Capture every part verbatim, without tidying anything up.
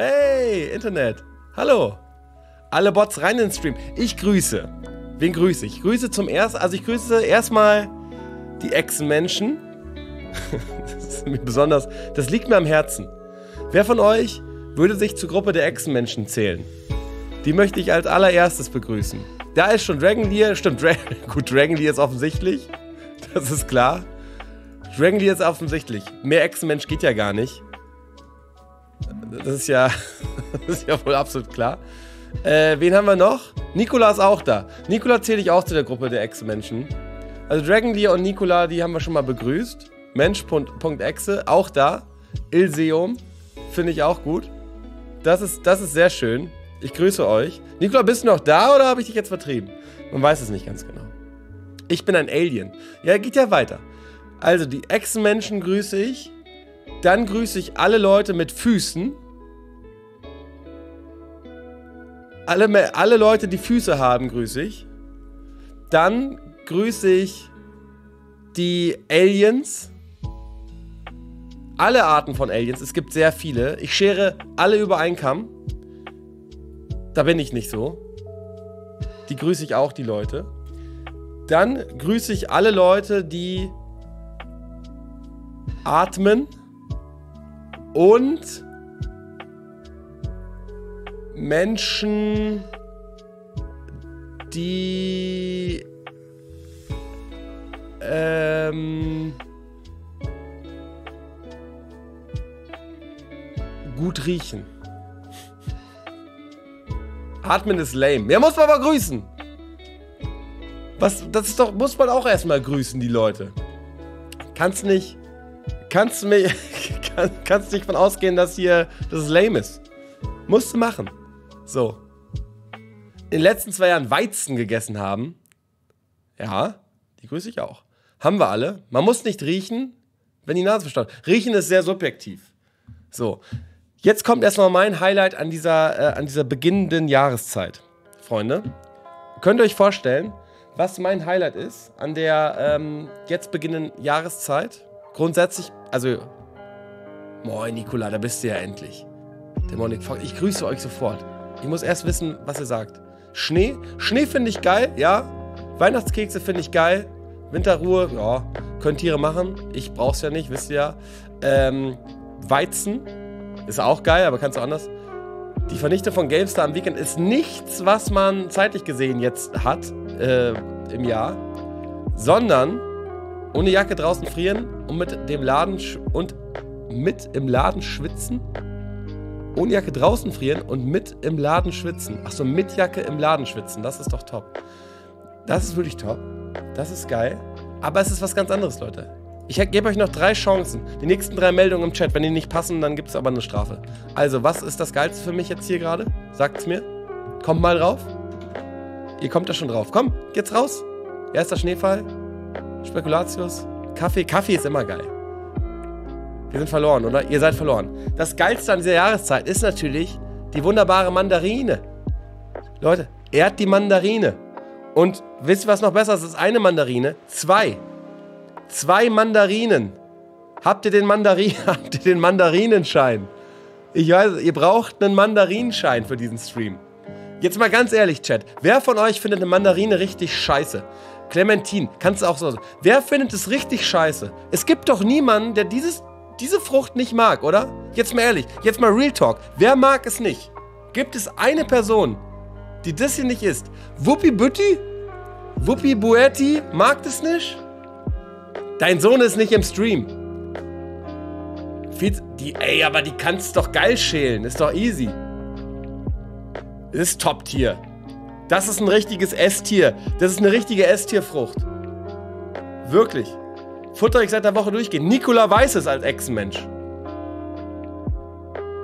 Hey, Internet. Hallo. Alle Bots rein in den Stream. Ich grüße. Wen grüße ich? Ich grüße zum ersten, also ich grüße erstmal die Ex-Menschen. Das ist mir besonders, das liegt mir am Herzen. Wer von euch würde sich zur Gruppe der Ex-Menschen zählen? Die möchte ich als allererstes begrüßen. Da ist schon Dragonlair, stimmt, Dra gut, Dragonlair ist offensichtlich, das ist klar. Dragonlair ist offensichtlich, mehr Ex-Mensch geht ja gar nicht. Das ist ja, das ist ja wohl absolut klar. Äh, wen haben wir noch? Nikola ist auch da. Nikola zähle ich auch zu der Gruppe der Ex-Menschen. Also Dragonlair und Nikola, die haben wir schon mal begrüßt. Mensch.exe, auch da. Ilseum, finde ich auch gut. Das ist, das ist sehr schön. Ich grüße euch. Nikola, bist du noch da oder habe ich dich jetzt vertrieben? Man weiß es nicht ganz genau. Ich bin ein Alien. Ja, geht ja weiter. Also die Ex-Menschen grüße ich. Dann grüße ich alle Leute mit Füßen. Alle, alle Leute, die Füße haben, grüße ich. Dann grüße ich die Aliens. Alle Arten von Aliens. Es gibt sehr viele. Ich schere alle über einen Kamm. Da bin ich nicht so. Die grüße ich auch, die Leute. Dann grüße ich alle Leute, die atmen. Und Menschen, die ähm, gut riechen. Atmen ist lame. Ja, muss man aber grüßen. Was, das ist doch, muss man auch erstmal grüßen, die Leute. Kannst nicht, kannst mich, kann, kannst nicht von ausgehen, dass hier, dass es lame ist. Musst du machen. So. In den letzten zwei Jahren Weizen gegessen haben. Ja, die grüße ich auch. Haben wir alle. Man muss nicht riechen, wenn die Nase verstaucht. Riechen ist sehr subjektiv. So. Jetzt kommt erstmal mein Highlight an dieser, äh, an dieser beginnenden Jahreszeit. Freunde, könnt ihr euch vorstellen, was mein Highlight ist an der ähm, jetzt beginnenden Jahreszeit? Grundsätzlich, also... Moin, Nikola, da bist du ja endlich. Dämonik, ich grüße euch sofort. Ich muss erst wissen, was ihr sagt. Schnee? Schnee finde ich geil, ja. Weihnachtskekse finde ich geil. Winterruhe, ja, können Tiere machen. Ich brauch's ja nicht, wisst ihr ja. Ähm, Weizen ist auch geil, aber kannst du anders. Die Vernichtung von GameStar am Weekend ist nichts, was man zeitlich gesehen jetzt hat äh, im Jahr, sondern ohne Jacke draußen frieren und mit dem Laden und mit im Laden schwitzen. Ohne Jacke draußen frieren und mit im Laden schwitzen. Achso, mit Jacke im Laden schwitzen. Das ist doch top. Das ist wirklich top. Das ist geil. Aber es ist was ganz anderes, Leute. Ich gebe euch noch drei Chancen. Die nächsten drei Meldungen im Chat. Wenn die nicht passen, dann gibt es aber eine Strafe. Also, was ist das Geilste für mich jetzt hier gerade? Sagt's mir. Kommt mal drauf. Ihr kommt da schon drauf. Komm, geht's raus. Erster Schneefall. Spekulatius. Kaffee. Kaffee ist immer geil. Wir sind verloren, oder? Ihr seid verloren. Das Geilste an dieser Jahreszeit ist natürlich die wunderbare Mandarine. Leute, ehrt die Mandarine. Und wisst ihr, was noch besser ist? Das ist eine Mandarine. Zwei. Zwei Mandarinen. Habt ihr den Mandarin, habt ihr den Mandarinenschein? Ich weiß, ihr braucht einen Mandarinenschein für diesen Stream. Jetzt mal ganz ehrlich, Chat. Wer von euch findet eine Mandarine richtig scheiße? Clementine, kannst du auch so. Wer findet es richtig scheiße? Es gibt doch niemanden, der dieses... diese Frucht nicht mag, oder? Jetzt mal ehrlich, jetzt mal Real Talk. Wer mag es nicht? Gibt es eine Person, die das hier nicht isst? Wuppi Bütti? Wuppi Buetti mag das nicht? Dein Sohn ist nicht im Stream. Die, ey, aber die kannst doch geil schälen. Ist doch easy. Ist Top-Tier. Das ist ein richtiges S-Tier. Das ist eine richtige S-Tier-Frucht. Wirklich. Futter ich seit der Woche durchgehen. Nikola weiß es als Echsenmensch.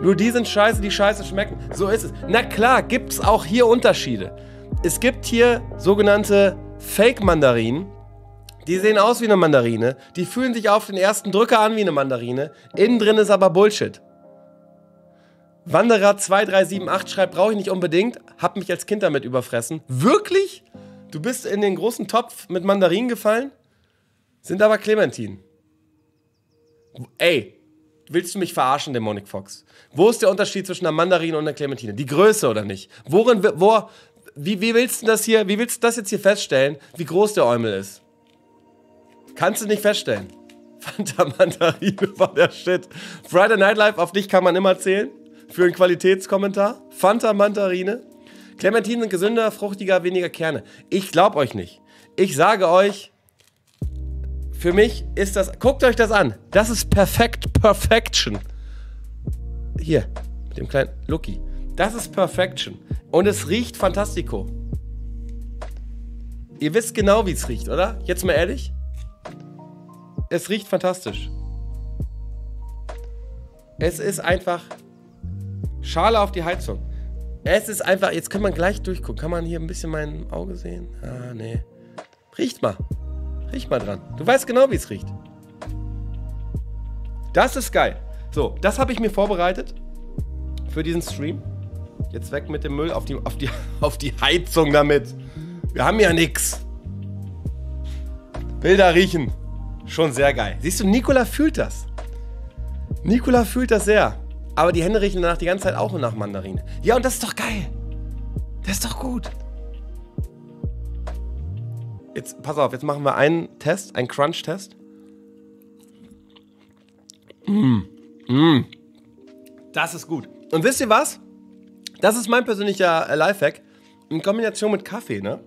Nur die sind scheiße, die scheiße schmecken. So ist es. Na klar, gibt es auch hier Unterschiede. Es gibt hier sogenannte Fake-Mandarinen. Die sehen aus wie eine Mandarine. Die fühlen sich auf den ersten Drücker an wie eine Mandarine. Innen drin ist aber Bullshit. Wanderer zwei drei sieben acht schreibt, brauche ich nicht unbedingt. Hab mich als Kind damit überfressen. Wirklich? Du bist in den großen Topf mit Mandarinen gefallen? Sind aber Clementinen. Ey, Willst du mich verarschen, Demonic Fox? Wo ist der Unterschied zwischen einer Mandarine und einer Clementine? Die Größe oder nicht? Worin, wo, wie, wie willst du das hier, wie willst du das jetzt hier feststellen, wie groß der Eumel ist? Kannst du nicht feststellen. Fanta Mandarine war der Shit. Friday Night Live, auf dich kann man immer zählen. Für einen Qualitätskommentar. Fanta Mandarine. Clementinen sind gesünder, fruchtiger, weniger Kerne. Ich glaub euch nicht. Ich sage euch, für mich ist das... Guckt euch das an. Das ist perfekt Perfection. Hier, mit dem kleinen Lucky. Das ist Perfection. Und es riecht fantastico. Ihr wisst genau, wie es riecht, oder? Jetzt mal ehrlich. Es riecht fantastisch. Es ist einfach... Schale auf die Heizung. Es ist einfach... Jetzt kann man gleich durchgucken. Kann man hier ein bisschen mein Auge sehen? Ah, nee. Riecht mal. Riech mal dran. Du weißt genau, wie es riecht. Das ist geil. So, das habe ich mir vorbereitet für diesen Stream. Jetzt weg mit dem Müll auf die, auf die, auf die Heizung damit. Wir haben ja nix. Bilder riechen. Schon sehr geil. Siehst du, Nikola fühlt das. Nikola fühlt das sehr. Aber die Hände riechen danach die ganze Zeit auch nur nach Mandarine. Ja, und das ist doch geil. Das ist doch gut. Jetzt, pass auf, jetzt machen wir einen Test, einen Crunch-Test. Mm, mm. Das ist gut. Und wisst ihr was? Das ist mein persönlicher Lifehack. In Kombination mit Kaffee, ne?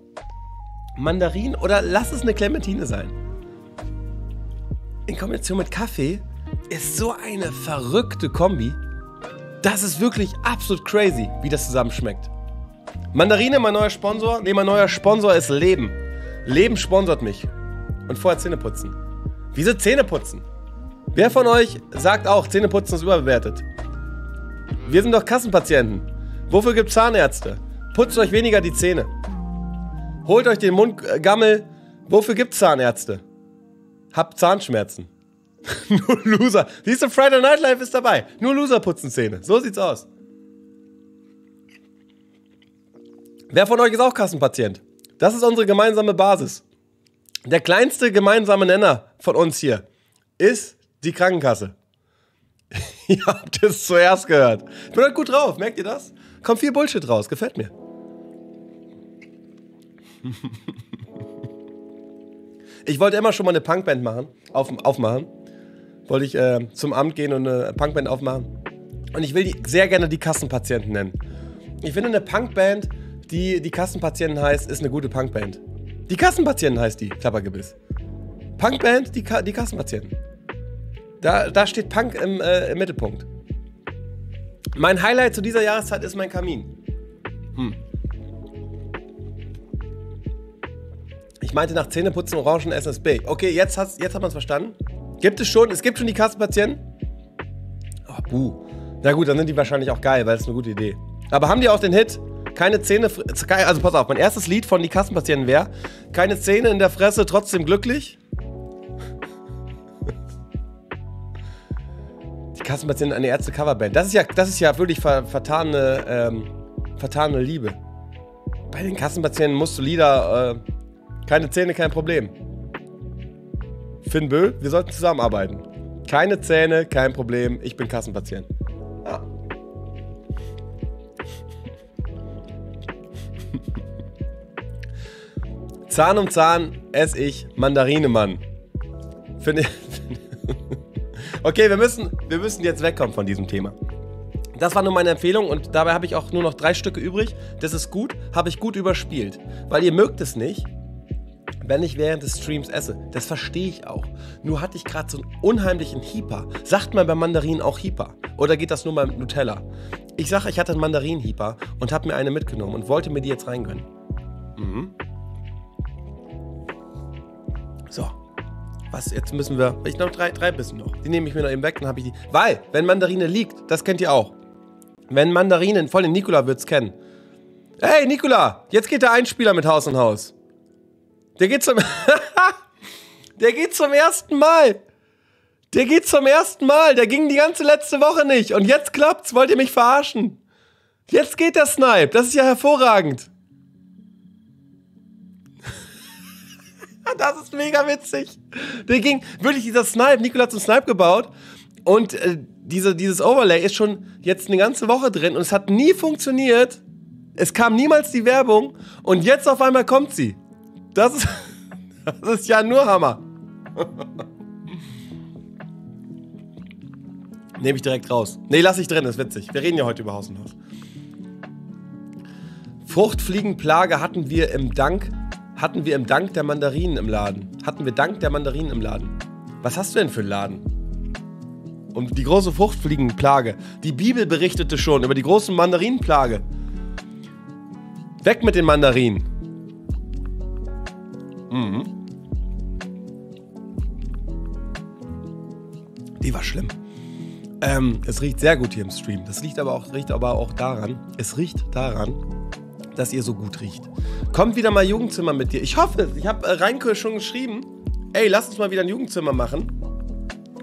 Mandarin oder lass es eine Clementine sein. In Kombination mit Kaffee ist so eine verrückte Kombi. Das ist wirklich absolut crazy, wie das zusammenschmeckt. Mandarine, mein neuer Sponsor. Ne, mein neuer Sponsor ist Leben. Leben sponsert mich. Und vorher Zähne putzen. Wieso Zähne putzen? Wer von euch sagt auch, Zähne putzen ist überbewertet? Wir sind doch Kassenpatienten. Wofür gibt es Zahnärzte? Putzt euch weniger die Zähne. Holt euch den Mundgammel. Wofür gibt es Zahnärzte? Habt Zahnschmerzen. Nur Loser. Siehst du, Friday Night Live ist dabei. Nur Loser putzen Zähne. So sieht's aus. Wer von euch ist auch Kassenpatient? Das ist unsere gemeinsame Basis. Der kleinste gemeinsame Nenner von uns hier ist die Krankenkasse. Ihr habt es zuerst gehört. Ich bin heute gut drauf, merkt ihr das? Kommt viel Bullshit raus, gefällt mir. Ich wollte immer schon mal eine Punkband machen, auf, aufmachen. Wollte ich äh, zum Amt gehen und eine Punkband aufmachen. Und ich will die, sehr gerne die Kassenpatienten nennen. Ich finde eine Punkband... Die, die Kassenpatienten heißt, ist eine gute Punkband. Die Kassenpatienten heißt die, Klappergebiss. Punkband, die, Ka die Kassenpatienten. Da, da steht Punk im, äh, im Mittelpunkt. Mein Highlight zu dieser Jahreszeit ist mein Kamin. Hm. Ich meinte nach Zähneputzen, Orangen, S S B. Okay, jetzt, hat's, jetzt hat man es verstanden. Gibt es schon, es gibt schon die Kassenpatienten? Oh, buh. Na gut, dann sind die wahrscheinlich auch geil, weil das ist eine gute Idee. Aber haben die auch den Hit? Keine Zähne, also pass auf, mein erstes Lied von die Kassenpatienten wäre, keine Zähne in der Fresse, trotzdem glücklich. Die Kassenpatienten, eine Ärzte-Coverband. Das ist ja, das ist ja wirklich ver, vertane, ähm, vertane Liebe. Bei den Kassenpatienten musst du Lieder, äh, keine Zähne, kein Problem. Finn Böhl, wir sollten zusammenarbeiten. Keine Zähne, kein Problem, ich bin Kassenpatient. Ja. Zahn um Zahn esse ich Mandarine, Mann. Finde ich. Okay, wir müssen, wir müssen jetzt wegkommen von diesem Thema. Das war nur meine Empfehlung und dabei habe ich auch nur noch drei Stücke übrig. Das ist gut, habe ich gut überspielt. Weil ihr mögt es nicht, wenn ich während des Streams esse. Das verstehe ich auch. Nur hatte ich gerade so einen unheimlichen Hieper. Sagt man bei Mandarinen auch Hieper? Oder geht das nur beim Nutella? Ich sage, ich hatte einen Mandarinen-Hieper und habe mir eine mitgenommen und wollte mir die jetzt reingönnen. Mhm. So, was, jetzt müssen wir, ich glaube drei, drei Bissen noch, die nehme ich mir noch eben weg, dann habe ich die, weil, wenn Mandarine liegt, das kennt ihr auch, wenn Mandarinen, voll den Nikola wird's kennen. Hey Nikola, jetzt geht der Einspieler mit Haus an Haus. Der geht zum, der geht zum ersten Mal, der geht zum ersten Mal, der ging die ganze letzte Woche nicht und jetzt klappt's, wollt ihr mich verarschen? Jetzt geht der Snipe, das ist ja hervorragend. Das ist mega witzig. Der ging wirklich dieser Snipe, Nikola hat zum Snipe gebaut Und äh, diese, dieses Overlay ist schon jetzt eine ganze Woche drin und es hat nie funktioniert. Es kam niemals die Werbung und jetzt auf einmal kommt sie. Das ist, das ist ja nur Hammer. Nehme ich direkt raus. Nee, lass ich drin, das ist witzig. Wir reden ja heute über Haus an Haus. Fruchtfliegenplage hatten wir im Dank, hatten wir im Dank der Mandarinen im Laden. Hatten wir Dank der Mandarinen im Laden. Was hast du denn für einen Laden? Um die große Fruchtfliegenplage. Die Bibel berichtete schon über die große Mandarinenplage. Weg mit den Mandarinen. Mhm. Die war schlimm. Ähm, es riecht sehr gut hier im Stream. Das riecht aber auch, riecht aber auch daran, es riecht daran, dass ihr so gut riecht. Kommt wieder mal Jugendzimmer mit dir. Ich hoffe es. Ich habe äh, Reinke schon geschrieben. Ey, lasst uns mal wieder ein Jugendzimmer machen.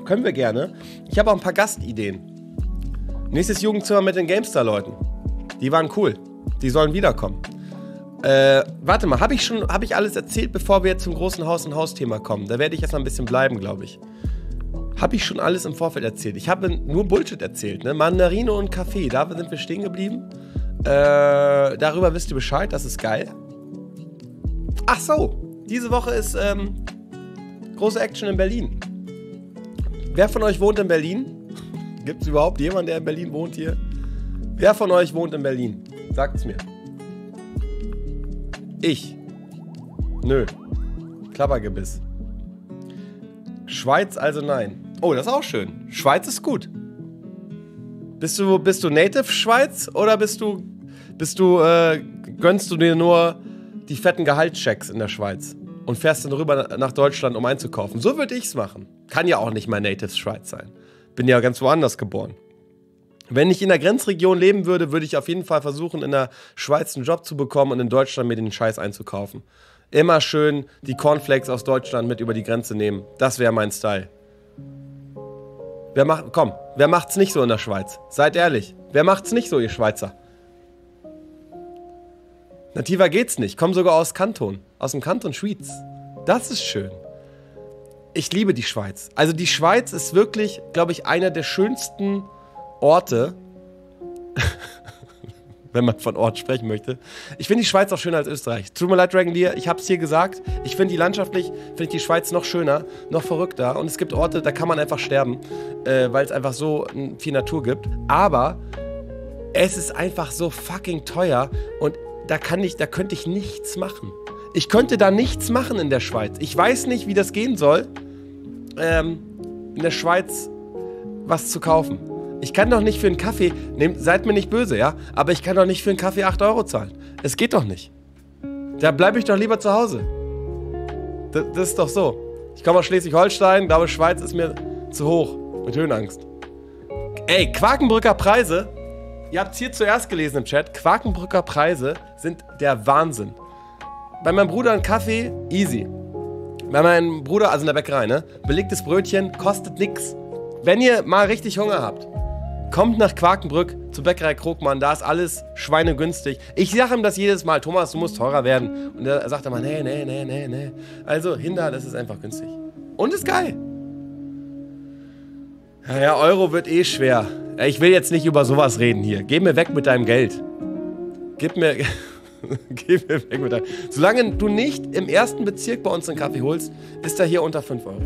Können wir gerne. Ich habe auch ein paar Gastideen. Nächstes Jugendzimmer mit den GameStar-Leuten. Die waren cool. Die sollen wiederkommen. Äh, warte mal, habe ich schon, habe ich alles erzählt, bevor wir jetzt zum großen Haus- und Haus-Thema kommen? Da werde ich jetzt mal ein bisschen bleiben, glaube ich. Habe ich schon alles im Vorfeld erzählt? Ich habe nur Bullshit erzählt, ne? Mandarine und Kaffee, da sind wir stehen geblieben. Äh, darüber wisst ihr Bescheid, das ist geil. Ach so, diese Woche ist ähm, große Action in Berlin. Wer von euch wohnt in Berlin? Gibt es überhaupt jemanden, der in Berlin wohnt hier? Wer von euch wohnt in Berlin? Sagt's mir. Ich. Nö. Klappergebiss. Schweiz also nein. Oh, das ist auch schön. Schweiz ist gut. Bist du, bist du Native Schweiz oder bist du, bist du, äh, gönnst du dir nur die fetten Gehaltschecks in der Schweiz und fährst dann rüber nach Deutschland, um einzukaufen? So würde ich's machen. Kann ja auch nicht mal Native Schweiz sein. Bin ja ganz woanders geboren. Wenn ich in der Grenzregion leben würde, würde ich auf jeden Fall versuchen, in der Schweiz einen Job zu bekommen und in Deutschland mir den Scheiß einzukaufen. Immer schön die Cornflakes aus Deutschland mit über die Grenze nehmen. Das wäre mein Style. Wer macht, komm, wer macht's nicht so in der Schweiz? Seid ehrlich. Wer macht's nicht so, ihr Schweizer? Nativer geht's nicht. Komm sogar aus Kanton. Aus dem Kanton Schwyz. Das ist schön. Ich liebe die Schweiz. Also die Schweiz ist wirklich, glaube ich, einer der schönsten Orte, wenn man von Ort sprechen möchte. Ich finde die Schweiz auch schöner als Österreich. Tut mir leid, Dragonlair, ich habe es hier gesagt. Ich finde die landschaftlich, finde ich die Schweiz noch schöner, noch verrückter. Und es gibt Orte, da kann man einfach sterben, äh, weil es einfach so viel Natur gibt. Aber es ist einfach so fucking teuer und da kann ich, da könnte ich nichts machen. Ich könnte da nichts machen in der Schweiz. Ich weiß nicht, wie das gehen soll, ähm, in der Schweiz was zu kaufen. Ich kann doch nicht für einen Kaffee, nehm, seid mir nicht böse, ja, aber ich kann doch nicht für einen Kaffee acht Euro zahlen. Es geht doch nicht. Da bleibe ich doch lieber zu Hause. D das ist doch so. Ich komme aus Schleswig-Holstein, glaube Schweiz ist mir zu hoch, mit Höhenangst. Ey, Quakenbrücker Preise, ihr habt es hier zuerst gelesen im Chat, Quakenbrücker Preise sind der Wahnsinn. Bei meinem Bruder ein Kaffee, easy. Bei meinem Bruder, also in der Bäckerei, ne, belegtes Brötchen kostet nix. Wenn ihr mal richtig Hunger habt, kommt nach Quakenbrück zur Bäckerei Krogmann, da ist alles schweinegünstig. Ich sage ihm das jedes Mal, Thomas, du musst teurer werden. Und er sagt immer, nee, nee, nee, nee, nee. Also, hinter, das ist einfach günstig. Und ist geil. Naja, Euro wird eh schwer. Ich will jetzt nicht über sowas reden hier. Geh mir weg mit deinem Geld. Gib mir, geh mir weg mit deinem... Solange du nicht im ersten Bezirk bei uns einen Kaffee holst, ist er hier unter fünf Euro.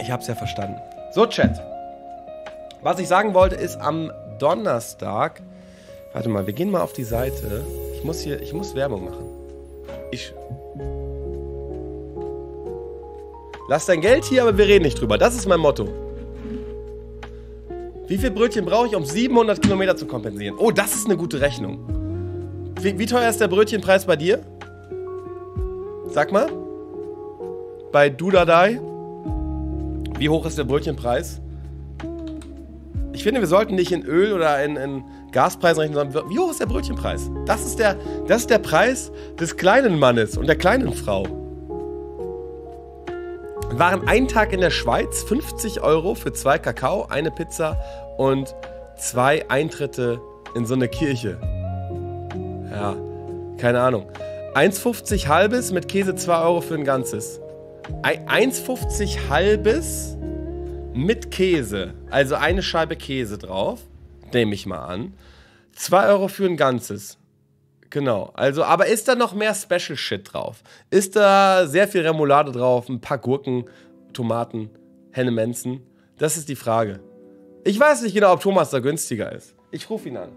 Ich hab's ja verstanden. So, Chat. Was ich sagen wollte, ist am Donnerstag. Warte mal, wir gehen mal auf die Seite. Ich muss hier, ich muss Werbung machen. Ich. Lass dein Geld hier, aber wir reden nicht drüber. Das ist mein Motto. Wie viel Brötchen brauche ich, um siebenhundert Kilometer zu kompensieren? Oh, das ist eine gute Rechnung. Wie, wie teuer ist der Brötchenpreis bei dir? Sag mal. Bei Dudadai. Wie hoch ist der Brötchenpreis? Ich finde, wir sollten nicht in Öl oder in, in Gaspreisen rechnen, sondern wie hoch ist der Brötchenpreis? Das ist der, das ist der Preis des kleinen Mannes und der kleinen Frau. Wir waren einen Tag in der Schweiz, fünfzig Euro für zwei Kakao, eine Pizza und zwei Eintritte in so eine Kirche. Ja, keine Ahnung. eins fünfzig halbes mit Käse, zwei Euro für ein Ganzes. eins fünfzig halbes mit Käse. Also eine Scheibe Käse drauf. Nehme ich mal an. zwei Euro für ein Ganzes. Genau. Also, aber ist da noch mehr Special Shit drauf? Ist da sehr viel Remoulade drauf? Ein paar Gurken, Tomaten, Hennemenzen? Das ist die Frage. Ich weiß nicht genau, ob Thomas da günstiger ist. Ich rufe ihn an.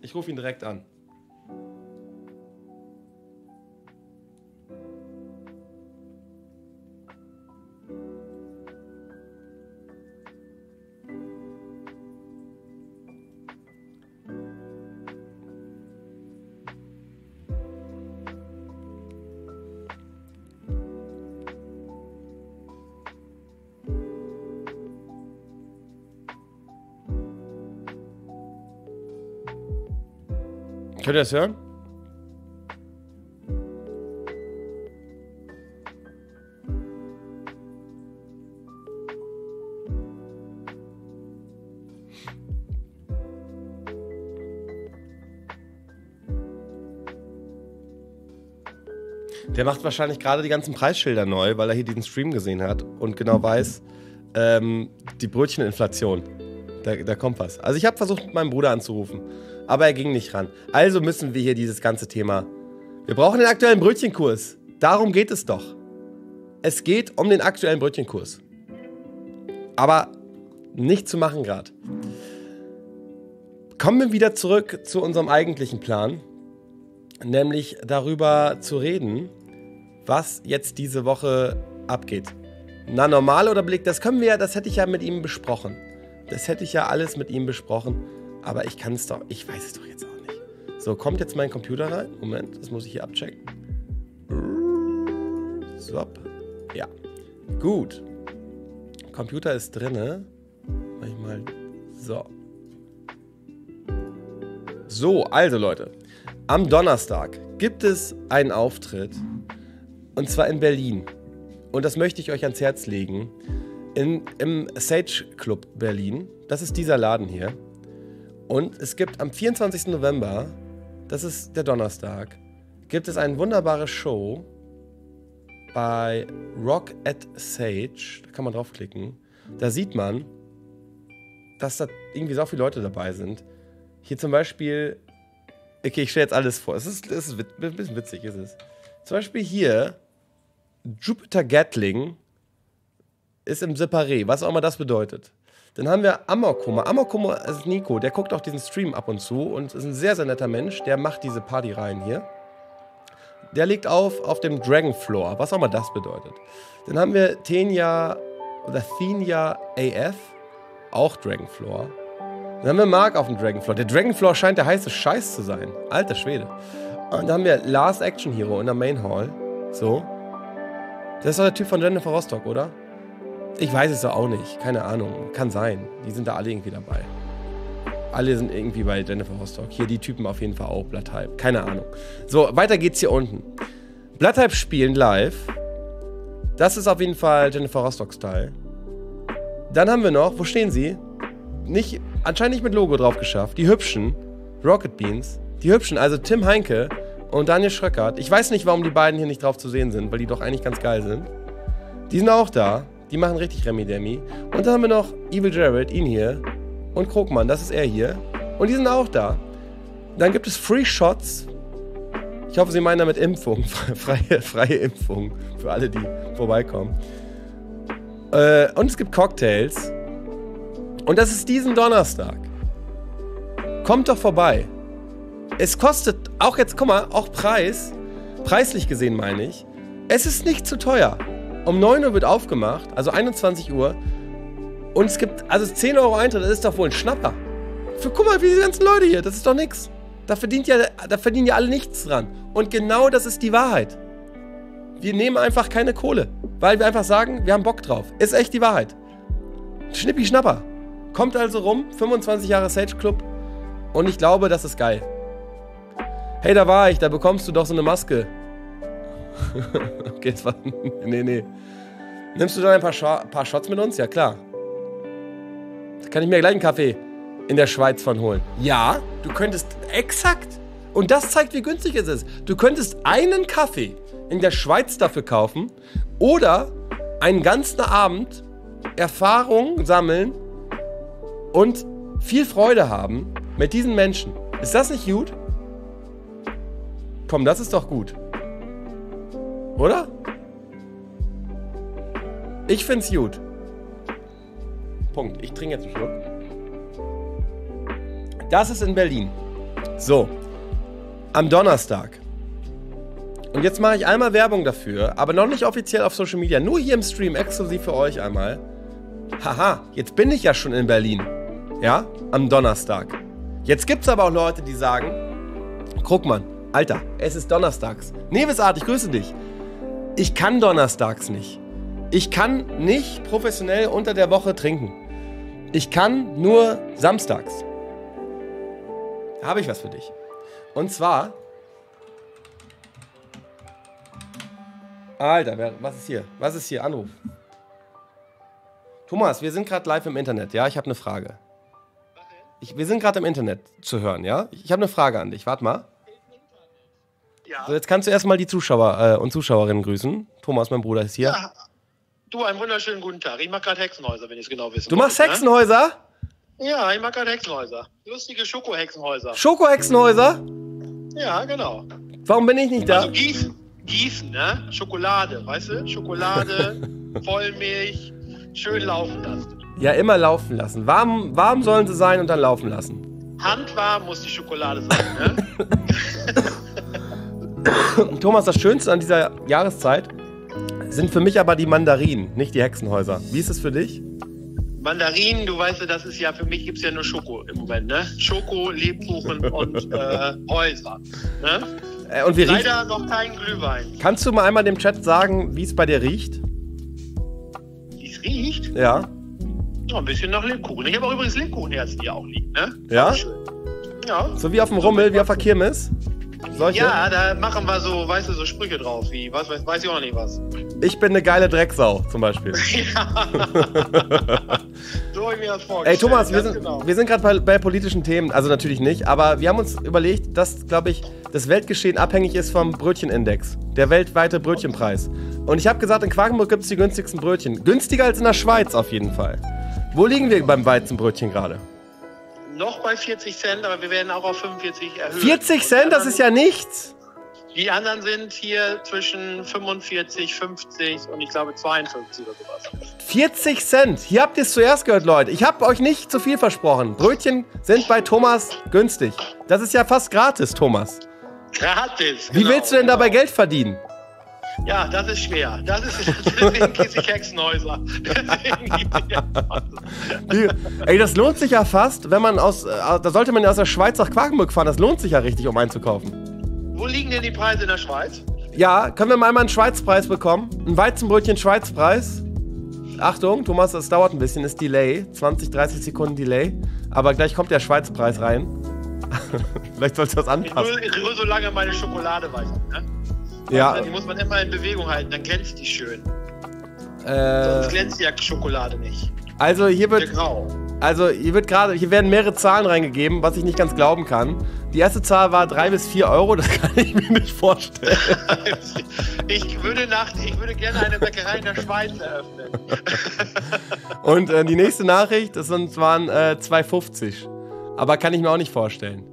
Ich rufe ihn direkt an. Könnt ihr das hören? Der macht wahrscheinlich gerade die ganzen Preisschilder neu, weil er hier diesen Stream gesehen hat und genau weiß, ähm, die Brötcheninflation. Da, da kommt was. Also ich habe versucht, meinen Bruder anzurufen, aber er ging nicht ran. Also müssen wir hier dieses ganze Thema... Wir brauchen den aktuellen Brötchenkurs. Darum geht es doch. Es geht um den aktuellen Brötchenkurs. Aber nicht zu machen gerade. Kommen wir wieder zurück zu unserem eigentlichen Plan. Nämlich darüber zu reden, was jetzt diese Woche abgeht. Na, normal oder Blick? Das können wir ja, das hätte ich ja mit ihm besprochen. Das hätte ich ja alles mit ihm besprochen. Aber ich kann es doch, ich weiß es doch jetzt auch nicht. So, kommt jetzt mein Computer rein? Moment, das muss ich hier abchecken. Swap. Ja. Gut. Computer ist drinne. Mach ich mal. So. So, also Leute. Am Donnerstag gibt es einen Auftritt. Und zwar in Berlin. Und das möchte ich euch ans Herz legen. In, Im Sage Club Berlin. Das ist dieser Laden hier. Und es gibt am vierundzwanzigsten November, das ist der Donnerstag, gibt es eine wunderbare Show bei Rock at Sage. Da kann man draufklicken. Da sieht man, dass da irgendwie so viele Leute dabei sind. Hier zum Beispiel, okay, ich stelle jetzt alles vor. Es ist, es ist ein bisschen witzig, ist es. Zum Beispiel hier, Jupiter Gatling ist im Separé, was auch immer das bedeutet. Dann haben wir Amokuma. Amokuma ist Nico, der guckt auch diesen Stream ab und zu und ist ein sehr, sehr netter Mensch. Der macht diese Partyreihen hier. Der legt auf auf dem Dragon Floor, was auch mal das bedeutet. Dann haben wir Tenya oder Tenya A F, auch Dragon Floor. Dann haben wir Mark auf dem Dragon Floor. Der Dragon Floor scheint der heiße Scheiß zu sein. Alter Schwede. Und dann haben wir Last Action Hero in der Main Hall. So. Das ist doch der Typ von Jennifer Rostock, oder? Ich weiß es doch auch nicht. Keine Ahnung. Kann sein. Die sind da alle irgendwie dabei. Alle sind irgendwie bei Jennifer Rostock. Hier die Typen auf jeden Fall auch. Blatthype. Keine Ahnung. So, weiter geht's hier unten. Blatthype spielen live. Das ist auf jeden Fall Jennifer Rostock-Style. Dann haben wir noch, wo stehen sie? Nicht, anscheinend nicht mit Logo drauf geschafft. Die Hübschen. Rocket Beans. Die Hübschen, also Tim Heinke und Daniel Schröckert. Ich weiß nicht, warum die beiden hier nicht drauf zu sehen sind, weil die doch eigentlich ganz geil sind. Die sind auch da. Die machen richtig Remi-Demi. Und dann haben wir noch Evil Jared, ihn hier. Und Krogmann, das ist er hier. Und die sind auch da. Dann gibt es Free Shots. Ich hoffe, sie meinen damit Impfung. Freie, freie Impfung für alle, die vorbeikommen. Äh, und es gibt Cocktails. Und das ist diesen Donnerstag. Kommt doch vorbei. Es kostet auch jetzt, guck mal, auch Preis. Preislich gesehen meine ich. Es ist nicht zu teuer. Um neun Uhr wird aufgemacht, also einundzwanzig Uhr. Und es gibt, also zehn Euro Eintritt, das ist doch wohl ein Schnapper. Für, guck mal, wie die ganzen Leute hier, das ist doch nix. Da, verdient ja, da verdienen ja alle nichts dran. Und genau das ist die Wahrheit. Wir nehmen einfach keine Kohle, weil wir einfach sagen, wir haben Bock drauf. Ist echt die Wahrheit. Schnippi Schnapper. Kommt also rum, fünfundzwanzig Jahre Sage Club. Und ich glaube, das ist geil. Hey, da war ich, da bekommst du doch so eine Maske. Okay, das war... Nee, nee. Nimmst du dann ein paar, Scho- paar Shots mit uns? Ja, klar. Da kann ich mir gleich einen Kaffee in der Schweiz von holen. Ja, du könntest... Exakt. Und das zeigt, wie günstig es ist. Du könntest einen Kaffee in der Schweiz dafür kaufen Oder einen ganzen Abend Erfahrung sammeln und viel Freude haben mit diesen Menschen. Ist das nicht gut? Komm, das ist doch gut. Oder? Ich find's gut. Punkt. Ich trinke jetzt einen Schluck. Das ist in Berlin. So. Am Donnerstag. Und jetzt mache ich einmal Werbung dafür, aber noch nicht offiziell auf Social Media, nur hier im Stream, exklusiv für euch einmal. Haha, jetzt bin ich ja schon in Berlin. Ja, am Donnerstag. Jetzt gibt es aber auch Leute, die sagen, Krogmann, Alter, es ist donnerstags. Nevesart, ich grüße dich. Ich kann donnerstags nicht. Ich kann nicht professionell unter der Woche trinken. Ich kann nur samstags. Da habe ich was für dich. Und zwar... Alter, wer, was ist hier? Was ist hier? Anruf. Thomas, wir sind gerade live im Internet, ja? Ich habe eine Frage. Ich, wir sind gerade im Internet zu hören, ja? Ich, ich habe eine Frage an dich, warte mal. Ja. So, jetzt kannst du erstmal die Zuschauer äh, und Zuschauerinnen grüßen. Thomas, mein Bruder, ist hier. Ja. Du, einen wunderschönen guten Tag. Ich mache gerade Hexenhäuser, wenn ich es genau wissen. Du machst wollt, Hexenhäuser? Ne? Ja, ich mache gerade Hexenhäuser. Lustige Schoko-Hexenhäuser. Schoko-Hexenhäuser? Ja, genau. Warum bin ich nicht da? Also Gießen. Gießen, ne? Schokolade, weißt du? Schokolade, Vollmilch, schön laufen lassen. Ja, immer laufen lassen. Warm, warm sollen sie sein und dann laufen lassen. Handwarm muss die Schokolade sein, ne? Thomas, das Schönste an dieser Jahreszeit sind für mich aber die Mandarinen, nicht die Hexenhäuser. Wie ist es für dich? Mandarinen, du weißt ja, das ist ja, für mich gibt es ja nur Schoko im Moment, ne? Schoko, Lebkuchen und äh, Häuser, ne? Und wir leider riechen. Noch kein Glühwein. Kannst du mal einmal dem Chat sagen, wie es bei dir riecht? Wie es riecht? Ja. Ja. Ein bisschen nach Lebkuchen. Ich habe auch übrigens Lebkuchenherz, die auch liegt, ne? Ja? Ja. So wie auf dem Rummel, wie auf der Kirmes? Solche? Ja, da machen wir so, weißt du, so Sprüche drauf, wie, was, weiß, weiß ich auch nicht was. Ich bin eine geile Drecksau, zum Beispiel. Ja. So habe ich mir das vorgestellt. Ey, Thomas, wir sind, genau. wir sind gerade bei, bei politischen Themen, also natürlich nicht, aber wir haben uns überlegt, dass, glaube ich, das Weltgeschehen abhängig ist vom Brötchenindex, der weltweite Brötchenpreis. Und ich habe gesagt, in Quakenbrück gibt es die günstigsten Brötchen. Günstiger als in der Schweiz auf jeden Fall. Wo liegen wir beim Weizenbrötchen gerade? Noch bei vierzig Cent, aber wir werden auch auf fünfundvierzig erhöht. vierzig Cent, das ist ja nichts. Die anderen sind hier zwischen fünfundvierzig, fünfzig und ich glaube zweiundfünfzig oder sowas. vierzig Cent, hier habt ihr es zuerst gehört, Leute. Ich habe euch nicht zu viel versprochen. Brötchen sind bei Thomas günstig. Das ist ja fast gratis, Thomas. Gratis, genau. Wie willst du denn dabei Geld verdienen? Ja, das ist schwer. Das ist, deswegen gieße ich Hexenhäuser. Deswegen gieße ich Hexenhäuser. Ey, das lohnt sich ja fast, wenn man aus, da sollte man ja aus der Schweiz nach Quakenbrück fahren. Das lohnt sich ja richtig, um einzukaufen. Wo liegen denn die Preise in der Schweiz? Ja, können wir mal einmal einen Schweizpreis bekommen? Ein Weizenbrötchen Schweizpreis. Achtung, Thomas, das dauert ein bisschen, ist Delay. zwanzig, dreißig Sekunden Delay. Aber gleich kommt der Schweizpreis rein. Vielleicht sollst du das anpassen. Ich rühre so lange meine Schokolade weich, ne? Ja. Die muss man immer in Bewegung halten, dann glänzt die schön. Äh, Sonst glänzt ja Schokolade nicht. Also hier wird, also hier wird gerade, hier werden mehrere Zahlen reingegeben, was ich nicht ganz glauben kann. Die erste Zahl war drei bis vier Euro, das kann ich mir nicht vorstellen. ich, würde nach, ich würde gerne eine Bäckerei in der Schweiz eröffnen. Und äh, die nächste Nachricht, das waren äh, zwei Euro fünfzig. Aber kann ich mir auch nicht vorstellen.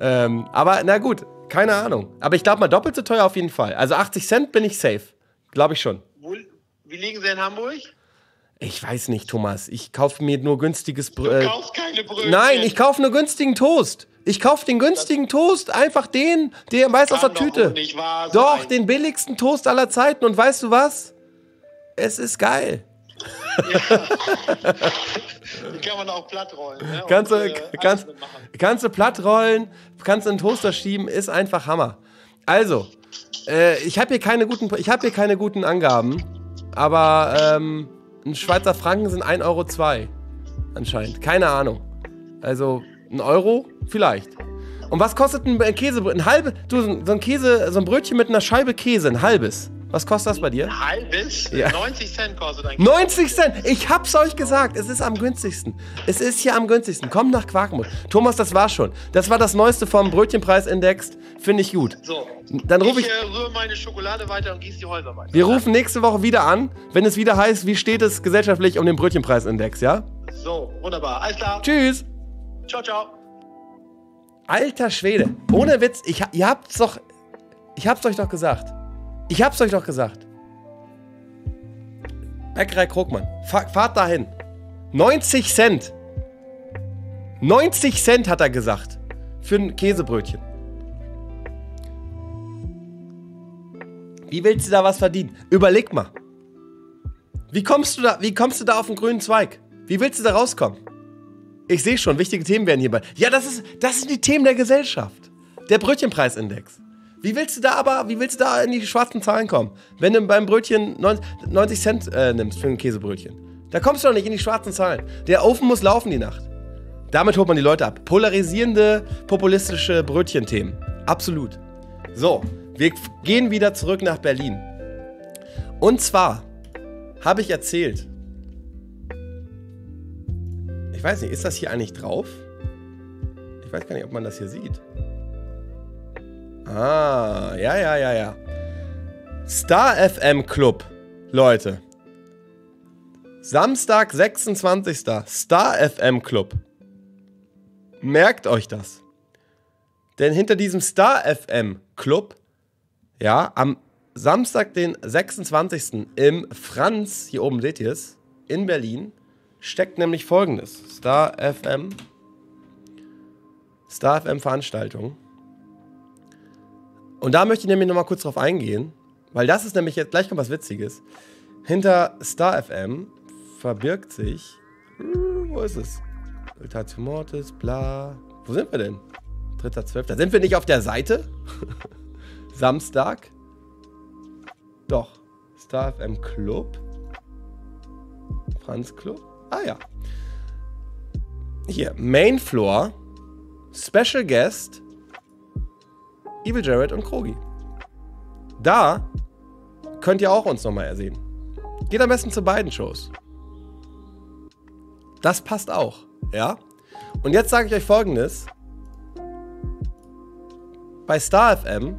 Ähm, aber na gut. Keine Ahnung. Aber ich glaube mal, doppelt so teuer auf jeden Fall. Also achtzig Cent bin ich safe. Glaube ich schon. Wo, wie liegen sie in Hamburg? Ich weiß nicht, Thomas. Ich kaufe mir nur günstiges... Br du kaufst keine Brötchen. Nein, ich kaufe nur günstigen Toast. Ich kaufe den günstigen Toast. Einfach den, der weiß aus der Tüte. Nicht wahr sein. Doch, den billigsten Toast aller Zeiten. Und weißt du was? Es ist geil. Ja. Die kann man auch platt rollen. Ne? Kannst, und, äh, kannst, kannst du platt rollen, kannst in den Toaster schieben, ist einfach Hammer. Also, äh, ich habe hier keine guten, ich habe hier keine guten Angaben, aber ähm, ein Schweizer Franken sind ein Euro zwei anscheinend. Keine Ahnung. Also ein Euro vielleicht. Und was kostet ein Käse, ein halbes, du, so ein Käse, so ein Brötchen mit einer Scheibe Käse, ein halbes? Was kostet das bei dir? Ein halbes? Ja. neunzig Cent kostet ein neunzig Cent! Ich hab's euch gesagt, es ist am günstigsten. Es ist hier am günstigsten. Komm nach Quakenbrück. Thomas, das war schon. Das war das Neueste vom Brötchenpreisindex. Finde ich gut. So, dann ruf ich, ich äh, rühre meine Schokolade weiter und gieße die Häuser weiter. Wir rufen nächste Woche wieder an, wenn es wieder heißt, wie steht es gesellschaftlich um den Brötchenpreisindex, ja? So, wunderbar. Alles klar. Tschüss. Ciao, ciao. Alter Schwede. Ohne Witz, ich, ihr habt's doch... Ich hab's euch doch gesagt. Ich hab's euch doch gesagt. Bäckerei Krogmann. Fahr, fahrt dahin. neunzig Cent. neunzig Cent hat er gesagt. Für ein Käsebrötchen. Wie willst du da was verdienen? Überleg mal. Wie kommst du da, wie kommst du da auf den grünen Zweig? Wie willst du da rauskommen? Ich sehe schon, wichtige Themen werden hierbei. Ja, das ist, das sind die Themen der Gesellschaft. Der Brötchenpreisindex. Wie willst du da aber, wie willst du da in die schwarzen Zahlen kommen? Wenn du beim Brötchen neunzig Cent äh, nimmst für ein Käsebrötchen. Da kommst du doch nicht in die schwarzen Zahlen. Der Ofen muss laufen die Nacht. Damit holt man die Leute ab. Polarisierende, populistische Brötchenthemen. Absolut. So, wir gehen wieder zurück nach Berlin. Und zwar habe ich erzählt, ich weiß nicht, ist das hier eigentlich drauf? Ich weiß gar nicht, ob man das hier sieht. Ah, ja, ja, ja, ja. Star F M Club, Leute. Samstag, sechsundzwanzigsten Star F M Club. Merkt euch das. Denn hinter diesem Star F M Club, ja, am Samstag, den sechsundzwanzigsten im Franz, hier oben seht ihr es, in Berlin, steckt nämlich Folgendes. Star F M. Star F M Veranstaltung. Und da möchte ich nämlich nochmal kurz drauf eingehen, weil das ist nämlich jetzt, gleich kommt was Witziges. Hinter Star F M verbirgt sich, uh, wo ist es? Ultatum Mortis, bla. Wo sind wir denn? dritter zwölfter Sind wir nicht auf der Seite? Samstag? Doch. Star F M Club? Franz Club? Ah ja. Hier, Main Floor, Special Guest, Evil Jared und Krogi. Da könnt ihr auch uns nochmal ersehen. Geht am besten zu beiden Shows. Das passt auch, ja? Und jetzt sage ich euch Folgendes. Bei Star F M,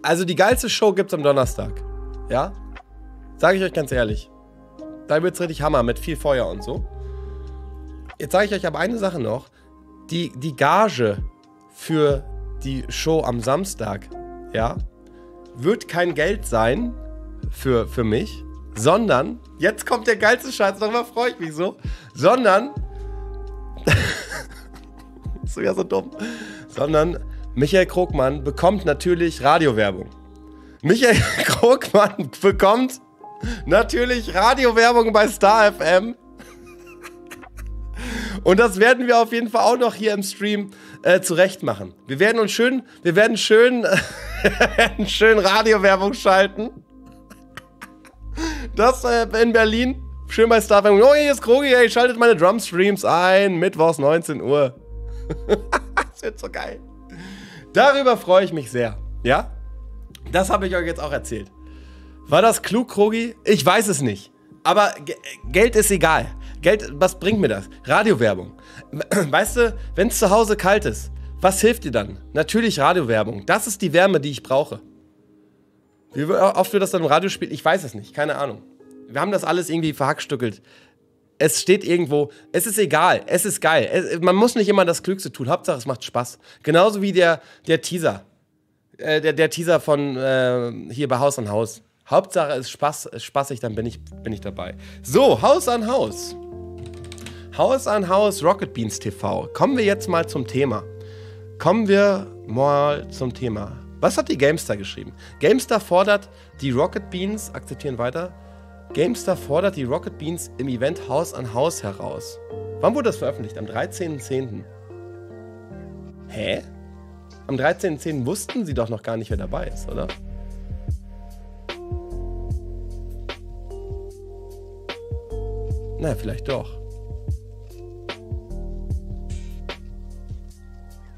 also die geilste Show gibt's am Donnerstag, ja? Sage ich euch ganz ehrlich. Da wird's richtig Hammer mit viel Feuer und so. Jetzt sage ich euch aber eine Sache noch. Die, die Gage für die Show am Samstag, ja, wird kein Geld sein für, für mich, sondern, jetzt kommt der geilste Scheiß, nochmal freue ich mich so, sondern, ist sogar so dumm, sondern Michael Krogmann bekommt natürlich Radiowerbung. Michael Krogmann bekommt natürlich Radiowerbung bei Star F M. Und das werden wir auf jeden Fall auch noch hier im Stream äh, zurecht machen. Wir werden uns schön, wir werden schön, schön Radiowerbung schalten. Das äh, in Berlin. Schön bei Star F M. Oh, hier ist Krogi, ey, schaltet meine Drum-Streams ein. Mittwochs neunzehn Uhr. Das wird so geil. Darüber freue ich mich sehr. Ja? Das habe ich euch jetzt auch erzählt. War das klug, Krogi? Ich weiß es nicht. Aber Geld ist egal. Geld, was bringt mir das? Radiowerbung. Weißt du, wenn es zu Hause kalt ist, was hilft dir dann? Natürlich Radiowerbung. Das ist die Wärme, die ich brauche. Wie oft wir das dann im Radio spielen, ich weiß es nicht. Keine Ahnung. Wir haben das alles irgendwie verhackstückelt. Es steht irgendwo, es ist egal, es ist geil. Es, man muss nicht immer das Klügste tun. Hauptsache, es macht Spaß. Genauso wie der, der Teaser. Äh, der, der Teaser von äh, hier bei Haus an Haus. Hauptsache, es ist Spaß, ist spaßig, dann bin ich, bin ich dabei. So, Haus an Haus. Haus an Haus, Rocket Beans T V. Kommen wir jetzt mal zum Thema. Kommen wir mal zum Thema. Was hat die GameStar geschrieben? GameStar fordert die Rocket Beans, akzeptieren weiter. GameStar fordert die Rocket Beans im Event Haus an Haus heraus. Wann wurde das veröffentlicht? Am dreizehnten zehnten Hä? Am dreizehnten zehnten wussten sie doch noch gar nicht, wer dabei ist, oder? Na, vielleicht doch.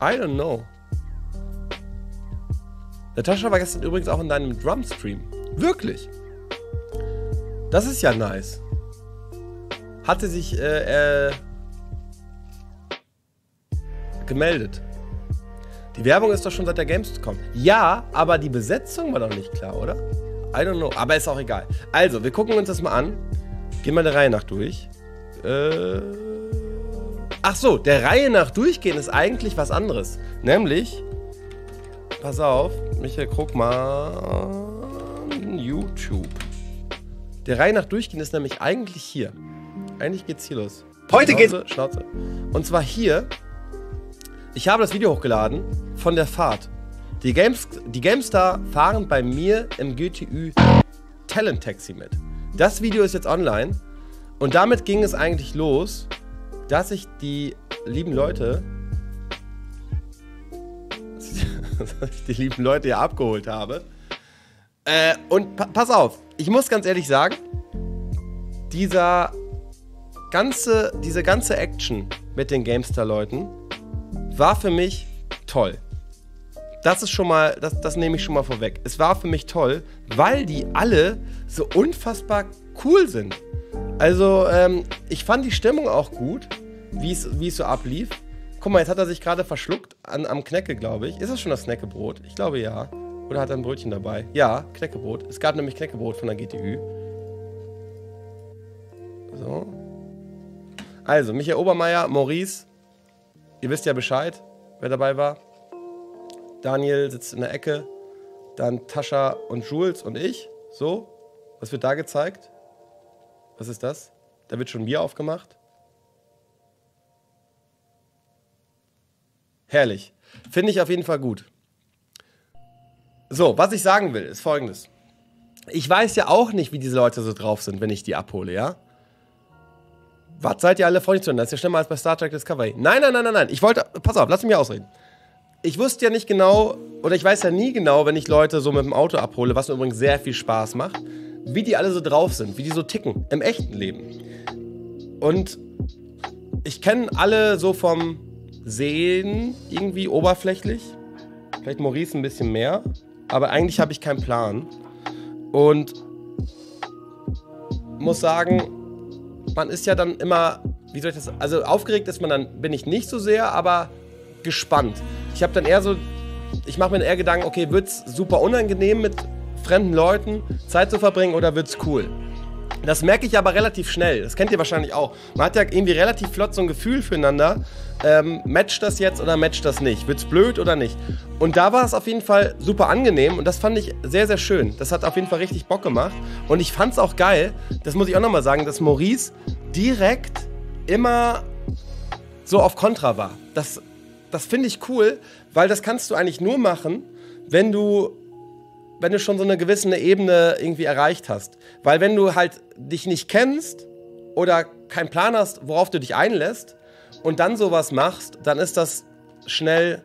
I don't know. Natascha war gestern übrigens auch in deinem Drum-Stream. Wirklich. Das ist ja nice. Hatte sich äh, äh, gemeldet. Die Werbung ist doch schon seit der Gamescom. Ja, aber die Besetzung war doch nicht klar, oder? I don't know, aber ist auch egal. Also, wir gucken uns das mal an. Gehen wir der Reihe nach durch. Äh... Ach so, der Reihe nach durchgehen ist eigentlich was anderes. Nämlich, pass auf, Michael Krogmann, YouTube. Der Reihe nach durchgehen ist nämlich eigentlich hier. Eigentlich geht's hier los. Heute geht's. Schnauze. Und zwar hier. Ich habe das Video hochgeladen von der Fahrt. Die, Games, die GameStar fahren bei mir im G T Ü Talent Taxi mit. Das Video ist jetzt online. Und damit ging es eigentlich los, dass ich die lieben Leute dass ich die lieben Leute hier abgeholt habe. Äh, und pa pass auf, ich muss ganz ehrlich sagen, dieser ganze, diese ganze Action mit den GameStar-Leuten war für mich toll. Das ist schon mal, das, das nehme ich schon mal vorweg. Es war für mich toll, weil die alle so unfassbar cool sind. Also, ähm, ich fand die Stimmung auch gut, wie es so ablief. Guck mal, jetzt hat er sich gerade verschluckt an, am Knäcke, glaube ich. Ist das schon das Knäckebrot? Ich glaube, ja. Oder hat er ein Brötchen dabei? Ja, Knäckebrot. Es gab nämlich Knäckebrot von der G T Ü. So. Also, Michael Obermeier, Maurice. Ihr wisst ja Bescheid, wer dabei war. Daniel sitzt in der Ecke. Dann Tascha und Jules und ich. So, was wird da gezeigt? Was ist das? Da wird schon Bier aufgemacht. Herrlich. Finde ich auf jeden Fall gut. So, was ich sagen will, ist Folgendes. Ich weiß ja auch nicht, wie diese Leute so drauf sind, wenn ich die abhole, ja? Was seid ihr alle freundlich zu? Das ist ja schlimmer als bei Star Trek Discovery. Nein, nein, nein, nein, nein. Ich wollte... Pass auf, lass mich ausreden. Ich wusste ja nicht genau, oder ich weiß ja nie genau, wenn ich Leute so mit dem Auto abhole, was mir übrigens sehr viel Spaß macht, wie die alle so drauf sind, wie die so ticken im echten Leben. Und ich kenne alle so vom Sehen irgendwie oberflächlich. Vielleicht Maurice ein bisschen mehr. Aber eigentlich habe ich keinen Plan. Und muss sagen, man ist ja dann immer, wie soll ich das, also aufgeregt ist man dann, bin ich nicht so sehr, aber gespannt. Ich habe dann eher so, ich mache mir dann eher Gedanken, okay, wird's super unangenehm mit fremden Leuten Zeit zu verbringen oder wird's cool? Das merke ich aber relativ schnell, das kennt ihr wahrscheinlich auch. Man hat ja irgendwie relativ flott so ein Gefühl füreinander, ähm, matcht das jetzt oder matcht das nicht? Wird's blöd oder nicht? Und da war es auf jeden Fall super angenehm und das fand ich sehr, sehr schön. Das hat auf jeden Fall richtig Bock gemacht und ich fand's auch geil, das muss ich auch nochmal sagen, dass Maurice direkt immer so auf Kontra war. Das Das finde ich cool, weil das kannst du eigentlich nur machen, wenn du, wenn du schon so eine gewisse Ebene irgendwie erreicht hast. Weil wenn du halt dich nicht kennst oder keinen Plan hast, worauf du dich einlässt und dann sowas machst, dann ist das schnell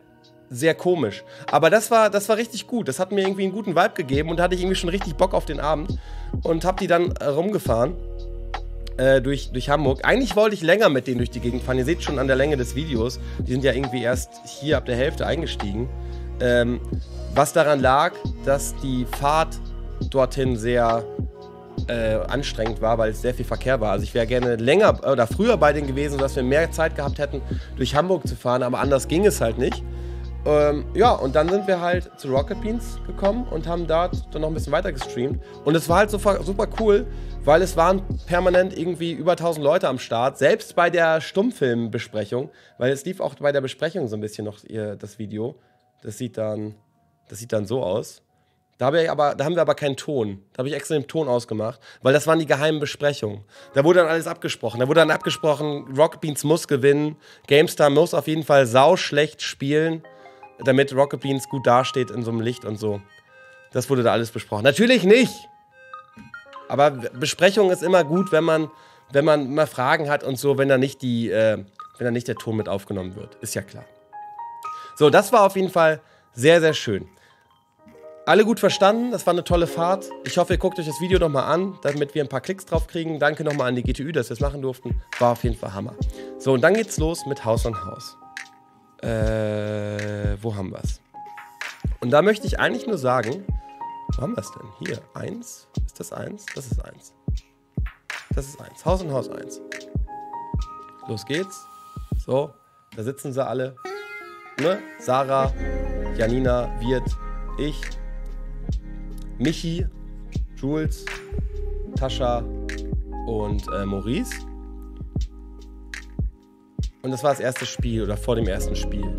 sehr komisch. Aber das war, das war richtig gut. Das hat mir irgendwie einen guten Vibe gegeben und da hatte ich irgendwie schon richtig Bock auf den Abend und habe die dann rumgefahren. Durch, durch Hamburg. Eigentlich wollte ich länger mit denen durch die Gegend fahren. Ihr seht schon an der Länge des Videos, die sind ja irgendwie erst hier ab der Hälfte eingestiegen. Ähm, was daran lag, dass die Fahrt dorthin sehr äh, anstrengend war, weil es sehr viel Verkehr war. Also ich wäre gerne länger oder früher bei denen gewesen, sodass wir mehr Zeit gehabt hätten, durch Hamburg zu fahren, aber anders ging es halt nicht. Ähm, ja, und dann sind wir halt zu Rocket Beans gekommen und haben da dann noch ein bisschen weiter gestreamt. Und es war halt super, super cool, weil es waren permanent irgendwie über tausend Leute am Start, selbst bei der Stummfilmbesprechung, weil es lief auch bei der Besprechung so ein bisschen noch ihr, das Video. Das sieht dann, das sieht dann so aus. Da habe ich aber, da haben wir aber keinen Ton. Da habe ich extra den Ton ausgemacht, weil das waren die geheimen Besprechungen. Da wurde dann alles abgesprochen. Da wurde dann abgesprochen, Rocket Beans muss gewinnen, GameStar muss auf jeden Fall sauschlecht spielen, damit Rocket Beans gut dasteht in so einem Licht und so. Das wurde da alles besprochen. Natürlich nicht! Aber Besprechung ist immer gut, wenn man, wenn man mal Fragen hat und so, wenn da nicht die, äh, wenn da nicht der Ton mit aufgenommen wird. Ist ja klar. So, das war auf jeden Fall sehr, sehr schön. Alle gut verstanden, das war eine tolle Fahrt. Ich hoffe, ihr guckt euch das Video nochmal an, damit wir ein paar Klicks drauf kriegen. Danke nochmal an die G T Ü, dass wir es machen durften. War auf jeden Fall Hammer. So, und dann geht's los mit Haus an Haus. Äh, wo haben wir's? Und da möchte ich eigentlich nur sagen, wo haben wir es denn? Hier, eins. Ist das eins? Das ist eins. Das ist eins. Haus an Haus eins. Los geht's. So, da sitzen sie alle. Ne? Sarah, Janina, Wirt, ich, Michi, Jules, Tascha und äh, Maurice. Und das war das erste Spiel oder vor dem ersten Spiel.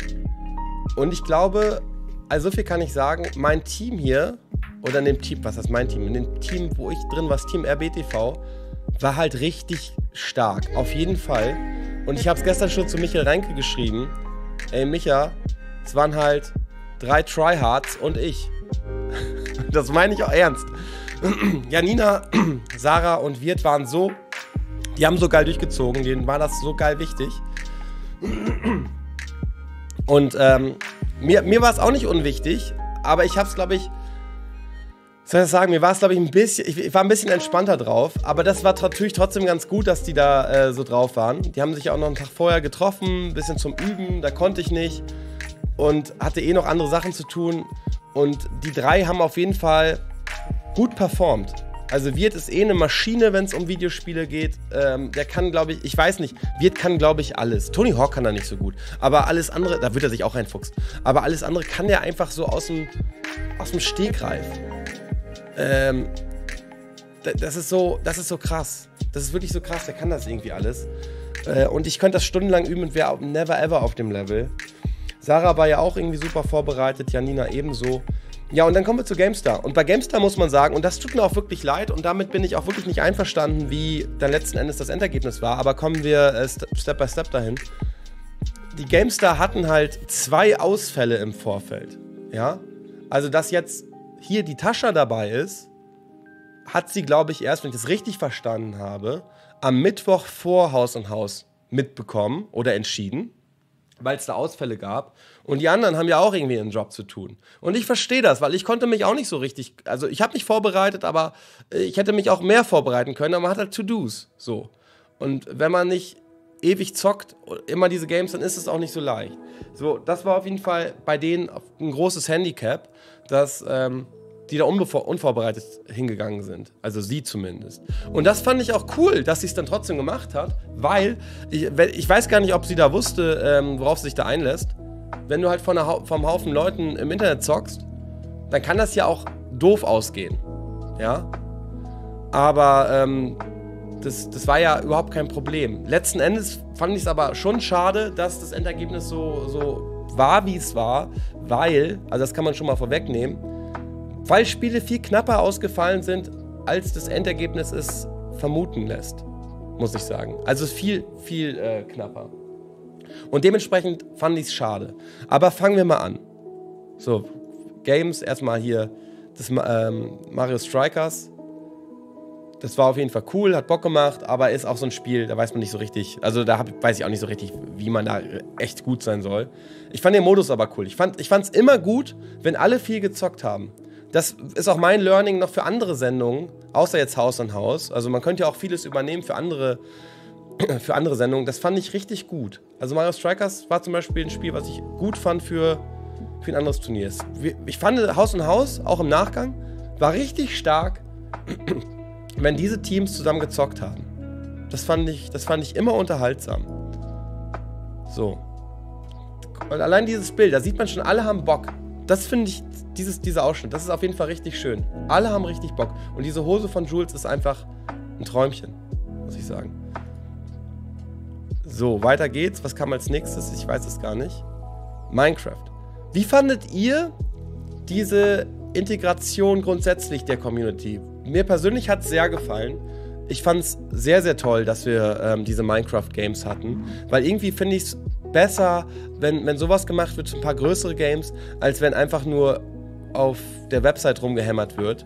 Und ich glaube, also so viel kann ich sagen, mein Team hier, oder in dem Team, was heißt mein Team? In dem Team, wo ich drin war, das Team R B T V, war halt richtig stark, auf jeden Fall. Und ich habe es gestern schon zu Michael Reinke geschrieben. Ey Micha, es waren halt drei Tryhards und ich. Das meine ich auch ernst. Janina, Sarah und Wirt waren so, die haben so geil durchgezogen, denen war das so geil wichtig. Und ähm, mir, mir war es auch nicht unwichtig, aber ich habe es, glaube ich, soll ich sagen, mir war es, glaube ich, ein bisschen, ich, ich war ein bisschen entspannter drauf, aber das war natürlich trotzdem ganz gut, dass die da äh, so drauf waren. Die haben sich auch noch einen Tag vorher getroffen, ein bisschen zum Üben, da konnte ich nicht und hatte eh noch andere Sachen zu tun. Und die drei haben auf jeden Fall gut performt. Also Wirt ist eh eine Maschine, wenn es um Videospiele geht. Ähm, der kann, glaube ich, ich weiß nicht, Wirt kann, glaube ich, alles. Tony Hawk kann er nicht so gut, aber alles andere, da wird er sich auch reinfuchsen, aber alles andere kann der einfach so aus dem, aus dem Stegreif. Ähm, das ist so, das ist so krass. Das ist wirklich so krass, der kann das irgendwie alles. Äh, und ich könnte das stundenlang üben und wäre never ever auf dem Level. Sarah war ja auch irgendwie super vorbereitet, Janina ebenso. Ja, und dann kommen wir zu GameStar. Und bei GameStar muss man sagen, und das tut mir auch wirklich leid, und damit bin ich auch wirklich nicht einverstanden, wie dann letzten Endes das Endergebnis war, aber kommen wir äh, Step by Step dahin. Die GameStar hatten halt zwei Ausfälle im Vorfeld. Ja, also dass jetzt hier die Tascha dabei ist, hat sie, glaube ich, erst, wenn ich das richtig verstanden habe, am Mittwoch vor Haus an Haus mitbekommen oder entschieden, weil es da Ausfälle gab. Und die anderen haben ja auch irgendwie ihren Job zu tun. Und ich verstehe das, weil ich konnte mich auch nicht so richtig, also ich habe mich vorbereitet, aber ich hätte mich auch mehr vorbereiten können, aber man hat halt To-Dos, so. Und wenn man nicht ewig zockt, immer diese Games, dann ist es auch nicht so leicht. So, das war auf jeden Fall bei denen ein großes Handicap, dass ähm, die da unvorbereitet hingegangen sind. Also sie zumindest. Und das fand ich auch cool, dass sie es dann trotzdem gemacht hat, weil ich, ich weiß gar nicht, ob sie da wusste, ähm, worauf sie sich da einlässt. Wenn du halt von einer, vom Haufen Leuten im Internet zockst, dann kann das ja auch doof ausgehen. Ja? Aber ähm, das, das war ja überhaupt kein Problem. Letzten Endes fand ich es aber schon schade, dass das Endergebnis so, so war, wie es war, weil, also das kann man schon mal vorwegnehmen, weil Spiele viel knapper ausgefallen sind, als das Endergebnis es vermuten lässt, muss ich sagen. Also viel, viel äh, knapper. Und dementsprechend fand ich es schade. Aber fangen wir mal an. So, Games, erstmal hier das ähm, Mario Strikers. Das war auf jeden Fall cool, hat Bock gemacht, aber ist auch so ein Spiel, da weiß man nicht so richtig, also da hab, weiß ich auch nicht so richtig, wie man da echt gut sein soll. Ich fand den Modus aber cool. Ich fand, ich fand's immer gut, wenn alle viel gezockt haben. Das ist auch mein Learning noch für andere Sendungen, außer jetzt Haus an Haus. Also man könnte ja auch vieles übernehmen für andere, für andere Sendungen. Das fand ich richtig gut. Also Mario Strikers war zum Beispiel ein Spiel, was ich gut fand für, für ein anderes Turnier. Ich fand Haus an Haus, auch im Nachgang, war richtig stark, wenn diese Teams zusammen gezockt haben. Das fand ich, das fand ich immer unterhaltsam. So. Und allein dieses Bild, da sieht man schon, alle haben Bock. Das finde ich, dieses, dieser Ausschnitt, das ist auf jeden Fall richtig schön. Alle haben richtig Bock. Und diese Hose von Jules ist einfach ein Träumchen, muss ich sagen. So, weiter geht's. Was kam als nächstes? Ich weiß es gar nicht. Minecraft. Wie fandet ihr diese Integration grundsätzlich der Community? Mir persönlich hat es sehr gefallen. Ich fand es sehr, sehr toll, dass wir ähm, diese Minecraft-Games hatten, weil irgendwie finde ich es besser, wenn, wenn sowas gemacht wird, ein paar größere Games, als wenn einfach nur auf der Website rumgehämmert wird.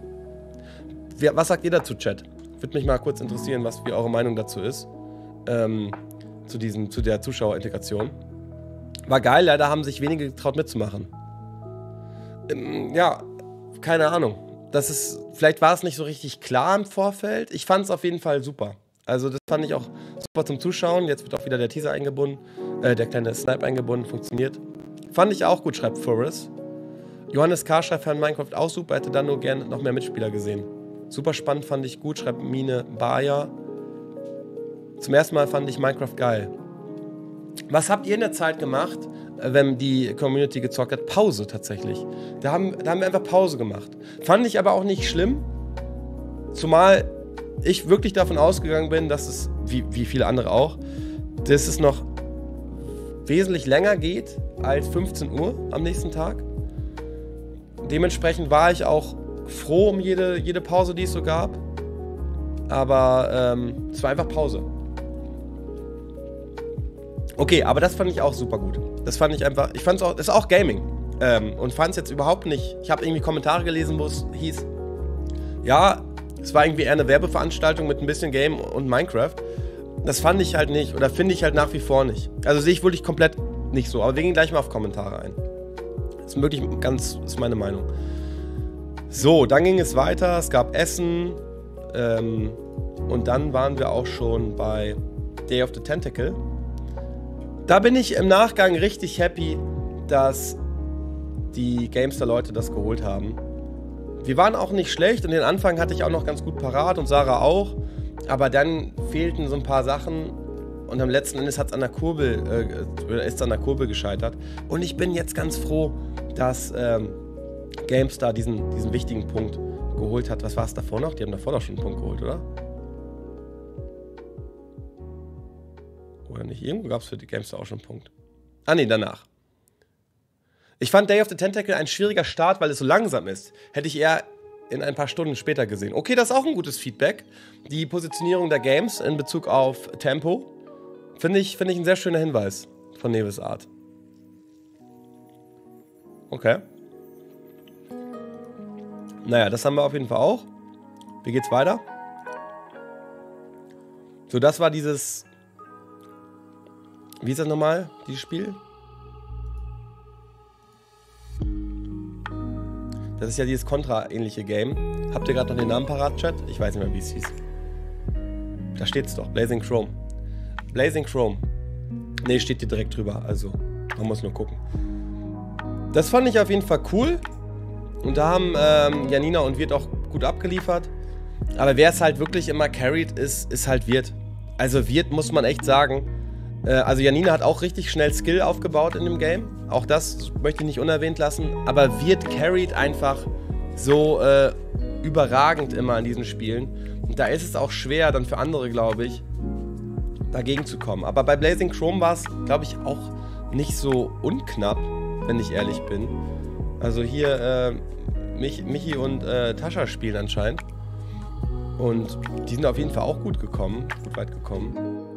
Wie, was sagt ihr dazu, Chat? Würde mich mal kurz interessieren, was wie eure Meinung dazu ist, ähm, zu, diesem, zu der Zuschauerintegration. War geil, leider haben sich wenige getraut mitzumachen. Ähm, ja, keine Ahnung. Das ist, vielleicht war es nicht so richtig klar im Vorfeld. Ich fand es auf jeden Fall super. Also das fand ich auch super zum Zuschauen. Jetzt wird auch wieder der Teaser eingebunden, äh, der kleine Snipe eingebunden, funktioniert. Fand ich auch gut, schreibt Forrest. Johannes K. schreibt Herrn Minecraft auch super, hätte dann nur gerne noch mehr Mitspieler gesehen. Super spannend, fand ich gut, schreibt Mine Bayer. Zum ersten Mal fand ich Minecraft geil. Was habt ihr in der Zeit gemacht, wenn die Community gezockt hat? Pause tatsächlich. Da haben, da haben wir einfach Pause gemacht. Fand ich aber auch nicht schlimm, zumal ich wirklich davon ausgegangen bin, dass es, wie, wie viele andere auch, dass es noch wesentlich länger geht als fünfzehn Uhr am nächsten Tag. Dementsprechend war ich auch froh um jede, jede Pause, die es so gab. Aber ähm, es war einfach Pause. Okay, aber das fand ich auch super gut. Das fand ich einfach, ich fand es auch, das ist auch Gaming. Ähm, und fand es jetzt überhaupt nicht, ich habe irgendwie Kommentare gelesen, wo es hieß, ja, es war irgendwie eher eine Werbeveranstaltung mit ein bisschen Game und Minecraft. Das fand ich halt nicht oder finde ich halt nach wie vor nicht. Also sehe ich wirklich komplett nicht so, aber wir gehen gleich mal auf Kommentare ein. Das ist wirklich ganz, ist meine Meinung. So, dann ging es weiter, es gab Essen ähm, und dann waren wir auch schon bei Day of the Tentacle. Da bin ich im Nachgang richtig happy, dass die Gamestar-Leute das geholt haben. Wir waren auch nicht schlecht und den Anfang hatte ich auch noch ganz gut parat und Sarah auch. Aber dann fehlten so ein paar Sachen und am letzten Endes hat's an der Kurbel, äh, ist es an der Kurbel gescheitert. Und ich bin jetzt ganz froh, dass ähm, GameStar diesen, diesen wichtigen Punkt geholt hat. Was war es davor noch? Die haben davor noch schon einen Punkt geholt, oder? Oder nicht? Irgendwo gab es für die GameStar auch schon einen Punkt. Ah nee, danach. Ich fand Day of the Tentacle ein schwieriger Start, weil es so langsam ist. Hätte ich eher in ein paar Stunden später gesehen. Okay, das ist auch ein gutes Feedback. Die Positionierung der Games in Bezug auf Tempo finde ich, finde ich ein sehr schöner Hinweis von Neves Art. Okay. Naja, das haben wir auf jeden Fall auch. Wie geht's weiter? So, das war dieses... Wie ist das nochmal, dieses Spiel? Das ist ja dieses Contra-ähnliche Game. Habt ihr gerade noch den Namen parat, Chat? Ich weiß nicht mehr, wie es hieß. Da steht's doch, Blazing Chrome. Blazing Chrome. Ne, steht hier direkt drüber, also man muss nur gucken. Das fand ich auf jeden Fall cool. Und da haben ähm, Janina und Wirt auch gut abgeliefert. Aber wer es halt wirklich immer carried ist, ist halt Wirt. Also Wirt muss man echt sagen. Also Janina hat auch richtig schnell Skill aufgebaut in dem Game. Auch das möchte ich nicht unerwähnt lassen. Aber Wirt carried einfach so äh, überragend immer in diesen Spielen. Und da ist es auch schwer dann für andere, glaube ich, dagegen zu kommen. Aber bei Blazing Chrome war es, glaube ich, auch nicht so unknapp, wenn ich ehrlich bin. Also hier äh, Mich, Michi und äh, Tascha spielen anscheinend. Und die sind auf jeden Fall auch gut gekommen, gut weit gekommen.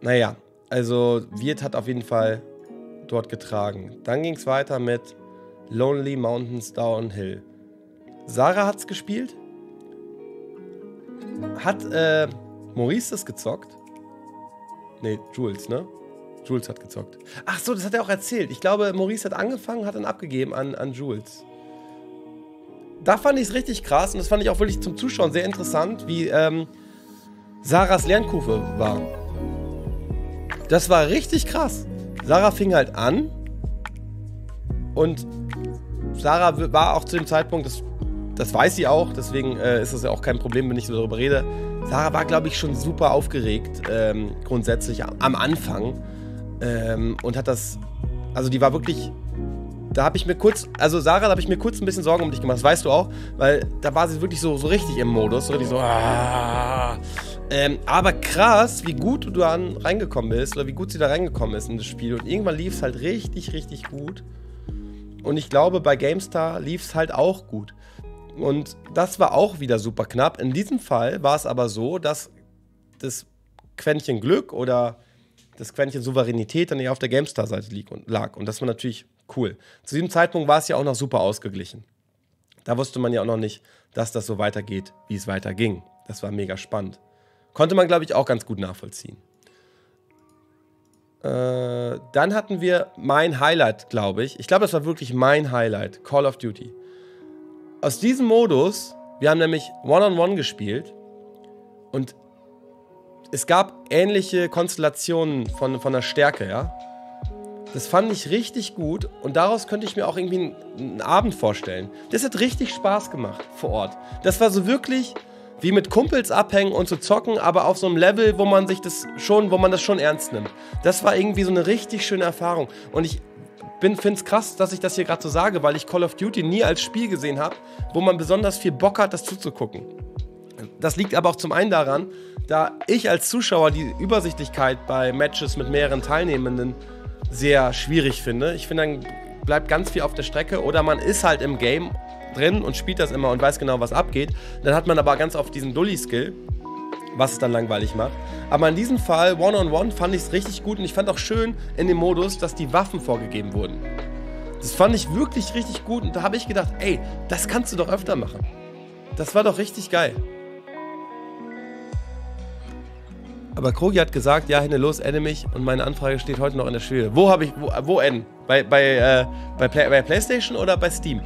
Naja, also Wirt hat auf jeden Fall dort getragen. Dann ging es weiter mit Lonely Mountains Downhill. Sarah hat's gespielt. Hat äh, Maurice das gezockt? Nee, Jules, ne? Jules hat gezockt. Ach so, das hat er auch erzählt. Ich glaube, Maurice hat angefangen, hat dann abgegeben an, an Jules. Da fand ich es richtig krass und das fand ich auch wirklich zum Zuschauen sehr interessant, wie ähm, Sarahs Lernkurve war. Das war richtig krass. Sarah fing halt an und Sarah war auch zu dem Zeitpunkt, das, das weiß sie auch, deswegen äh, ist das ja auch kein Problem, wenn ich so darüber rede. Sarah war, glaube ich, schon super aufgeregt, ähm, grundsätzlich am Anfang ähm, und hat das, also die war wirklich, da habe ich mir kurz, also Sarah, da habe ich mir kurz ein bisschen Sorgen um dich gemacht, das weißt du auch, weil da war sie wirklich so, so richtig im Modus, so richtig so, aah. Ähm, aber krass, wie gut du da reingekommen bist oder wie gut sie da reingekommen ist in das Spiel. Und irgendwann lief es halt richtig, richtig gut. Und ich glaube, bei GameStar lief es halt auch gut. Und das war auch wieder super knapp. In diesem Fall war es aber so, dass das Quäntchen Glück oder das Quäntchen Souveränität dann eher auf der GameStar-Seite lag. Und das war natürlich cool. Zu diesem Zeitpunkt war es ja auch noch super ausgeglichen. Da wusste man ja auch noch nicht, dass das so weitergeht, wie es weiterging. Das war mega spannend. Konnte man, glaube ich, auch ganz gut nachvollziehen. Äh, dann hatten wir mein Highlight, glaube ich. Ich glaube, das war wirklich mein Highlight. Call of Duty. Aus diesem Modus, wir haben nämlich One-on-One gespielt. Und es gab ähnliche Konstellationen von, von der Stärke, ja. Das fand ich richtig gut und daraus könnte ich mir auch irgendwie einen, einen Abend vorstellen. Das hat richtig Spaß gemacht vor Ort. Das war so wirklich wie mit Kumpels abhängen und zu zocken, aber auf so einem Level, wo man sich das schon, wo man das schon ernst nimmt. Das war irgendwie so eine richtig schöne Erfahrung. Und ich finde es krass, dass ich das hier gerade so sage, weil ich Call of Duty nie als Spiel gesehen habe, wo man besonders viel Bock hat, das zuzugucken. Das liegt aber auch zum einen daran, da ich als Zuschauer die Übersichtlichkeit bei Matches mit mehreren Teilnehmenden sehr schwierig finde. Ich finde, dann bleibt ganz viel auf der Strecke oder man ist halt im Game drin und spielt das immer und weiß genau, was abgeht. Dann hat man aber ganz oft diesen Dulli-Skill, was es dann langweilig macht. Aber in diesem Fall, One-on-One, fand ich es richtig gut und ich fand auch schön in dem Modus, dass die Waffen vorgegeben wurden. Das fand ich wirklich richtig gut und da habe ich gedacht, ey, das kannst du doch öfter machen. Das war doch richtig geil. Aber Krogi hat gesagt, ja, hinne los, ende mich. Und meine Anfrage steht heute noch in der Schwebe. Wo habe ich, wo, wo enden? Bei, bei, äh, bei, Play, bei PlayStation oder bei Steam?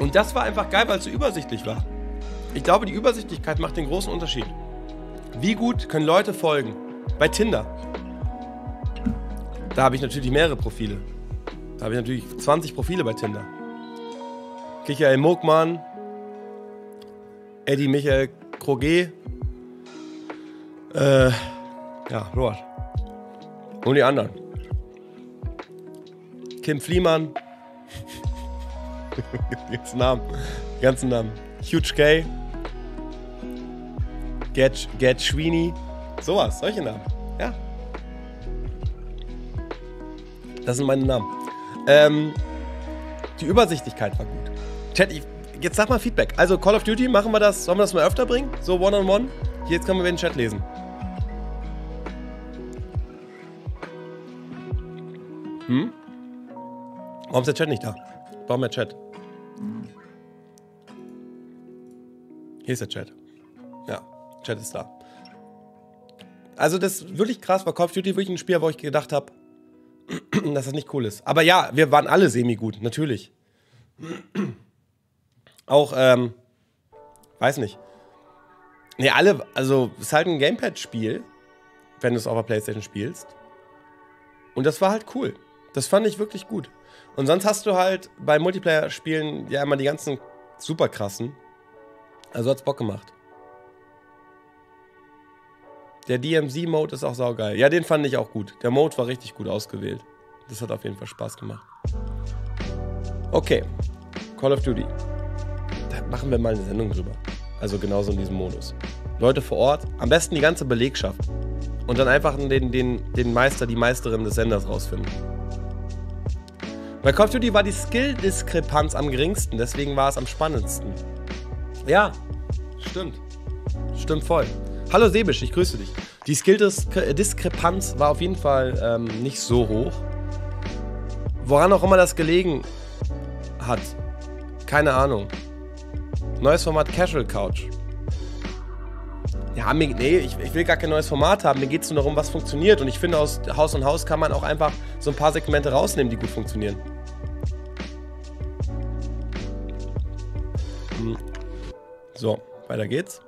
Und das war einfach geil, weil es so übersichtlich war. Ich glaube, die Übersichtlichkeit macht den großen Unterschied. Wie gut können Leute folgen? Bei Tinder. Da habe ich natürlich mehrere Profile. Da habe ich natürlich zwanzig Profile bei Tinder. Michael Krogmann, Eddie, Michael Krogé, äh, ja, Robert und die anderen. Kim Fliemann, die ganzen Namen, die ganzen Namen. Huge K, Get, Get Schweeny, sowas, solche Namen, ja. Das sind meine Namen. Ähm, die Übersichtlichkeit war gut. Chat, ich Jetzt sag mal Feedback. Also Call of Duty, machen wir das, sollen wir das mal öfter bringen? So one-on-one. Jetzt können wir den Chat lesen. Hm? Warum ist der Chat nicht da? Warum der Chat? Hier ist der Chat. Ja, Chat ist da. Also das ist wirklich krass, weil Call of Duty wirklich ein Spiel, wo ich gedacht habe, dass das nicht cool ist. Aber ja, wir waren alle semi-gut, natürlich. Auch, ähm, weiß nicht. Ne, alle, also, es ist halt ein Gamepad-Spiel, wenn du es auf der PlayStation spielst. Und das war halt cool. Das fand ich wirklich gut. Und sonst hast du halt bei Multiplayer-Spielen ja immer die ganzen super krassen. Also hat's Bock gemacht. Der D M Z-Mode ist auch saugeil. Ja, den fand ich auch gut. Der Mode war richtig gut ausgewählt. Das hat auf jeden Fall Spaß gemacht. Okay. Call of Duty. Machen wir mal eine Sendung drüber. Also genauso in diesem Modus. Leute vor Ort, am besten die ganze Belegschaft. Und dann einfach den, den, den Meister, die Meisterin des Senders rausfinden. Bei Call of Duty war die Skill-Diskrepanz am geringsten, deswegen war es am spannendsten. Ja, stimmt. Stimmt voll. Hallo Sebisch, ich grüße dich. Die Skill-Diskrepanz war auf jeden Fall ähm, nicht so hoch. Woran auch immer das gelegen hat. Keine Ahnung. Neues Format Casual Couch. Ja, mir, nee, ich, ich will gar kein neues Format haben. Mir geht es nur darum, was funktioniert. Und ich finde, aus Haus an Haus kann man auch einfach so ein paar Segmente rausnehmen, die gut funktionieren. Hm. So, weiter geht's.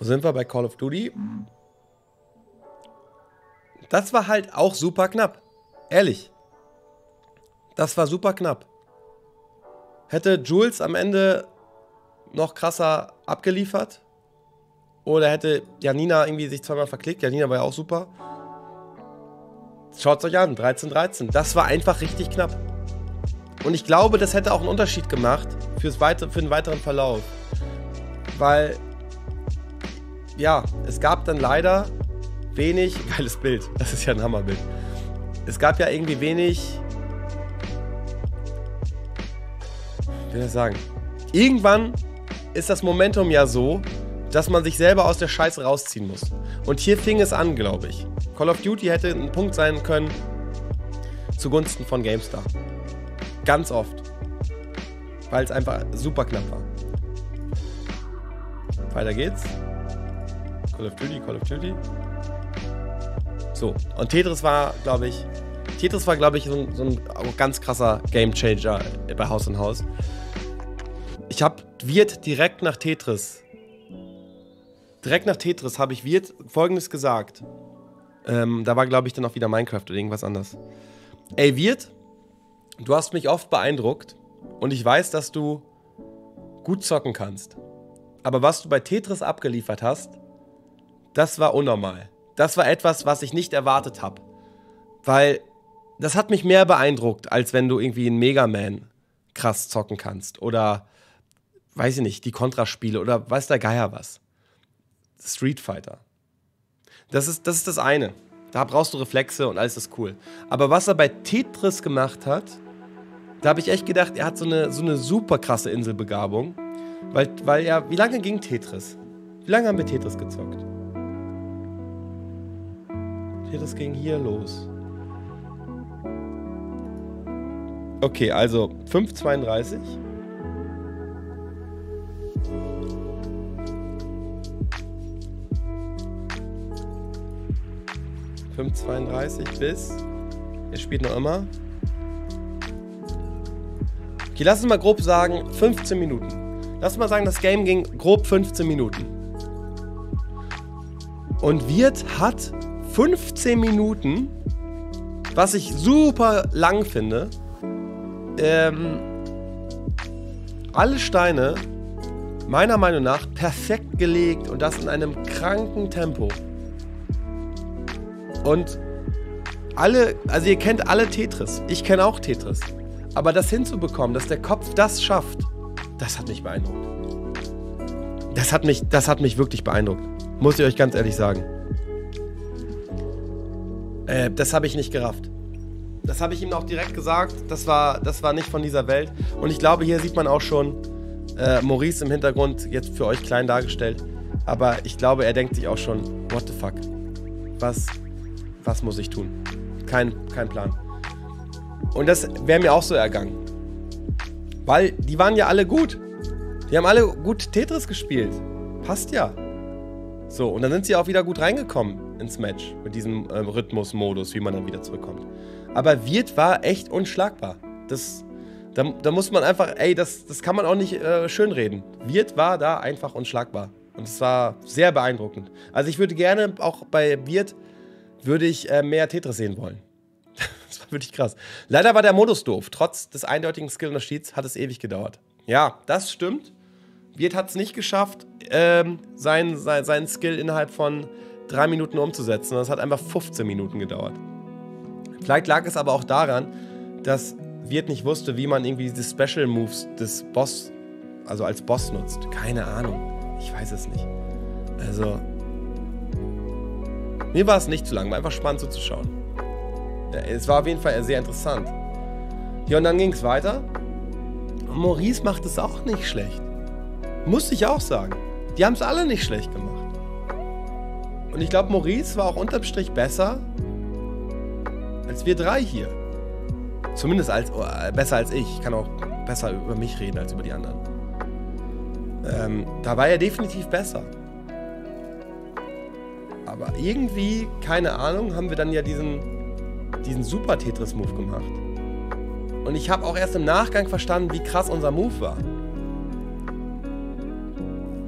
Wo sind wir bei Call of Duty? Das war halt auch super knapp. Ehrlich. Das war super knapp. Hätte Jules am Ende noch krasser abgeliefert? Oder hätte Janina irgendwie sich zweimal verklickt? Janina war ja auch super. Schaut es euch an, dreizehn dreizehn. Das war einfach richtig knapp. Und ich glaube, das hätte auch einen Unterschied gemacht fürs weite, für den weiteren Verlauf. Weil, ja, es gab dann leider wenig... Geiles Bild, das ist ja ein Hammerbild. Es gab ja irgendwie wenig... Ich will das sagen. Irgendwann ist das Momentum ja so, dass man sich selber aus der Scheiße rausziehen muss. Und hier fing es an, glaube ich. Call of Duty hätte ein Punkt sein können zugunsten von GameStar. Ganz oft. Weil es einfach super knapp war. Weiter geht's. Call of Duty, Call of Duty. So, und Tetris war, glaube ich... Tetris war, glaube ich, so ein, so ein ganz krasser Gamechanger bei Haus an Haus. Ich habe Wirt direkt nach Tetris direkt nach Tetris habe ich Wirt Folgendes gesagt. Ähm, da war, glaube ich, dann auch wieder Minecraft oder irgendwas anderes. Ey, Wirt, du hast mich oft beeindruckt und ich weiß, dass du gut zocken kannst. Aber was du bei Tetris abgeliefert hast, das war unnormal. Das war etwas, was ich nicht erwartet habe. Weil das hat mich mehr beeindruckt, als wenn du irgendwie in Mega Man krass zocken kannst. Oder, weiß ich nicht, die Kontraspiele oder weiß der Geier was. Street Fighter. Das ist, das ist das eine. Da brauchst du Reflexe und alles ist cool. Aber was er bei Tetris gemacht hat, da habe ich echt gedacht, er hat so eine, so eine super krasse Inselbegabung. Weil, weil er, wie lange ging Tetris? Wie lange haben wir Tetris gezockt? Tetris ging hier los. Okay, also fünf Uhr zweiunddreißig. fünf Uhr zweiunddreißig bis... Er spielt noch immer. Okay, lass uns mal grob sagen, fünfzehn Minuten. Lass uns mal sagen, das Game ging grob fünfzehn Minuten. Und Wirt hat fünfzehn Minuten, was ich super lang finde, ähm, alle Steine meiner Meinung nach perfekt gelegt und das in einem kranken Tempo. Und alle, also ihr kennt alle Tetris, ich kenne auch Tetris, aber das hinzubekommen, dass der Kopf das schafft, das hat mich beeindruckt. Das hat mich, das hat mich wirklich beeindruckt, muss ich euch ganz ehrlich sagen. Äh, das habe ich nicht gerafft. Das habe ich ihm auch direkt gesagt, das war, das war nicht von dieser Welt. Und ich glaube, hier sieht man auch schon äh, Maurice im Hintergrund, jetzt für euch klein dargestellt, aber ich glaube, er denkt sich auch schon, what the fuck, was... Was muss ich tun? Kein, kein Plan. Und das wäre mir auch so ergangen. Weil die waren ja alle gut. Die haben alle gut Tetris gespielt. Passt ja. So, und dann sind sie auch wieder gut reingekommen ins Match. Mit diesem ähm, Rhythmus-Modus, wie man dann wieder zurückkommt. Aber Wirt war echt unschlagbar. Das, da, da muss man einfach, ey, das, das kann man auch nicht äh, schönreden. Wirt war da einfach unschlagbar. Und es war sehr beeindruckend. Also ich würde gerne auch bei Wirt würde ich äh, mehr Tetris sehen wollen. Das war wirklich krass. Leider war der Modus doof. Trotz des eindeutigen Skill-Unterschieds hat es ewig gedauert. Ja, das stimmt. Wirt hat es nicht geschafft, ähm, seinen, sein, seinen Skill innerhalb von drei Minuten umzusetzen. Das hat einfach fünfzehn Minuten gedauert. Vielleicht lag es aber auch daran, dass Wirt nicht wusste, wie man irgendwie diese Special Moves des Boss, also als Boss nutzt. Keine Ahnung. Ich weiß es nicht. Also... Mir war es nicht zu lang, war einfach spannend zuzuschauen. Ja, es war auf jeden Fall sehr interessant. Ja, und dann ging es weiter. Und Maurice macht es auch nicht schlecht. Muss ich auch sagen. Die haben es alle nicht schlecht gemacht. Und ich glaube, Maurice war auch unterm Strich besser als wir drei hier. Zumindest als, äh, besser als ich. Ich kann auch besser über mich reden als über die anderen. Ähm, da war er definitiv besser. Aber irgendwie, keine Ahnung, haben wir dann ja diesen, diesen Super-Tetris-Move gemacht. Und ich habe auch erst im Nachgang verstanden, wie krass unser Move war.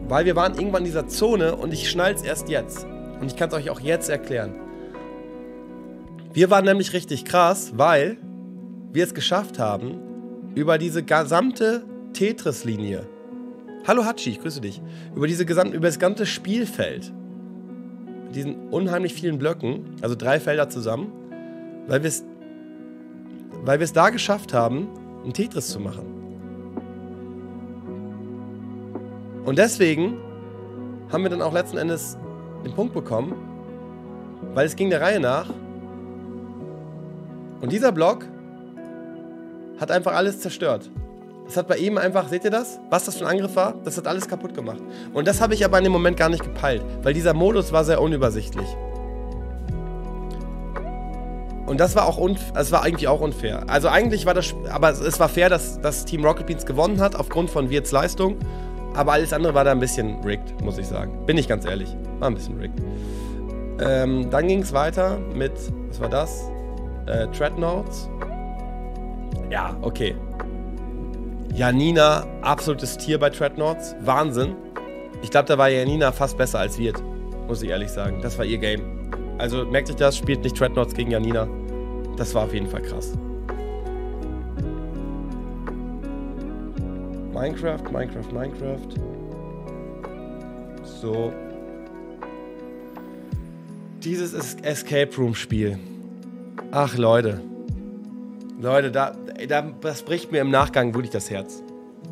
Weil wir waren irgendwann in dieser Zone und ich schnall's erst jetzt. Und ich kann es euch auch jetzt erklären. Wir waren nämlich richtig krass, weil wir es geschafft haben, über diese gesamte Tetris-Linie. Hallo Hatschi, ich grüße dich. Über, diese gesamte, über das gesamte Spielfeld. Diesen unheimlich vielen Blöcken, also drei Felder zusammen, weil wir es weil wir es da geschafft haben, ein Tetris zu machen. Und deswegen haben wir dann auch letzten Endes den Punkt bekommen, weil es ging der Reihe nach. Und dieser Block hat einfach alles zerstört. Das hat bei ihm einfach, seht ihr das? Was das für ein Angriff war? Das hat alles kaputt gemacht. Und das habe ich aber in dem Moment gar nicht gepeilt, weil dieser Modus war sehr unübersichtlich. Und das war auch unfair, das war eigentlich auch unfair. Also eigentlich war das, aber es war fair, dass das Team Rocket Beans gewonnen hat, aufgrund von Wirts Leistung. Aber alles andere war da ein bisschen rigged, muss ich sagen. Bin ich ganz ehrlich, war ein bisschen rigged. Ähm, dann ging es weiter mit, was war das? Äh, Treadnoughts. Ja, okay. Janina, absolutes Tier bei Treadnoughts. Wahnsinn. Ich glaube, da war Janina fast besser als Wirt, muss ich ehrlich sagen. Das war ihr Game. Also merkt euch das, spielt nicht Dreadnoughts gegen Janina. Das war auf jeden Fall krass. Minecraft, Minecraft, Minecraft. So. Dieses ist Escape Room Spiel. Ach Leute. Leute, da, da, das bricht mir im Nachgang wirklich das Herz.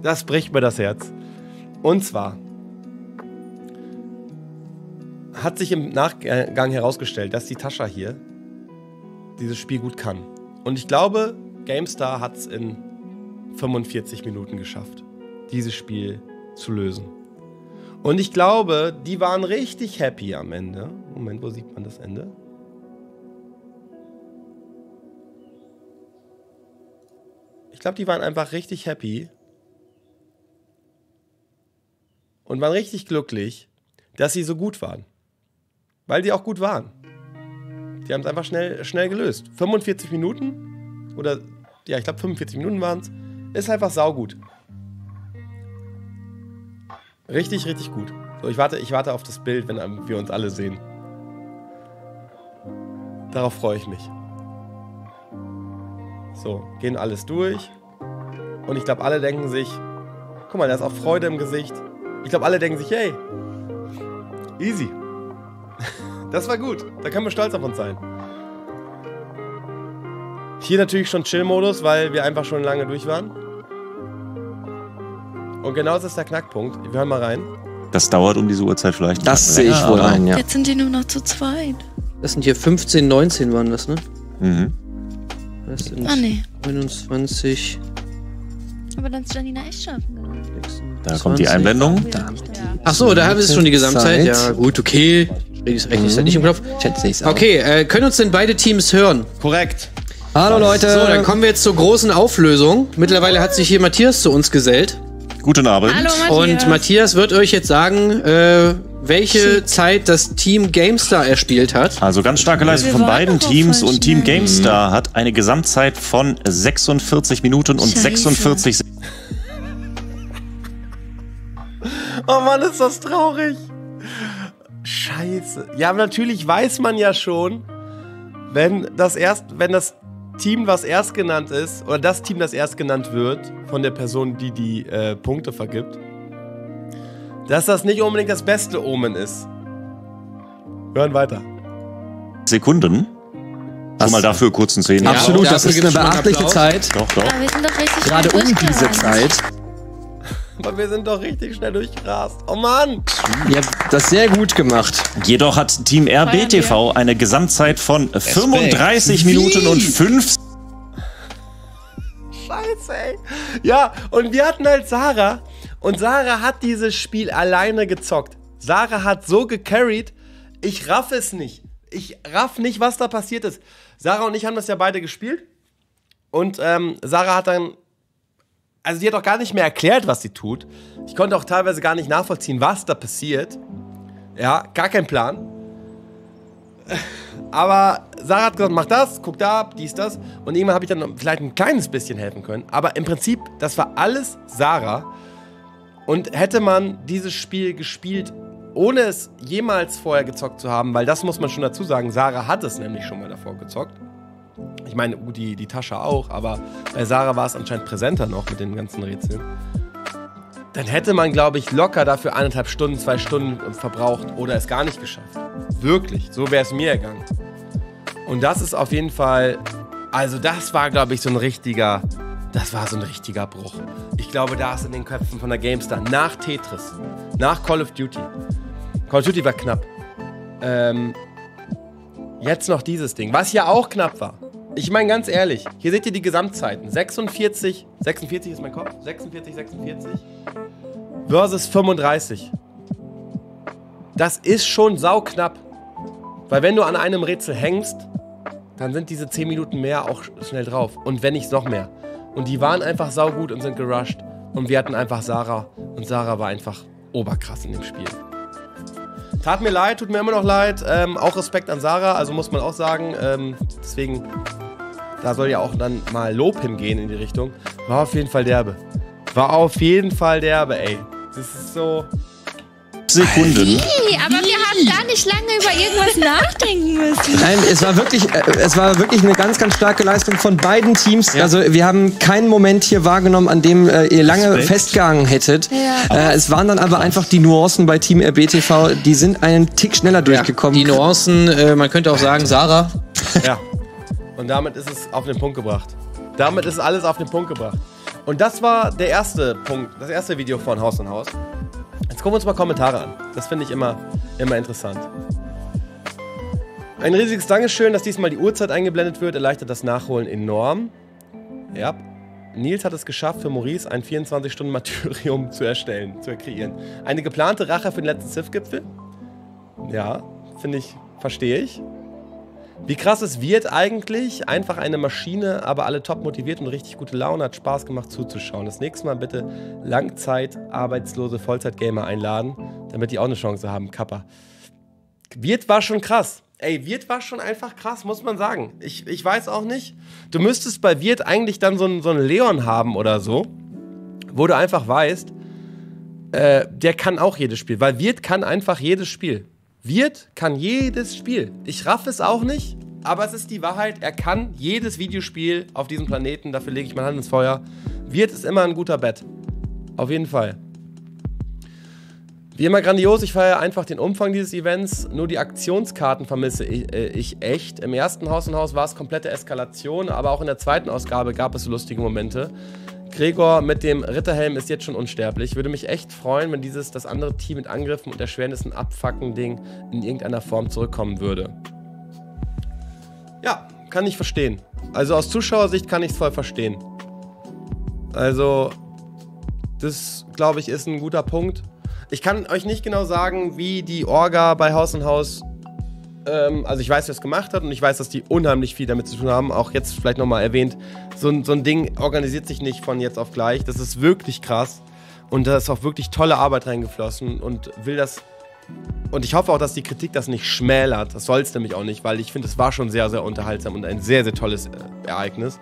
Das bricht mir das Herz. Und zwar hat sich im Nachgang herausgestellt, dass die Tascha hier dieses Spiel gut kann. Und ich glaube, GameStar hat es in fünfundvierzig Minuten geschafft, dieses Spiel zu lösen. Und ich glaube, die waren richtig happy am Ende. Moment, wo sieht man das Ende? Ich glaube, die waren einfach richtig happy und waren richtig glücklich, dass sie so gut waren. Weil die auch gut waren. Die haben es einfach schnell, schnell gelöst. fünfundvierzig Minuten oder, ja, ich glaube, fünfundvierzig Minuten waren es. Ist einfach saugut. Richtig, richtig gut. So, ich warte, ich warte auf das Bild, wenn wir uns alle sehen. Darauf freue ich mich. So, gehen alles durch. Und ich glaube, alle denken sich, guck mal, da ist auch Freude im Gesicht. Ich glaube, alle denken sich, hey, easy. Das war gut. Da können wir stolz auf uns sein. Hier natürlich schon Chill-Modus, weil wir einfach schon lange durch waren. Und genau das ist der Knackpunkt. Wir hören mal rein. Das dauert um diese Uhrzeit vielleicht. Das sehe ich wohl ein, ja. Jetzt sind die nur noch zu zweit. Das sind hier fünfzehn, neunzehn waren das, ne? Mhm. Das sind ah, nee. neunundzwanzig. Aber dann ist Janina echt schaffen. Da kommt die Einblendung. Achso, da haben wir schon die Gesamtzeit. Ja, gut, okay. Ich rechne es ja nicht im Kopf. Schätze ich's auch. Okay, äh, können uns denn beide Teams hören? Korrekt. Hallo Leute. So, dann kommen wir jetzt zur großen Auflösung. Mittlerweile hat sich hier Matthias zu uns gesellt. Guten Abend. Hallo Matthias. Und Matthias wird euch jetzt sagen, äh, welche Zeit das Team GameStar erspielt hat. Also ganz starke Leistung von beiden Teams. Und Team GameStar hat eine Gesamtzeit von sechsundvierzig Minuten und sechsundvierzig Sekunden. Oh Mann, ist das traurig. Scheiße. Ja, natürlich weiß man ja schon, wenn das erst, wenn das Team, was erst genannt ist, oder das Team, das erst genannt wird, von der Person, die die äh, Punkte vergibt, dass das nicht unbedingt das beste Omen ist. Wir hören weiter. Sekunden? Schon mal dafür kurz zu sehen. Ja, absolut, das, das ist eine beachtliche Zeit. Doch, doch. Ja, wir sind doch richtig gerade um diese Zeit. Aber wir sind doch richtig schnell durchgerast. Oh Mann! Ihr habt das sehr gut gemacht. Jedoch hat Team R B T V eine Gesamtzeit von fünfunddreißig Minuten und fünf. Scheiße, ey. Ja, und wir hatten halt Sarah. Und Sarah hat dieses Spiel alleine gezockt. Sarah hat so gecarried, ich raff es nicht. Ich raff nicht, was da passiert ist. Sarah und ich haben das ja beide gespielt. Und ähm, Sarah hat dann... Also die hat auch gar nicht mehr erklärt, was sie tut. Ich konnte auch teilweise gar nicht nachvollziehen, was da passiert. Ja, gar kein Plan. Aber Sarah hat gesagt, mach das, guck da, dies, das. Und irgendwann habe ich dann vielleicht ein kleines bisschen helfen können. Aber im Prinzip, das war alles Sarah. Und hätte man dieses Spiel gespielt, ohne es jemals vorher gezockt zu haben, weil das muss man schon dazu sagen, Sarah hat es nämlich schon mal davor gezockt. Ich meine, uh, die, die Tascha auch, aber bei Sarah war es anscheinend präsenter noch mit den ganzen Rätseln. Dann hätte man, glaube ich, locker dafür eineinhalb Stunden, zwei Stunden verbraucht oder es gar nicht geschafft. Wirklich, so wäre es mir ergangen. Und das ist auf jeden Fall, also das war, glaube ich, so ein richtiger, das war so ein richtiger Bruch. Ich glaube, da ist in den Köpfen von der GameStar nach Tetris, nach Call of Duty. Call of Duty war knapp. Ähm, jetzt noch dieses Ding, was ja auch knapp war. Ich meine ganz ehrlich, hier seht ihr die Gesamtzeiten. sechsundvierzig, sechsundvierzig ist mein Kopf, sechsundvierzig, sechsundvierzig versus fünfunddreißig. Das ist schon sauknapp. Weil wenn du an einem Rätsel hängst, dann sind diese zehn Minuten mehr auch schnell drauf. Und wenn nicht, noch mehr. Und die waren einfach saugut und sind gerusht. Und wir hatten einfach Sarah. Und Sarah war einfach oberkrass in dem Spiel. Tat mir leid, tut mir immer noch leid. Ähm, auch Respekt an Sarah, also muss man auch sagen. Ähm, deswegen... Da soll ja auch dann mal Lob hingehen in die Richtung. War auf jeden Fall derbe. War auf jeden Fall derbe, ey. Das ist so... Sekunden. Hey, aber wir haben gar nicht lange über irgendwas nachdenken müssen. Nein, es war wirklich, es war wirklich eine ganz, ganz starke Leistung von beiden Teams. Ja. Also wir haben keinen Moment hier wahrgenommen, an dem äh, ihr lange Respekt. festgehangen hättet. Ja. Äh, es waren dann aber einfach die Nuancen bei Team R B T V, die sind einen Tick schneller durchgekommen. Ja, die Nuancen, äh, man könnte auch sagen, Sarah. Ja. Und damit ist es auf den Punkt gebracht. Damit ist alles auf den Punkt gebracht. Und das war der erste Punkt, das erste Video von Haus an Haus. Jetzt gucken wir uns mal Kommentare an. Das finde ich immer, immer interessant. Ein riesiges Dankeschön, dass diesmal die Uhrzeit eingeblendet wird. Erleichtert das Nachholen enorm. Ja. Nils hat es geschafft, für Maurice ein vierundzwanzig-Stunden-Martyrium zu erstellen, zu kreieren. Eine geplante Rache für den letzten Ziff-Gipfel? Ja, finde ich, verstehe ich. Wie krass es wird eigentlich? Einfach eine Maschine, aber alle top motiviert und richtig gute Laune. Hat Spaß gemacht zuzuschauen. Das nächste Mal bitte Langzeit-arbeitslose Vollzeit-Gamer einladen, damit die auch eine Chance haben. Kappa. Wirt war schon krass. Ey, Wirt war schon einfach krass, muss man sagen. Ich, ich weiß auch nicht. Du müsstest bei Wirt eigentlich dann so einen, so einen Leon haben oder so, wo du einfach weißt, äh, der kann auch jedes Spiel. Weil Wirt kann einfach jedes Spiel. Wirt kann jedes Spiel. Ich raff es auch nicht, aber es ist die Wahrheit. Er kann jedes Videospiel auf diesem Planeten. Dafür lege ich meine Hand ins Feuer. Wirt ist immer ein guter Bet. Auf jeden Fall. Wie immer grandios. Ich feiere einfach den Umfang dieses Events. Nur die Aktionskarten vermisse ich, äh, ich echt. Im ersten Haus an Haus war es komplette Eskalation, aber auch in der zweiten Ausgabe gab es lustige Momente. Gregor mit dem Ritterhelm ist jetzt schon unsterblich. Würde mich echt freuen, wenn dieses, das andere Team mit Angriffen und Erschwernissen abfacken-Ding in irgendeiner Form zurückkommen würde. Ja, kann ich verstehen. Also aus Zuschauersicht kann ich es voll verstehen. Also, das, glaube ich, ist ein guter Punkt. Ich kann euch nicht genau sagen, wie die Orga bei Haus an Haus... Also ich weiß, wer es gemacht hat und ich weiß, dass die unheimlich viel damit zu tun haben. Auch jetzt vielleicht nochmal erwähnt, so ein, so ein Ding organisiert sich nicht von jetzt auf gleich. Das ist wirklich krass und da ist auch wirklich tolle Arbeit reingeflossen und will das... Und ich hoffe auch, dass die Kritik das nicht schmälert. Das soll es nämlich auch nicht, weil ich finde, es war schon sehr, sehr unterhaltsam und ein sehr, sehr tolles Ereignis.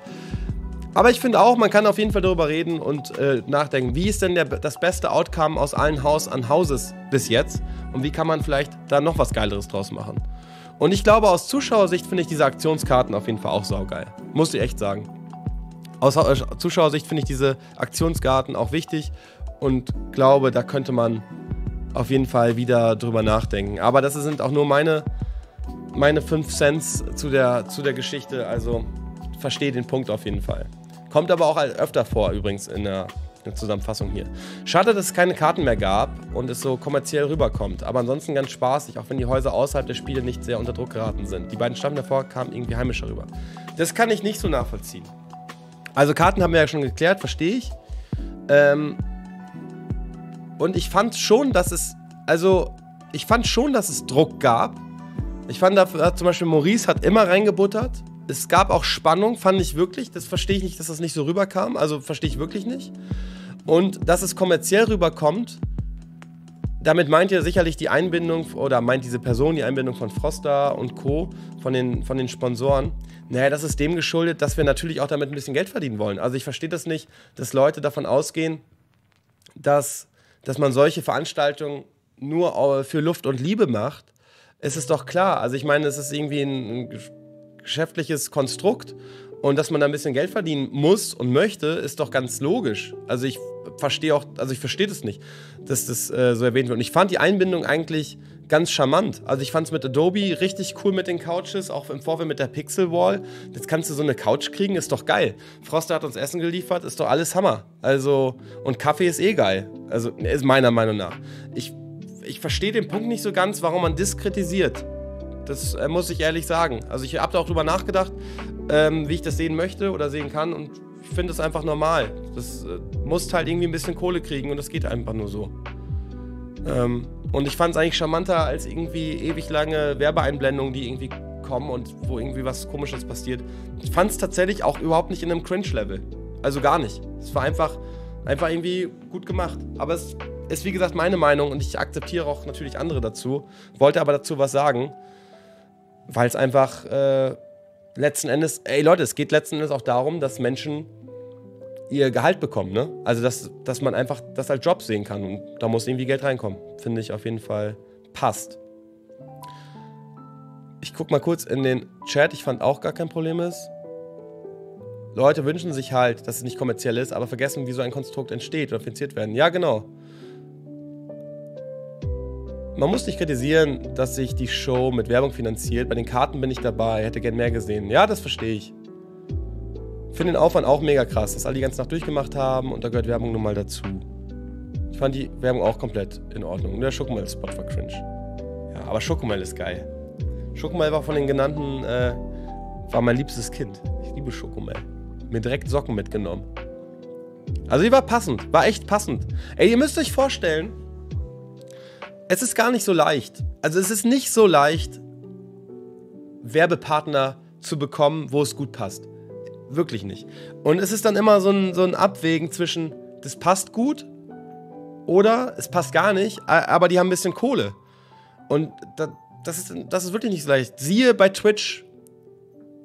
Aber ich finde auch, man kann auf jeden Fall darüber reden und äh, nachdenken, wie ist denn der, das beste Outcome aus allen Haus an Hauses bis jetzt und wie kann man vielleicht da noch was Geileres draus machen. Und ich glaube, aus Zuschauersicht finde ich diese Aktionskarten auf jeden Fall auch saugeil. Muss ich echt sagen. Aus Zuschauersicht finde ich diese Aktionskarten auch wichtig und glaube, da könnte man auf jeden Fall wieder drüber nachdenken. Aber das sind auch nur meine, meine fünf Cents zu der, zu der Geschichte. Also verstehe den Punkt auf jeden Fall. Kommt aber auch öfter vor übrigens in der... Eine Zusammenfassung hier. Schade, dass es keine Karten mehr gab und es so kommerziell rüberkommt. Aber ansonsten ganz spaßig, auch wenn die Häuser außerhalb der Spiele nicht sehr unter Druck geraten sind. Die beiden Stammen davor kamen irgendwie heimischer rüber. Das kann ich nicht so nachvollziehen. Also Karten haben wir ja schon geklärt, verstehe ich. Ähm und ich fand schon, dass es... Also, ich fand schon, dass es Druck gab. Ich fand dafür, zum Beispiel Maurice hat immer reingebuttert. Es gab auch Spannung, fand ich wirklich. Das verstehe ich nicht, dass das nicht so rüberkam. Also verstehe ich wirklich nicht. Und dass es kommerziell rüberkommt, damit meint ihr sicherlich die Einbindung, oder meint diese Person die Einbindung von Froster und Co., von den, von den Sponsoren. Naja, das ist dem geschuldet, dass wir natürlich auch damit ein bisschen Geld verdienen wollen. Also ich verstehe das nicht, dass Leute davon ausgehen, dass, dass man solche Veranstaltungen nur für Luft und Liebe macht. Es ist doch klar. Also ich meine, es ist irgendwie ein, ein geschäftliches Konstrukt. Und dass man da ein bisschen Geld verdienen muss und möchte, ist doch ganz logisch. Also ich verstehe auch, also ich verstehe das nicht, dass das äh, so erwähnt wird. Und ich fand die Einbindung eigentlich ganz charmant. Also ich fand es mit Adobe richtig cool mit den Couches, auch im Vorfeld mit der Pixel Wall. Jetzt kannst du so eine Couch kriegen, ist doch geil. Froster hat uns Essen geliefert, ist doch alles Hammer. Also, und Kaffee ist eh geil. Also, ist meiner Meinung nach. Ich, ich verstehe den Punkt nicht so ganz, warum man das kritisiert. Das äh, muss ich ehrlich sagen. Also ich habe da auch drüber nachgedacht, ähm, wie ich das sehen möchte oder sehen kann und ich finde es einfach normal. Das äh, musst halt irgendwie ein bisschen Kohle kriegen und das geht einfach nur so. Ähm, und ich fand es eigentlich charmanter als irgendwie ewig lange Werbeeinblendungen, die irgendwie kommen und wo irgendwie was Komisches passiert. Ich fand es tatsächlich auch überhaupt nicht in einem Cringe-Level. Also gar nicht. Es war einfach, einfach irgendwie gut gemacht. Aber es ist wie gesagt meine Meinung und ich akzeptiere auch natürlich andere dazu. Wollte aber dazu was sagen. Weil es einfach äh, letzten Endes, ey Leute, es geht letzten Endes auch darum, dass Menschen ihr Gehalt bekommen, ne? Also, dass, dass man einfach das als Job sehen kann und da muss irgendwie Geld reinkommen. Finde ich auf jeden Fall passt. Ich guck mal kurz in den Chat, ich fand auch gar kein Problem ist. Leute wünschen sich halt, dass es nicht kommerziell ist, aber vergessen, wie so ein Konstrukt entsteht oder finanziert werden. Ja, genau. Man muss nicht kritisieren, dass sich die Show mit Werbung finanziert. Bei den Karten bin ich dabei, hätte gern mehr gesehen. Ja, das verstehe ich. Finde den Aufwand auch mega krass, dass alle die ganze Nacht durchgemacht haben und da gehört Werbung nun mal dazu. Ich fand die Werbung auch komplett in Ordnung. Nur der Schokomel-Spot war cringe. Ja, aber Schokomel ist geil. Schokomel war von den genannten, äh, war mein liebstes Kind. Ich liebe Schokomel. Mir direkt Socken mitgenommen. Also die war passend, war echt passend. Ey, ihr müsst euch vorstellen, es ist gar nicht so leicht. Also es ist nicht so leicht, Werbepartner zu bekommen, wo es gut passt. Wirklich nicht. Und es ist dann immer so ein, so ein Abwägen zwischen, das passt gut oder es passt gar nicht, aber die haben ein bisschen Kohle. Und das, das, ist, das ist wirklich nicht so leicht. Siehe bei Twitch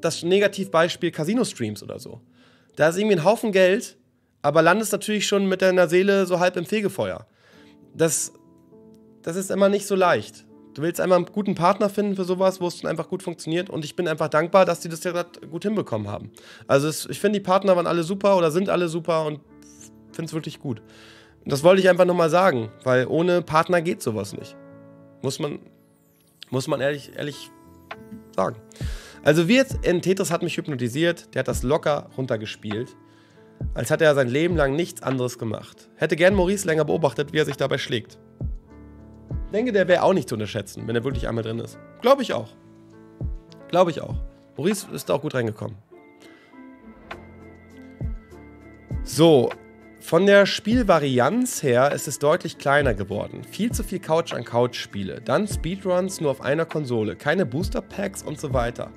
das Negativbeispiel Casino-Streams oder so. Da ist irgendwie ein Haufen Geld, aber landest natürlich schon mit deiner Seele so halb im Fegefeuer. Das... Das ist immer nicht so leicht. Du willst einmal einen guten Partner finden für sowas, wo es dann einfach gut funktioniert. Und ich bin einfach dankbar, dass die das ja gut hinbekommen haben. Also es, ich finde, die Partner waren alle super oder sind alle super und finde es wirklich gut. Und das wollte ich einfach nochmal sagen, weil ohne Partner geht sowas nicht. Muss man, muss man ehrlich, ehrlich sagen. Also Wirt in Tetris hat mich hypnotisiert. Der hat das locker runtergespielt. Als hätte er sein Leben lang nichts anderes gemacht. Hätte gern Maurice länger beobachtet, wie er sich dabei schlägt. Ich denke, der wäre auch nicht zu unterschätzen, wenn er wirklich einmal drin ist. Glaube ich auch. Glaube ich auch. Maurice ist da auch gut reingekommen. So, von der Spielvarianz her ist es deutlich kleiner geworden. Viel zu viel Couch-an-Couch-Spiele. Dann Speedruns nur auf einer Konsole. Keine Booster-Packs und so weiter.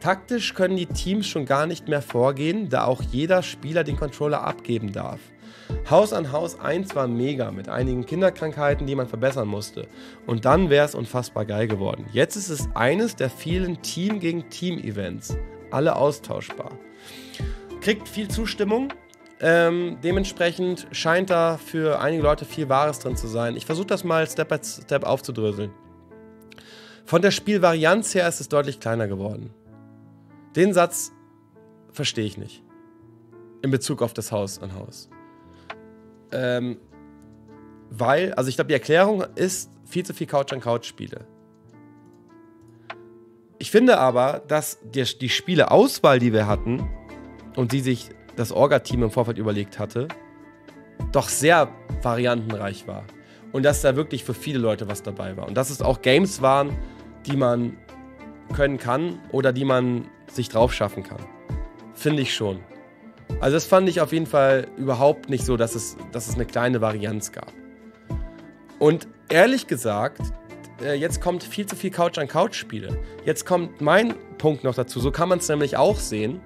Taktisch können die Teams schon gar nicht mehr vorgehen, da auch jeder Spieler den Controller abgeben darf. Haus an Haus eins war mega, mit einigen Kinderkrankheiten, die man verbessern musste. Und dann wäre es unfassbar geil geworden. Jetzt ist es eines der vielen Team-gegen-Team-Events. Alle austauschbar. Kriegt viel Zustimmung. Ähm, dementsprechend scheint da für einige Leute viel Wahres drin zu sein. Ich versuche das mal Step by Step aufzudröseln. Von der Spielvarianz her ist es deutlich kleiner geworden. Den Satz verstehe ich nicht. In Bezug auf das Haus an Haus. Ähm, weil, also ich glaube, die Erklärung ist viel zu viel Couch-an-Couch-Spiele. Ich finde aber, dass die, die Spieleauswahl, die wir hatten und die sich das Orga-Team im Vorfeld überlegt hatte, doch sehr variantenreich war. Und dass da wirklich für viele Leute was dabei war. Und dass es auch Games waren, die man können kann oder die man sich drauf schaffen kann. Finde ich schon. Also das fand ich auf jeden Fall überhaupt nicht so, dass es, dass es eine kleine Varianz gab. Und ehrlich gesagt, jetzt kommt viel zu viel Couch-an-Couch-Spiele. Jetzt kommt mein Punkt noch dazu, so kann man es nämlich auch sehen.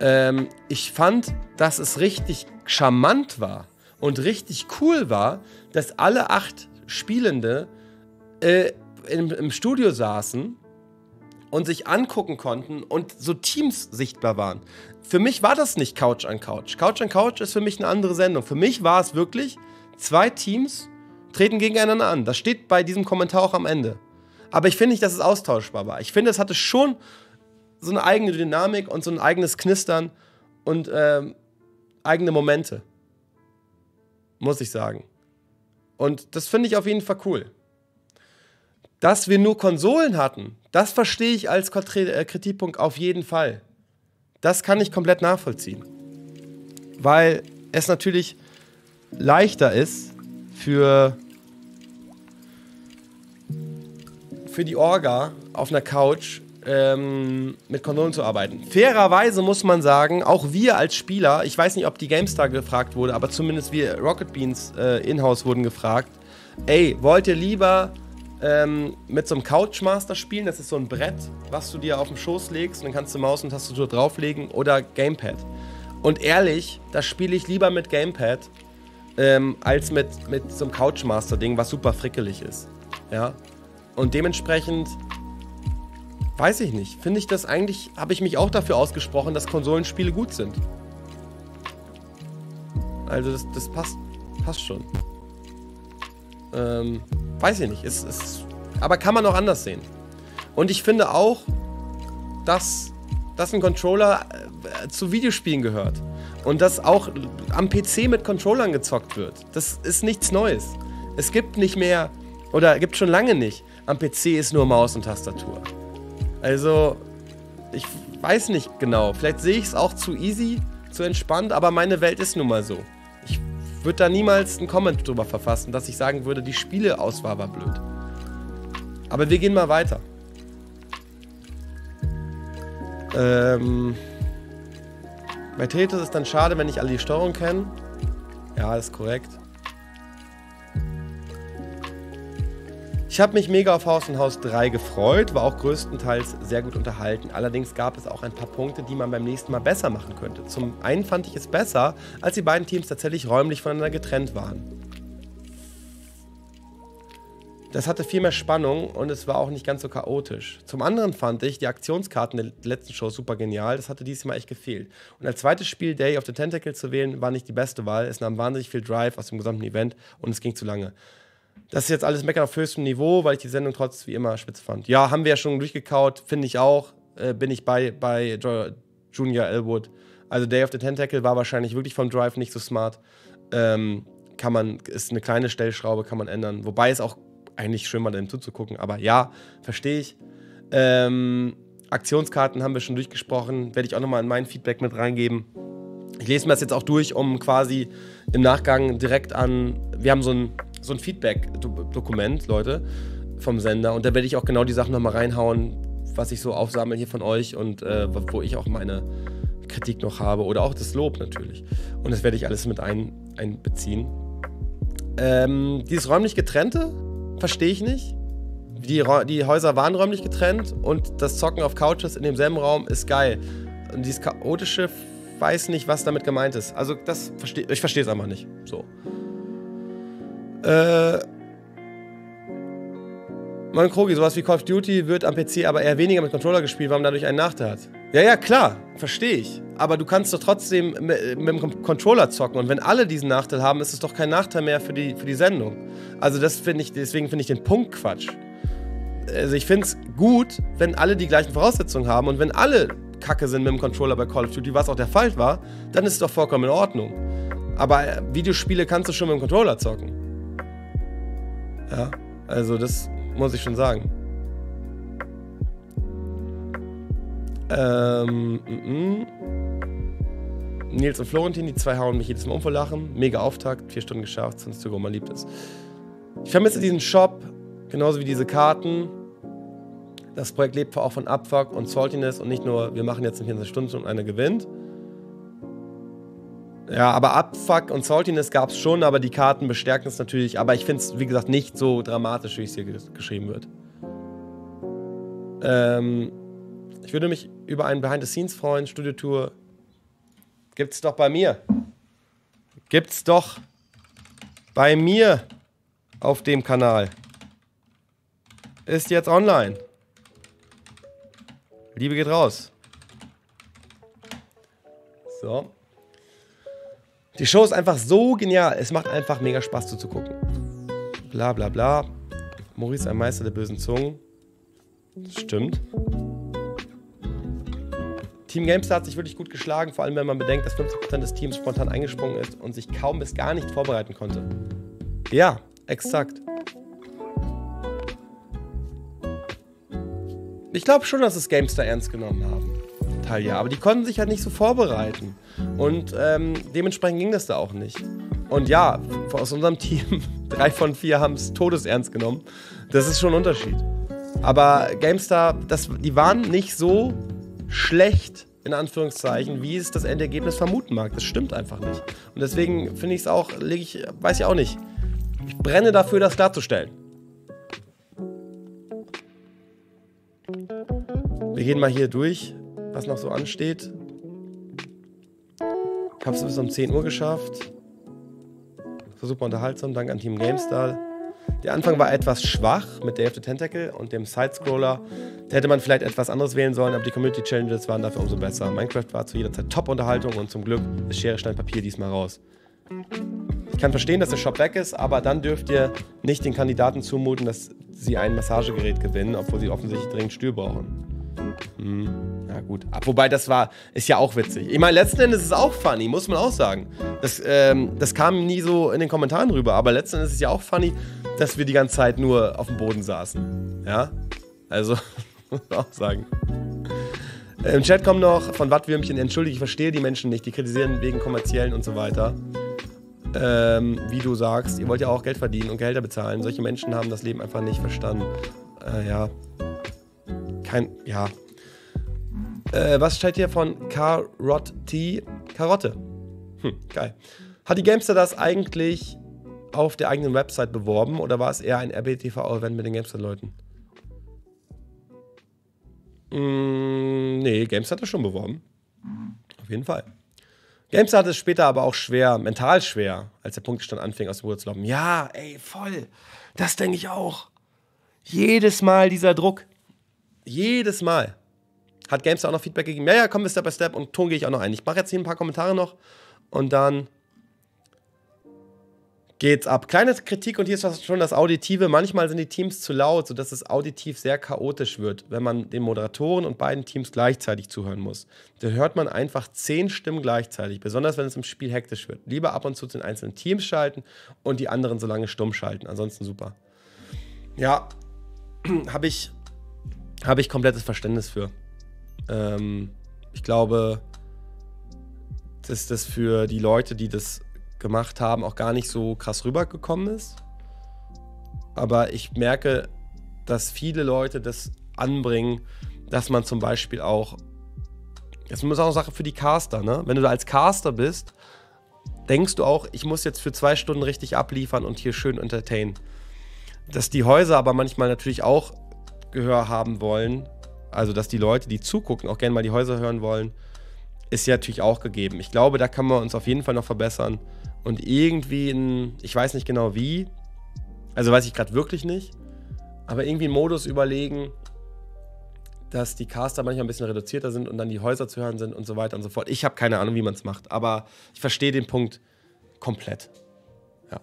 Ähm, ich fand, dass es richtig charmant war und richtig cool war, dass alle acht Spielende äh, im, im Studio saßen und sich angucken konnten und so Teams sichtbar waren. Für mich war das nicht Couch an Couch. Couch an Couch ist für mich eine andere Sendung. Für mich war es wirklich, zwei Teams treten gegeneinander an. Das steht bei diesem Kommentar auch am Ende. Aber ich finde nicht, dass es austauschbar war. Ich finde, es hatte schon so eine eigene Dynamik und so ein eigenes Knistern und ähm, eigene Momente. Muss ich sagen. Und das finde ich auf jeden Fall cool. Dass wir nur Konsolen hatten, das verstehe ich als Kritikpunkt auf jeden Fall. Das kann ich komplett nachvollziehen. Weil es natürlich leichter ist für, für die Orga auf einer Couch ähm, mit Konsolen zu arbeiten. Fairerweise muss man sagen, auch wir als Spieler, ich weiß nicht, ob die GameStar gefragt wurde, aber zumindest wir Rocket Beans äh, in-house wurden gefragt, ey, wollt ihr lieber Ähm, mit so einem Couchmaster spielen, das ist so ein Brett, was du dir auf den Schoß legst und dann kannst du Maus und Tastatur drauflegen oder Gamepad. Und ehrlich, das spiele ich lieber mit Gamepad ähm, als mit, mit so einem Couchmaster-Ding, was super frickelig ist. Ja? Und dementsprechend weiß ich nicht, finde ich das eigentlich, habe ich mich auch dafür ausgesprochen, dass Konsolenspiele gut sind. Also das, das passt, passt schon. Ähm, weiß ich nicht. Es, es, aber kann man auch anders sehen. Und ich finde auch, dass, dass ein Controller äh, zu Videospielen gehört. Und dass auch am P C mit Controllern gezockt wird. Das ist nichts Neues. Es gibt nicht mehr, oder gibt schon lange nicht, am P C ist nur Maus und Tastatur. Also, ich weiß nicht genau. Vielleicht sehe ich es auch zu easy, zu entspannt, aber meine Welt ist nun mal so. Ich würde da niemals einen Comment drüber verfassen, dass ich sagen würde, die Spieleauswahl war blöd. Aber wir gehen mal weiter. Ähm, bei Tetris ist dann schade, wenn nicht alle die Steuerung kennen. Ja, ist korrekt. Ich habe mich mega auf Haus an Haus drei gefreut, war auch größtenteils sehr gut unterhalten. Allerdings gab es auch ein paar Punkte, die man beim nächsten Mal besser machen könnte. Zum einen fand ich es besser, als die beiden Teams tatsächlich räumlich voneinander getrennt waren. Das hatte viel mehr Spannung und es war auch nicht ganz so chaotisch. Zum anderen fand ich die Aktionskarten der letzten Show super genial, das hatte diesmal echt gefehlt. Und als zweites Spiel Day of the Tentacle zu wählen, war nicht die beste Wahl. Es nahm wahnsinnig viel Drive aus dem gesamten Event und es ging zu lange. Das ist jetzt alles Meckern auf höchstem Niveau, weil ich die Sendung trotz wie immer spitz fand. Ja, haben wir ja schon durchgekaut, finde ich auch. Äh, bin ich bei, bei Junior Elwood. Also Day of the Tentacle war wahrscheinlich wirklich vom Drive nicht so smart. Ähm, kann man, ist eine kleine Stellschraube, kann man ändern. Wobei es auch eigentlich schön mal dem zuzugucken, aber ja, verstehe ich. Ähm, Aktionskarten haben wir schon durchgesprochen, werde ich auch nochmal in mein Feedback mit reingeben. Ich lese mir das jetzt auch durch, um quasi im Nachgang direkt an, wir haben so ein, so ein Feedback-Dokument, Leute, vom Sender und da werde ich auch genau die Sachen nochmal reinhauen, was ich so aufsammle hier von euch und äh, wo ich auch meine Kritik noch habe oder auch das Lob natürlich. Und das werde ich alles mit ein, einbeziehen. Ähm, dieses räumlich Getrennte verstehe ich nicht. Die, die Häuser waren räumlich getrennt und das Zocken auf Couches in demselben Raum ist geil. Und dieses chaotische, weiß nicht, was damit gemeint ist. Also das verstehe ich, verstehe es einfach nicht. So. Äh. Mann Krogi, sowas wie Call of Duty wird am P C aber eher weniger mit Controller gespielt, weil man dadurch einen Nachteil hat. Ja, ja, klar, verstehe ich. Aber du kannst doch trotzdem mit, mit dem Controller zocken und wenn alle diesen Nachteil haben, ist es doch kein Nachteil mehr für die, für die Sendung. Also das finde ich, deswegen finde ich den Punkt Quatsch. Also ich finde es gut, wenn alle die gleichen Voraussetzungen haben und wenn alle Kacke sind mit dem Controller bei Call of Duty, was auch der Fall war, dann ist es doch vollkommen in Ordnung. Aber Videospiele kannst du schon mit dem Controller zocken. Ja, also das muss ich schon sagen. Ähm, m -m. Nils und Florentin, die zwei hauen mich jedes Mal um vor Lachen. Mega Auftakt, vier Stunden geschafft, sonst sogar mal liebt es. Ich vermisse diesen Shop, genauso wie diese Karten. Das Projekt lebt auch von Abfuck und Saltiness und nicht nur, wir machen jetzt in vierundzwanzig Stunden und einer gewinnt. Ja, aber Abfuck und Saltiness gab es schon, aber die Karten bestärken es natürlich. Aber ich finde es, wie gesagt, nicht so dramatisch, wie es hier geschrieben wird. Ähm, ich würde mich über einen Behind-the-Scenes freuen. Studiotour gibt's doch bei mir. Gibt's doch bei mir auf dem Kanal. Ist jetzt online. Liebe geht raus. So. Die Show ist einfach so genial. Es macht einfach mega Spaß zuzugucken. Bla bla bla. Maurice, ein Meister der bösen Zungen. Stimmt. Team Gamestar hat sich wirklich gut geschlagen, vor allem wenn man bedenkt, dass fünfzig Prozent des Teams spontan eingesprungen ist und sich kaum bis gar nicht vorbereiten konnte. Ja, exakt. Ich glaube schon, dass es Gamestar ernst genommen haben. Ja, aber die konnten sich halt nicht so vorbereiten. Und ähm, dementsprechend ging das da auch nicht. Und ja, aus unserem Team, drei von vier haben es todesernst genommen. Das ist schon ein Unterschied. Aber GameStar, das, die waren nicht so schlecht, in Anführungszeichen, wie es das Endergebnis vermuten mag. Das stimmt einfach nicht. Und deswegen finde ich es auch, leg ich, weiß ich auch nicht. Ich brenne dafür, das klarzustellen. Wir gehen mal hier durch, was noch so ansteht. Ich habe es bis um zehn Uhr geschafft. Das war super unterhaltsam, dank an Team GameStar. Der Anfang war etwas schwach mit Day of the Tentacle und dem Sidescroller. Da hätte man vielleicht etwas anderes wählen sollen, aber die Community Challenges waren dafür umso besser. Minecraft war zu jeder Zeit Top-Unterhaltung und zum Glück ist Schere, Stein, Papier diesmal raus. Ich kann verstehen, dass der Shop weg ist, aber dann dürft ihr nicht den Kandidaten zumuten, dass sie ein Massagegerät gewinnen, obwohl sie offensichtlich dringend Stühl brauchen. Hm, na gut. Wobei, das war, ist ja auch witzig. Ich meine, letzten Endes ist es auch funny, muss man auch sagen. Das, ähm, das kam nie so in den Kommentaren rüber, aber letzten Endes ist es ja auch funny, dass wir die ganze Zeit nur auf dem Boden saßen. Ja? Also, muss man auch sagen. Im Chat kommt noch von Wattwürmchen: Entschuldige, ich verstehe die Menschen nicht, die kritisieren wegen kommerziellen und so weiter. Ähm, wie du sagst, ihr wollt ja auch Geld verdienen und Gehälter bezahlen. Solche Menschen haben das Leben einfach nicht verstanden. Äh, ja. Kein, ja. Äh, was steht hier von Karotti? Karotte. Hm, geil. Hat die Gamester das eigentlich auf der eigenen Website beworben oder war es eher ein R B T V-Event mit den Gamester-Leuten? Mm, nee, Gamester hat das schon beworben. Auf jeden Fall. Gamester hatte es später aber auch schwer, mental schwer, als der Punktestand anfing, aus dem Ruder zu laufen. Ja, ey, voll. Das denke ich auch. Jedes Mal dieser Druck. Jedes Mal. Hat Gamester auch noch Feedback gegeben? Ja, ja, kommen wir Step by Step und Ton gehe ich auch noch ein. Ich mache jetzt hier ein paar Kommentare noch und dann geht's ab. Kleine Kritik und hier ist schon das Auditive. Manchmal sind die Teams zu laut, sodass es auditiv sehr chaotisch wird, wenn man den Moderatoren und beiden Teams gleichzeitig zuhören muss. Da hört man einfach zehn Stimmen gleichzeitig, besonders wenn es im Spiel hektisch wird. Lieber ab und zu zu den einzelnen Teams schalten und die anderen so lange stumm schalten. Ansonsten super. Ja, habe ich, hab ich komplettes Verständnis für. Ähm, ich glaube, dass das für die Leute, die das gemacht haben, auch gar nicht so krass rübergekommen ist. Aber ich merke, dass viele Leute das anbringen, dass man zum Beispiel auch, das ist auch eine Sache für die Caster, ne? Wenn du da als Caster bist, denkst du auch, ich muss jetzt für zwei Stunden richtig abliefern und hier schön entertainen. Dass die Häuser aber manchmal natürlich auch Gehör haben wollen, also dass die Leute, die zugucken, auch gerne mal die Häuser hören wollen, ist ja natürlich auch gegeben. Ich glaube, da können wir uns auf jeden Fall noch verbessern und irgendwie in, ich weiß nicht genau wie, also weiß ich gerade wirklich nicht, aber irgendwie einen Modus überlegen, dass die Caster manchmal ein bisschen reduzierter sind und dann die Häuser zu hören sind und so weiter und so fort. Ich habe keine Ahnung, wie man es macht, aber ich verstehe den Punkt komplett. Ja.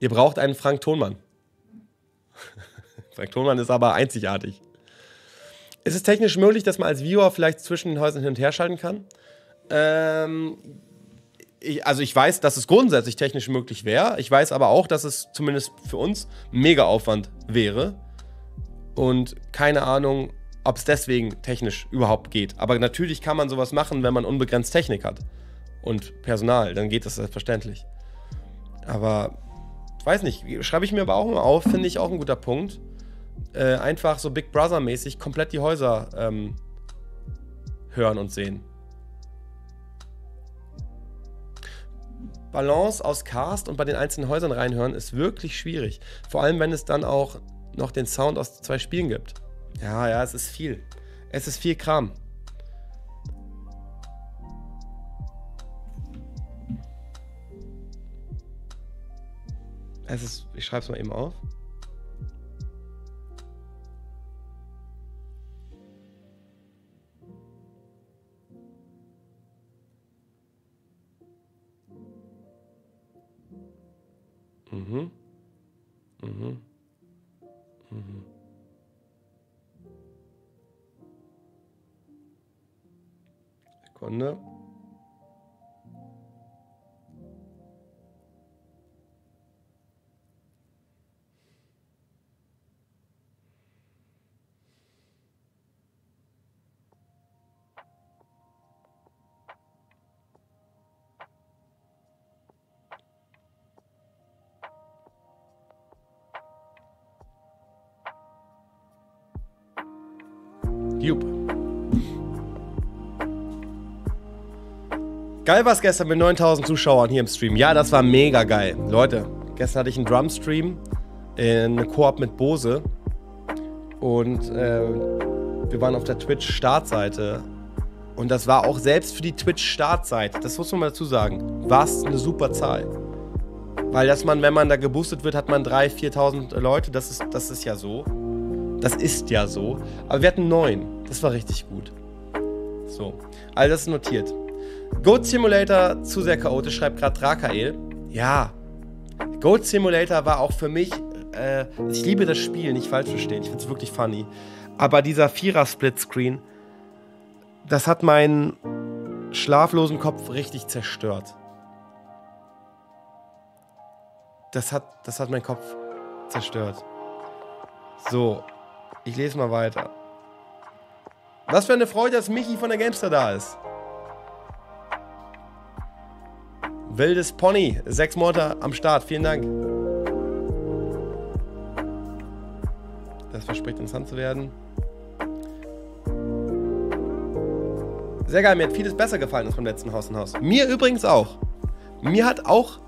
Ihr braucht einen Frank Thonmann. Frank Thonmann ist aber einzigartig. Ist es technisch möglich, dass man als Viewer vielleicht zwischen den Häusern hin und her schalten kann? Ähm, ich, also ich weiß, dass es grundsätzlich technisch möglich wäre. Ich weiß aber auch, dass es zumindest für uns mega Aufwand wäre. Und keine Ahnung, ob es deswegen technisch überhaupt geht. Aber natürlich kann man sowas machen, wenn man unbegrenzt Technik hat. Und Personal, dann geht das selbstverständlich. Aber, ich weiß nicht, schreibe ich mir aber auch mal auf, finde ich auch ein guter Punkt. Äh, einfach so Big Brother-mäßig komplett die Häuser ähm, hören und sehen. Balance aus Cast und bei den einzelnen Häusern reinhören ist wirklich schwierig. Vor allem, wenn es dann auch noch den Sound aus zwei Spielen gibt. Ja, ja, es ist viel. Es ist viel Kram. Es ist, ich schreibe es mal eben auf. Mhm. Mhm. Mhm. Sekunde. Jupp. Geil war es gestern mit neuntausend Zuschauern hier im Stream. Ja, das war mega geil. Leute, gestern hatte ich einen Drum-Stream, eine Koop mit Bose. Und äh, wir waren auf der Twitch-Startseite. Und das war auch selbst für die Twitch-Startseite, das muss man mal dazu sagen, war es eine super Zahl. Weil, dass man, wenn man da geboostet wird, hat man dreitausend, viertausend Leute. Das ist, das ist ja so. Das ist ja so. Aber wir hatten neun. Das war richtig gut. So. All das notiert. Goat Simulator zu sehr chaotisch, schreibt gerade Drakael. Ja, Goat Simulator war auch für mich, äh, ich liebe das Spiel, nicht falsch verstehen, ich finde es wirklich funny. Aber dieser Vierer-Split-Screen, das hat meinen schlaflosen Kopf richtig zerstört. Das hat, das hat meinen Kopf zerstört. So, ich lese mal weiter. Was für eine Freude, dass Michi von der Gamestar da ist. Wildes Pony, sechs Monate am Start, vielen Dank. Das verspricht interessant zu werden. Sehr geil, mir hat vieles besser gefallen als beim letzten Haus an Haus. Mir übrigens auch. Mir hat auch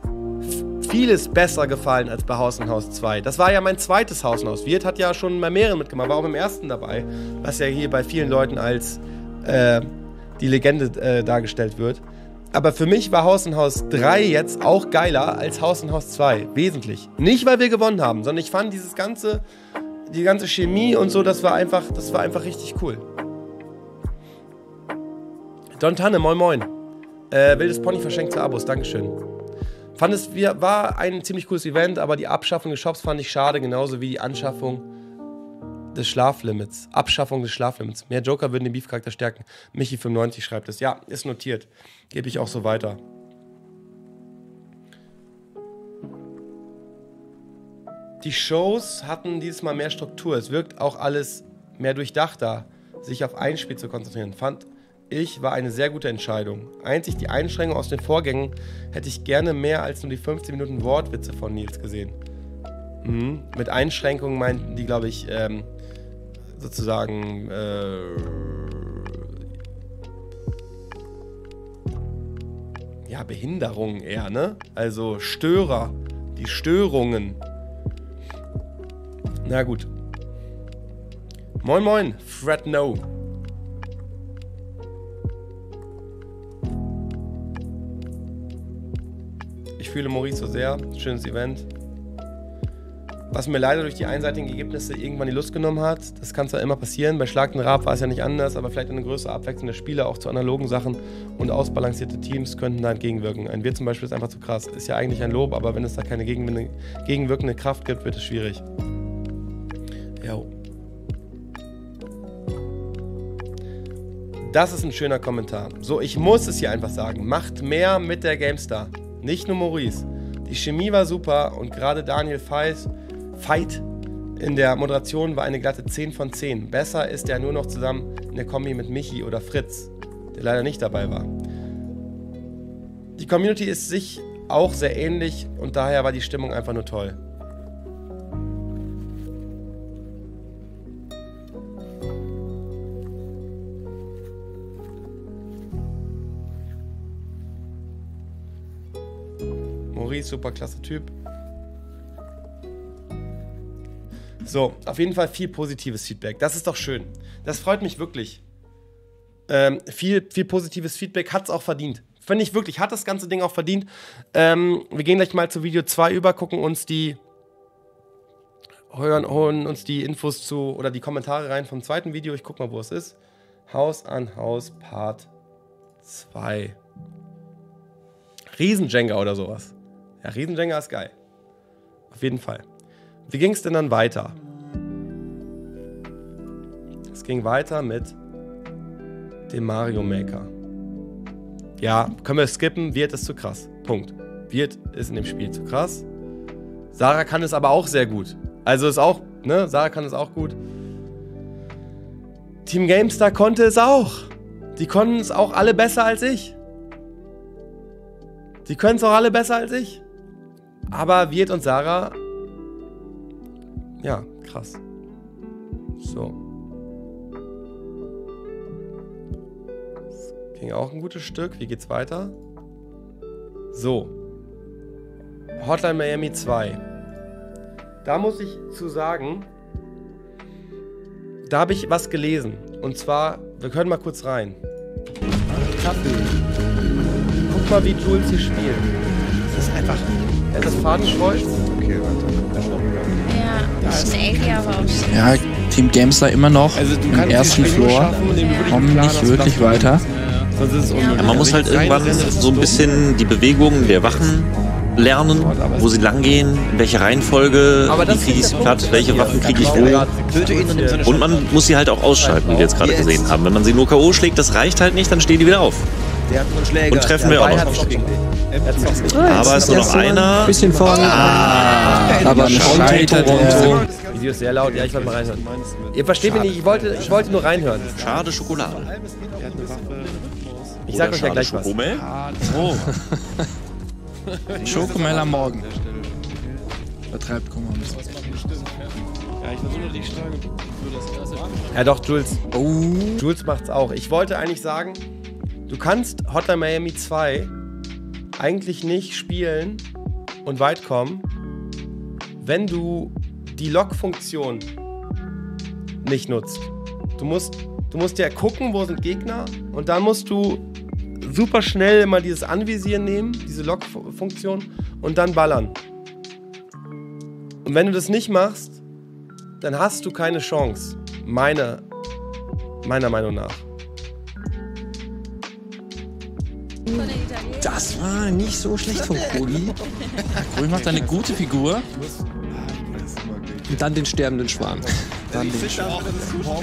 vieles besser gefallen als bei Haus an Haus zwei. Das war ja mein zweites Haus an Haus. Wirt hat ja schon bei mehreren mitgemacht, war auch beim ersten dabei, was ja hier bei vielen Leuten als äh, die Legende äh, dargestellt wird. Aber für mich war Haus an Haus drei jetzt auch geiler als Haus an Haus zwei. Wesentlich. Nicht, weil wir gewonnen haben, sondern ich fand dieses ganze, die ganze Chemie und so, das war einfach, das war einfach richtig cool. Don Tanne, moin moin. Äh, Wildes Pony verschenkt zu Abos, dankeschön. Fand es, war ein ziemlich cooles Event, aber die Abschaffung des Shops fand ich schade, genauso wie die Anschaffung des Schlaflimits. Abschaffung des Schlaflimits. Mehr Joker würden den Beef-Charakter stärken. Michi fünfundneunzig schreibt es. Ja, ist notiert. Gebe ich auch so weiter. Die Shows hatten dieses Mal mehr Struktur. Es wirkt auch alles mehr durchdachter, sich auf ein Spiel zu konzentrieren. Fand ich, war eine sehr gute Entscheidung. Einzig die Einschränkung aus den Vorgängen hätte ich gerne mehr als nur die fünfzehn Minuten Wortwitze von Nils gesehen. Mhm. Mit Einschränkungen meinten die, glaube ich, ähm, sozusagen äh, ja, Behinderungen eher, ne? Also Störer, die Störungen. Na gut. Moin moin, Fred No. Ich fühle Maurice so sehr. Schönes Event. Was mir leider durch die einseitigen Ergebnisse irgendwann die Lust genommen hat, das kann zwar immer passieren, bei Schlag den Raab war es ja nicht anders, aber vielleicht eine größere Abwechslung der Spiele auch zu analogen Sachen und ausbalancierte Teams könnten da entgegenwirken. Ein Wir zum Beispiel ist einfach zu krass. Ist ja eigentlich ein Lob, aber wenn es da keine gegenwirkende Kraft gibt, wird es schwierig. Jo. Das ist ein schöner Kommentar. So, ich muss es hier einfach sagen. Macht mehr mit der GameStar. Nicht nur Maurice. Die Chemie war super und gerade Daniel Feist Fight in der Moderation war eine glatte zehn von zehn. Besser ist er nur noch zusammen in der Kombi mit Michi oder Fritz, der leider nicht dabei war. Die Community ist sich auch sehr ähnlich und daher war die Stimmung einfach nur toll. Maurice, super klasse Typ. So, auf jeden Fall viel positives Feedback. Das ist doch schön. Das freut mich wirklich. Ähm, viel, viel positives Feedback hat es auch verdient. Finde ich wirklich, hat das ganze Ding auch verdient. Ähm, wir gehen gleich mal zu Video zwei über, gucken uns die, hören, holen uns die Infos zu oder die Kommentare rein vom zweiten Video. Ich guck mal, wo es ist. Haus an Haus Part zwei. Riesenjenga oder sowas. Ja, Riesenjenga ist geil. Auf jeden Fall. Wie ging es denn dann weiter? Es ging weiter mit dem Mario Maker. Ja, können wir skippen. Wirt ist zu krass. Punkt. Wirt ist in dem Spiel zu krass. Sarah kann es aber auch sehr gut. Also ist auch, ne? Sarah kann es auch gut. Team GameStar konnte es auch. Die konnten es auch alle besser als ich. Die können es auch alle besser als ich. Aber Wirt und Sarah... Ja, krass. So. Das ging auch ein gutes Stück. Wie geht's weiter? So. Hotline Miami zwei. Da muss ich zu sagen, da habe ich was gelesen. Und zwar, wir können mal kurz rein. Guck mal, wie Jules hier spielt. Das ist einfach... Das Fadenschreuz. Okay, weiter. Ja, ist ein Ecke, aber ja, Team GameStar immer noch also, im ersten Floor, kommen nicht wirklich weiter. Ja, ja. Sonst ist es unmöglich. Ja, man muss halt irgendwann so ein bisschen die Bewegungen der Wachen lernen, wo sie langgehen, in welcher Reihenfolge, wie kriege ich sie platt, welche Waffen kriege ich wo. Und man muss sie halt auch ausschalten, wie wir jetzt gerade gesehen haben. Wenn man sie nur K O schlägt, das reicht halt nicht, dann stehen die wieder auf. Und treffen wir auch noch. Aber ist nur noch einer. Bisschen vorne. Aber scheitert. Video ist sehr laut. Ja, ich wollte mal reinhören. Ihr versteht mich nicht. Ich wollte, ich wollte nur reinhören. Schade Schokolade. Ich sag euch ja gleich was. Oh. Schokomel am Morgen. Vertreibt Kummer ein bisschen. Ja, ich versuche nur die Stärke. Ja doch, Jules. Oh. Jules macht's auch. Ich wollte eigentlich sagen, du kannst Hotline Miami zwei eigentlich nicht spielen und weit kommen, wenn du die Lock-Funktion nicht nutzt. Du musst, du musst ja gucken, wo sind Gegner, und dann musst du super schnell immer dieses Anvisieren nehmen, diese Lock-Funktion, und dann ballern. Und wenn du das nicht machst, dann hast du keine Chance. Meine, meiner Meinung nach. Das war nicht so schlecht von Kohli. Kohli macht eine gute Figur. Und dann den sterbenden Schwarm. Dann den sterbenden Schwarm.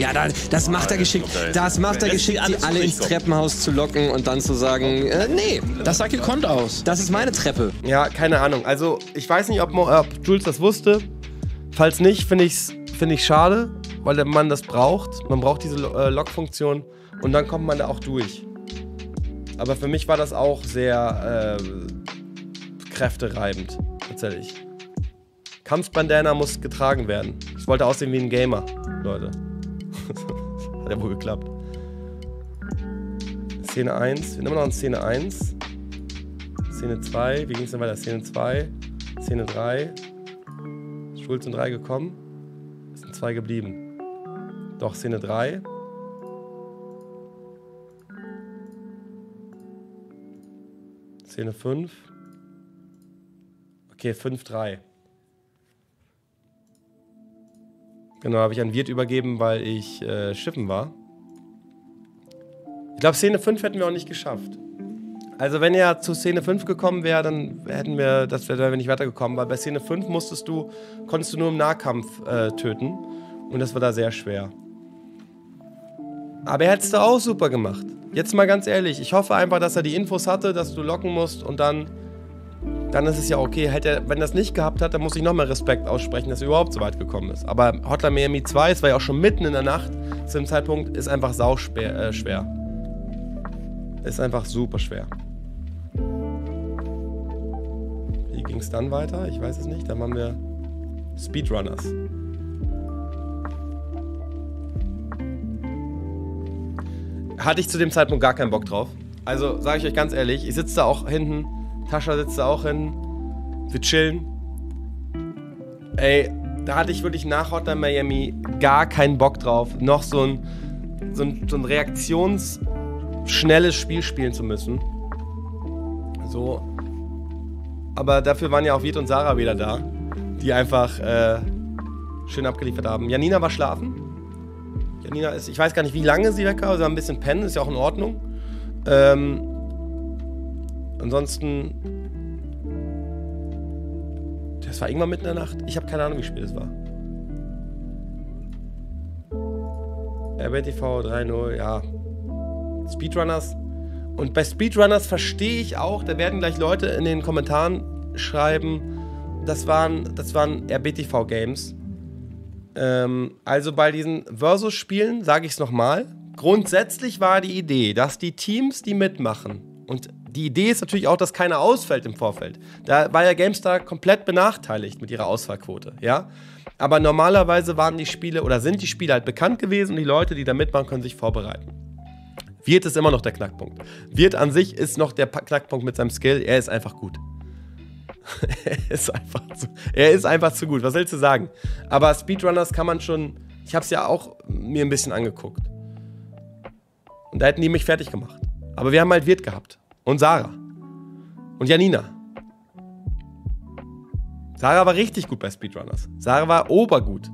Ja, dann, das macht er geschickt. Das macht er geschickt, die alle ins Treppenhaus zu locken und dann zu sagen, äh, nee, das sah gekonnt aus. Das ist meine Treppe. Ja, keine Ahnung. Also, ich weiß nicht, ob, ob Jules das wusste. Falls nicht, finde ich es find ich schade, weil der Mann das braucht. Man braucht diese äh, Lock-Funktion und dann kommt man da auch durch. Aber für mich war das auch sehr äh, kräftereibend, tatsächlich. Kampfbandana muss getragen werden. Ich wollte aussehen wie ein Gamer, Leute. Hat ja wohl geklappt. Szene eins. Wir nehmen noch in Szene eins. Szene zwei. Wie ging es denn weiter? Szene zwei. Szene drei. Schulz sind drei gekommen. Es sind zwei geblieben. Doch, Szene drei. Szene fünf. Okay, fünf drei. Genau, habe ich an Wirt übergeben, weil ich äh, schippen war. Ich glaube, Szene fünf hätten wir auch nicht geschafft. Also wenn ihr zu Szene fünf gekommen wäre, dann hätten wir, das wären wir nicht weitergekommen, weil bei Szene fünf musstest du, konntest du nur im Nahkampf äh, töten. Und das war da sehr schwer. Aber er hättest du auch super gemacht. Jetzt mal ganz ehrlich, ich hoffe einfach, dass er die Infos hatte, dass du locken musst, und dann, dann ist es ja okay. Hätte er, wenn er das nicht gehabt hat, dann muss ich nochmal Respekt aussprechen, dass er überhaupt so weit gekommen ist. Aber Hotline Miami zwei, es war ja auch schon mitten in der Nacht, zu dem Zeitpunkt, ist einfach sau schwer, äh, schwer. Ist einfach super schwer. Wie ging es dann weiter? Ich weiß es nicht. Dann waren wir Speedrunners. Hatte ich zu dem Zeitpunkt gar keinen Bock drauf. Also, sage ich euch ganz ehrlich, ich sitze da auch hinten, Tascha sitzt da auch hinten, wir chillen. Ey, da hatte ich wirklich nach Hotline Miami gar keinen Bock drauf, noch so ein, so ein, so ein reaktionsschnelles Spiel spielen zu müssen. So. Aber dafür waren ja auch Wirt und Sarah wieder da, die einfach äh, schön abgeliefert haben. Janina war schlafen. Nina ist, ich weiß gar nicht, wie lange sie weg war, also ein bisschen pennen, ist ja auch in Ordnung. Ähm, ansonsten, das war irgendwann mitten in der Nacht. Ich habe keine Ahnung, wie spät es war. R B T V drei null, ja. Speedrunners. Und bei Speedrunners verstehe ich auch, da werden gleich Leute in den Kommentaren schreiben, das waren, das waren R B T V-Games. Ähm, also bei diesen Versus-Spielen, sage ich es nochmal, grundsätzlich war die Idee, dass die Teams, die mitmachen, und die Idee ist natürlich auch, dass keiner ausfällt im Vorfeld. Da war ja GameStar komplett benachteiligt mit ihrer Ausfallquote, ja. Aber normalerweise waren die Spiele, oder sind die Spiele halt bekannt gewesen, und die Leute, die da mitmachen, können sich vorbereiten. Wirt ist immer noch der Knackpunkt. Wirt an sich ist noch der Knackpunkt mit seinem Skill, er ist einfach gut. er, ist einfach zu, er ist einfach zu gut, was willst du sagen? Aber Speedrunners kann man schon, ich habe es ja auch mir ein bisschen angeguckt. Und da hätten die mich fertig gemacht. Aber wir haben halt Wirt gehabt. Und Sarah. Und Janina. Sarah war richtig gut bei Speedrunners. Sarah war obergut.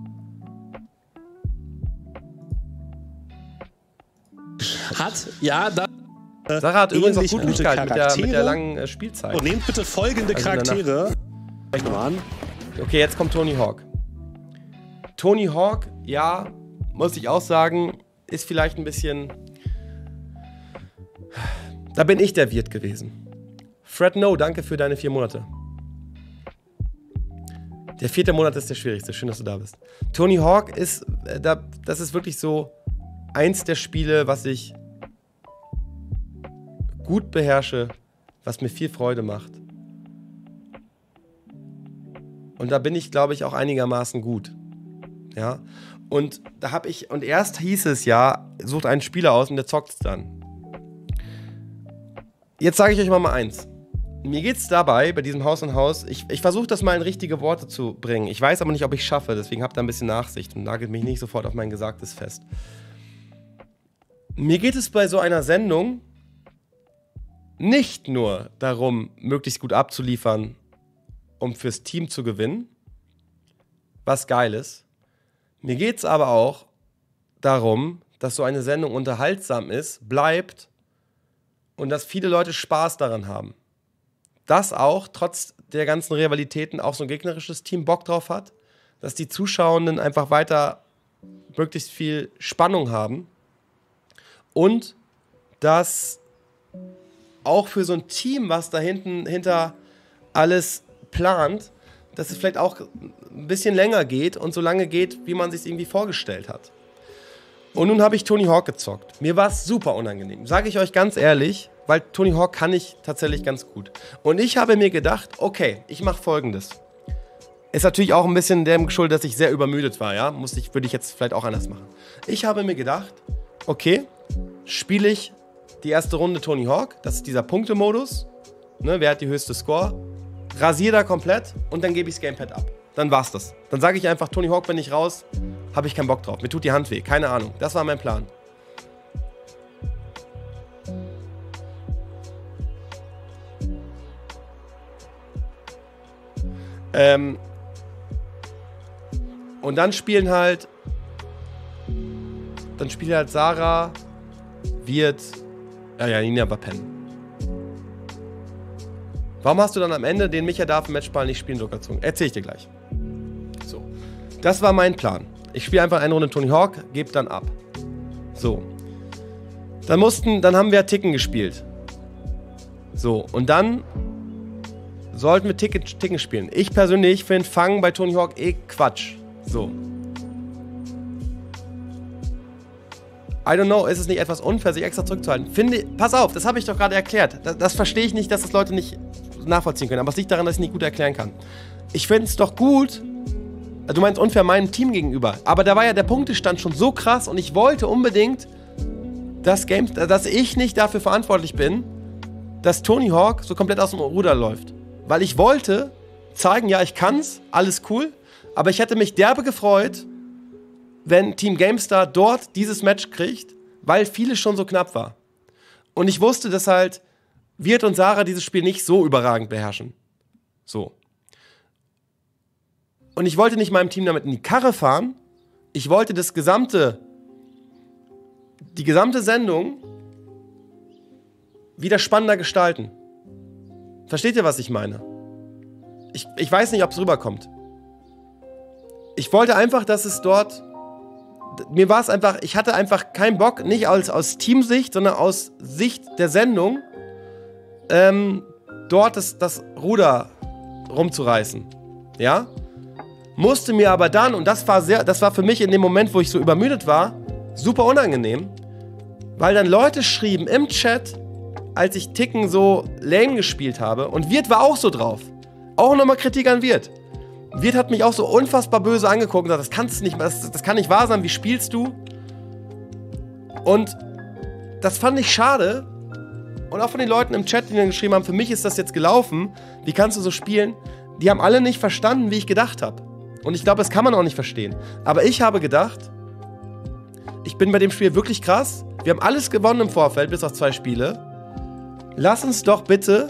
hat ja dann. Sarah hat übrigens auch gut mitgehalten mit der, mit der langen Spielzeit. Und nehmt bitte folgende also Charaktere. Vielleicht nochmal an. Okay, jetzt kommt Tony Hawk. Tony Hawk, ja, muss ich auch sagen, ist vielleicht ein bisschen... Da bin ich der Wirt gewesen. Fred No, danke für deine vier Monate. Der vierte Monat ist der schwierigste. Schön, dass du da bist. Tony Hawk ist... Äh, da, das ist wirklich so eins der Spiele, was ich... gut beherrsche, was mir viel Freude macht. Und da bin ich, glaube ich, auch einigermaßen gut. Ja? Und da habe ich, und erst hieß es ja, sucht einen Spieler aus und der zockt es dann. Jetzt sage ich euch mal, mal eins. Mir geht es dabei, bei diesem Haus an Haus, ich, ich versuche das mal in richtige Worte zu bringen. Ich weiß aber nicht, ob ich es schaffe, deswegen habt da ein bisschen Nachsicht und nagelt mich nicht sofort auf mein Gesagtes fest. Mir geht es bei so einer Sendung nicht nur darum, möglichst gut abzuliefern, um fürs Team zu gewinnen, was geil ist. Mir geht es aber auch darum, dass so eine Sendung unterhaltsam ist, bleibt und dass viele Leute Spaß daran haben. Dass auch, trotz der ganzen Rivalitäten, auch so ein gegnerisches Team Bock drauf hat, dass die Zuschauenden einfach weiter möglichst viel Spannung haben und dass auch für so ein Team, was da hinten hinter alles plant, dass es vielleicht auch ein bisschen länger geht und so lange geht, wie man sich es irgendwie vorgestellt hat. Und nun habe ich Tony Hawk gezockt. Mir war es super unangenehm, sage ich euch ganz ehrlich, weil Tony Hawk kann ich tatsächlich ganz gut. Und ich habe mir gedacht, okay, ich mache Folgendes. Ist natürlich auch ein bisschen dem geschuldet, dass ich sehr übermüdet war, ja? Muss ich, würde ich jetzt vielleicht auch anders machen. Ich habe mir gedacht, okay, spiele ich die erste Runde Tony Hawk, das ist dieser Punktemodus. Ne, wer hat die höchste Score? Rasier da komplett und dann gebe ich das Gamepad ab. Dann war's das. Dann sage ich einfach, Tony Hawk bin ich raus, habe ich keinen Bock drauf. Mir tut die Hand weh, keine Ahnung. Das war mein Plan. Ähm und dann spielen halt, dann spielt halt Sarah, Wirt, ja, Janina war pennen. Warum hast du dann am Ende den Micha darf im Matchball nicht spielen durchgezogen? Erzähl ich dir gleich. So, das war mein Plan. Ich spiele einfach eine Runde Tony Hawk, gebe dann ab. So, dann mussten, dann haben wir Ticken gespielt. So, und dann sollten wir Ticken, Ticken spielen. Ich persönlich finde Fangen bei Tony Hawk eh Quatsch. So. I don't know, ist es nicht etwas unfair, sich extra zurückzuhalten? Finde, pass auf, das habe ich doch gerade erklärt. Das, das verstehe ich nicht, dass das Leute nicht nachvollziehen können. Aber es liegt daran, dass ich nicht gut erklären kann. Ich finde es doch gut, du meinst unfair meinem Team gegenüber. Aber da war ja der Punktestand schon so krass und ich wollte unbedingt, dass, Game, dass ich nicht dafür verantwortlich bin, dass Tony Hawk so komplett aus dem Ruder läuft. Weil ich wollte zeigen, ja, ich kann's, alles cool. Aber ich hätte mich derbe gefreut, wenn Team GameStar dort dieses Match kriegt, weil vieles schon so knapp war. Und ich wusste, dass halt Wirt und Sarah dieses Spiel nicht so überragend beherrschen. So. Und ich wollte nicht meinem Team damit in die Karre fahren. Ich wollte das gesamte, die gesamte Sendung wieder spannender gestalten. Versteht ihr, was ich meine? Ich, ich weiß nicht, ob es rüberkommt. Ich wollte einfach, dass es dort... Mir war es einfach, ich hatte einfach keinen Bock, nicht aus, aus Teamsicht, sondern aus Sicht der Sendung, ähm, dort das, das Ruder rumzureißen. Ja? Musste mir aber dann, und das war, sehr, das war für mich in dem Moment, wo ich so übermüdet war, super unangenehm, weil dann Leute schrieben im Chat, als ich Ticken so lame gespielt habe, und Wirt war auch so drauf. Auch nochmal Kritik an Wirt. Wirt hat mich auch so unfassbar böse angeguckt und gesagt, das kannst du nicht, das, das kann nicht wahr sein, wie spielst du? Und das fand ich schade. Und auch von den Leuten im Chat, die dann geschrieben haben, für mich ist das jetzt gelaufen, wie kannst du so spielen? Die haben alle nicht verstanden, wie ich gedacht habe. Und ich glaube, das kann man auch nicht verstehen. Aber ich habe gedacht, ich bin bei dem Spiel wirklich krass. Wir haben alles gewonnen im Vorfeld, bis auf zwei Spiele. Lass uns doch bitte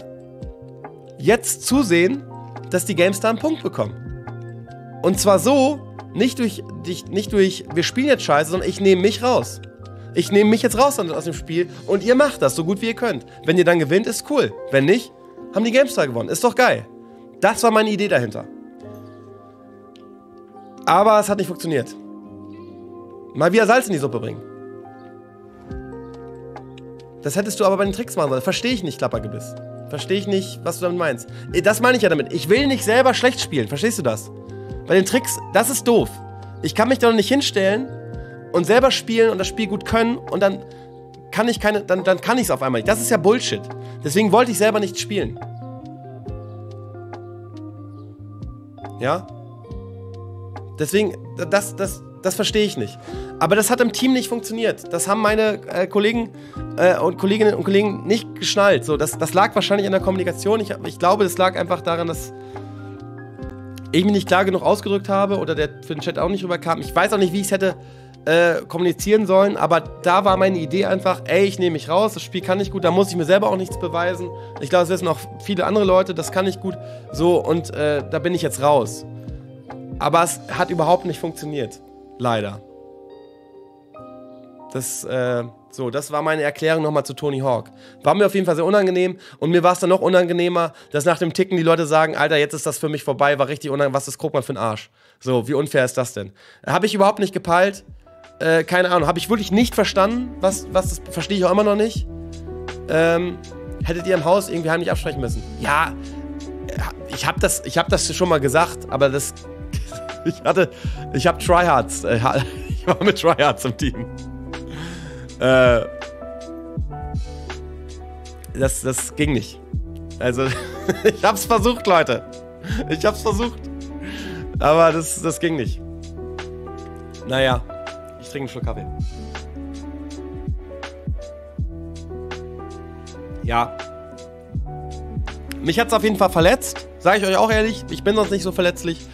jetzt zusehen, dass die GameStar einen Punkt bekommen. Und zwar so, nicht durch, nicht durch, wir spielen jetzt scheiße, sondern ich nehme mich raus. ich nehme mich jetzt raus aus dem Spiel und ihr macht das so gut wie ihr könnt. Wenn ihr dann gewinnt, ist cool. Wenn nicht, haben die GameStar gewonnen. Ist doch geil. Das war meine Idee dahinter. Aber es hat nicht funktioniert. Mal wieder Salz in die Suppe bringen. Das hättest du aber bei den Tricks machen sollen. Verstehe ich nicht, Klappergebiss. Verstehe ich nicht, was du damit meinst. Das meine ich ja damit. Ich will nicht selber schlecht spielen. Verstehst du das? Bei den Tricks, das ist doof. Ich kann mich da noch nicht hinstellen und selber spielen und das Spiel gut können und dann kann ich keine, dann, dann kann ich es auf einmal nicht. Das ist ja Bullshit. Deswegen wollte ich selber nicht spielen. Ja? Deswegen, das, das, das verstehe ich nicht. Aber das hat im Team nicht funktioniert. Das haben meine äh, Kollegen äh, und Kolleginnen und Kollegen nicht geschnallt. So, das, das lag wahrscheinlich an der Kommunikation. Ich, ich glaube, das lag einfach daran, dass ich mich nicht klar genug ausgedrückt habe oder der für den Chat auch nicht rüberkam. Ich weiß auch nicht, wie ich es hätte äh, kommunizieren sollen, aber da war meine Idee einfach, ey, ich nehme mich raus, das Spiel kann ich gut, da muss ich mir selber auch nichts beweisen. Ich glaube, es wissen auch viele andere Leute, das kann ich gut, so, und äh, da bin ich jetzt raus. Aber es hat überhaupt nicht funktioniert. Leider. Das, äh, so, das war meine Erklärung nochmal zu Tony Hawk. War mir auf jeden Fall sehr unangenehm und mir war es dann noch unangenehmer, dass nach dem Ticken die Leute sagen, Alter, jetzt ist das für mich vorbei, war richtig unangenehm, was ist Krogmann für ein Arsch? So, wie unfair ist das denn? Habe ich überhaupt nicht gepeilt, äh, keine Ahnung, habe ich wirklich nicht verstanden, was, was das, verstehe ich auch immer noch nicht. Ähm, hättet ihr im Haus irgendwie heimlich absprechen müssen? Ja, ich habe das, ich hab das schon mal gesagt, aber das, ich hatte, ich habe Tryhards, äh, ich war mit Tryhards im Team. Äh, das, das ging nicht. Also, ich hab's versucht, Leute. Ich hab's versucht. Aber das, das ging nicht. Naja, ich trinke einen Schluck Kaffee. Ja. Mich hat's auf jeden Fall verletzt. Sage ich euch auch ehrlich, ich bin sonst nicht so verletzlich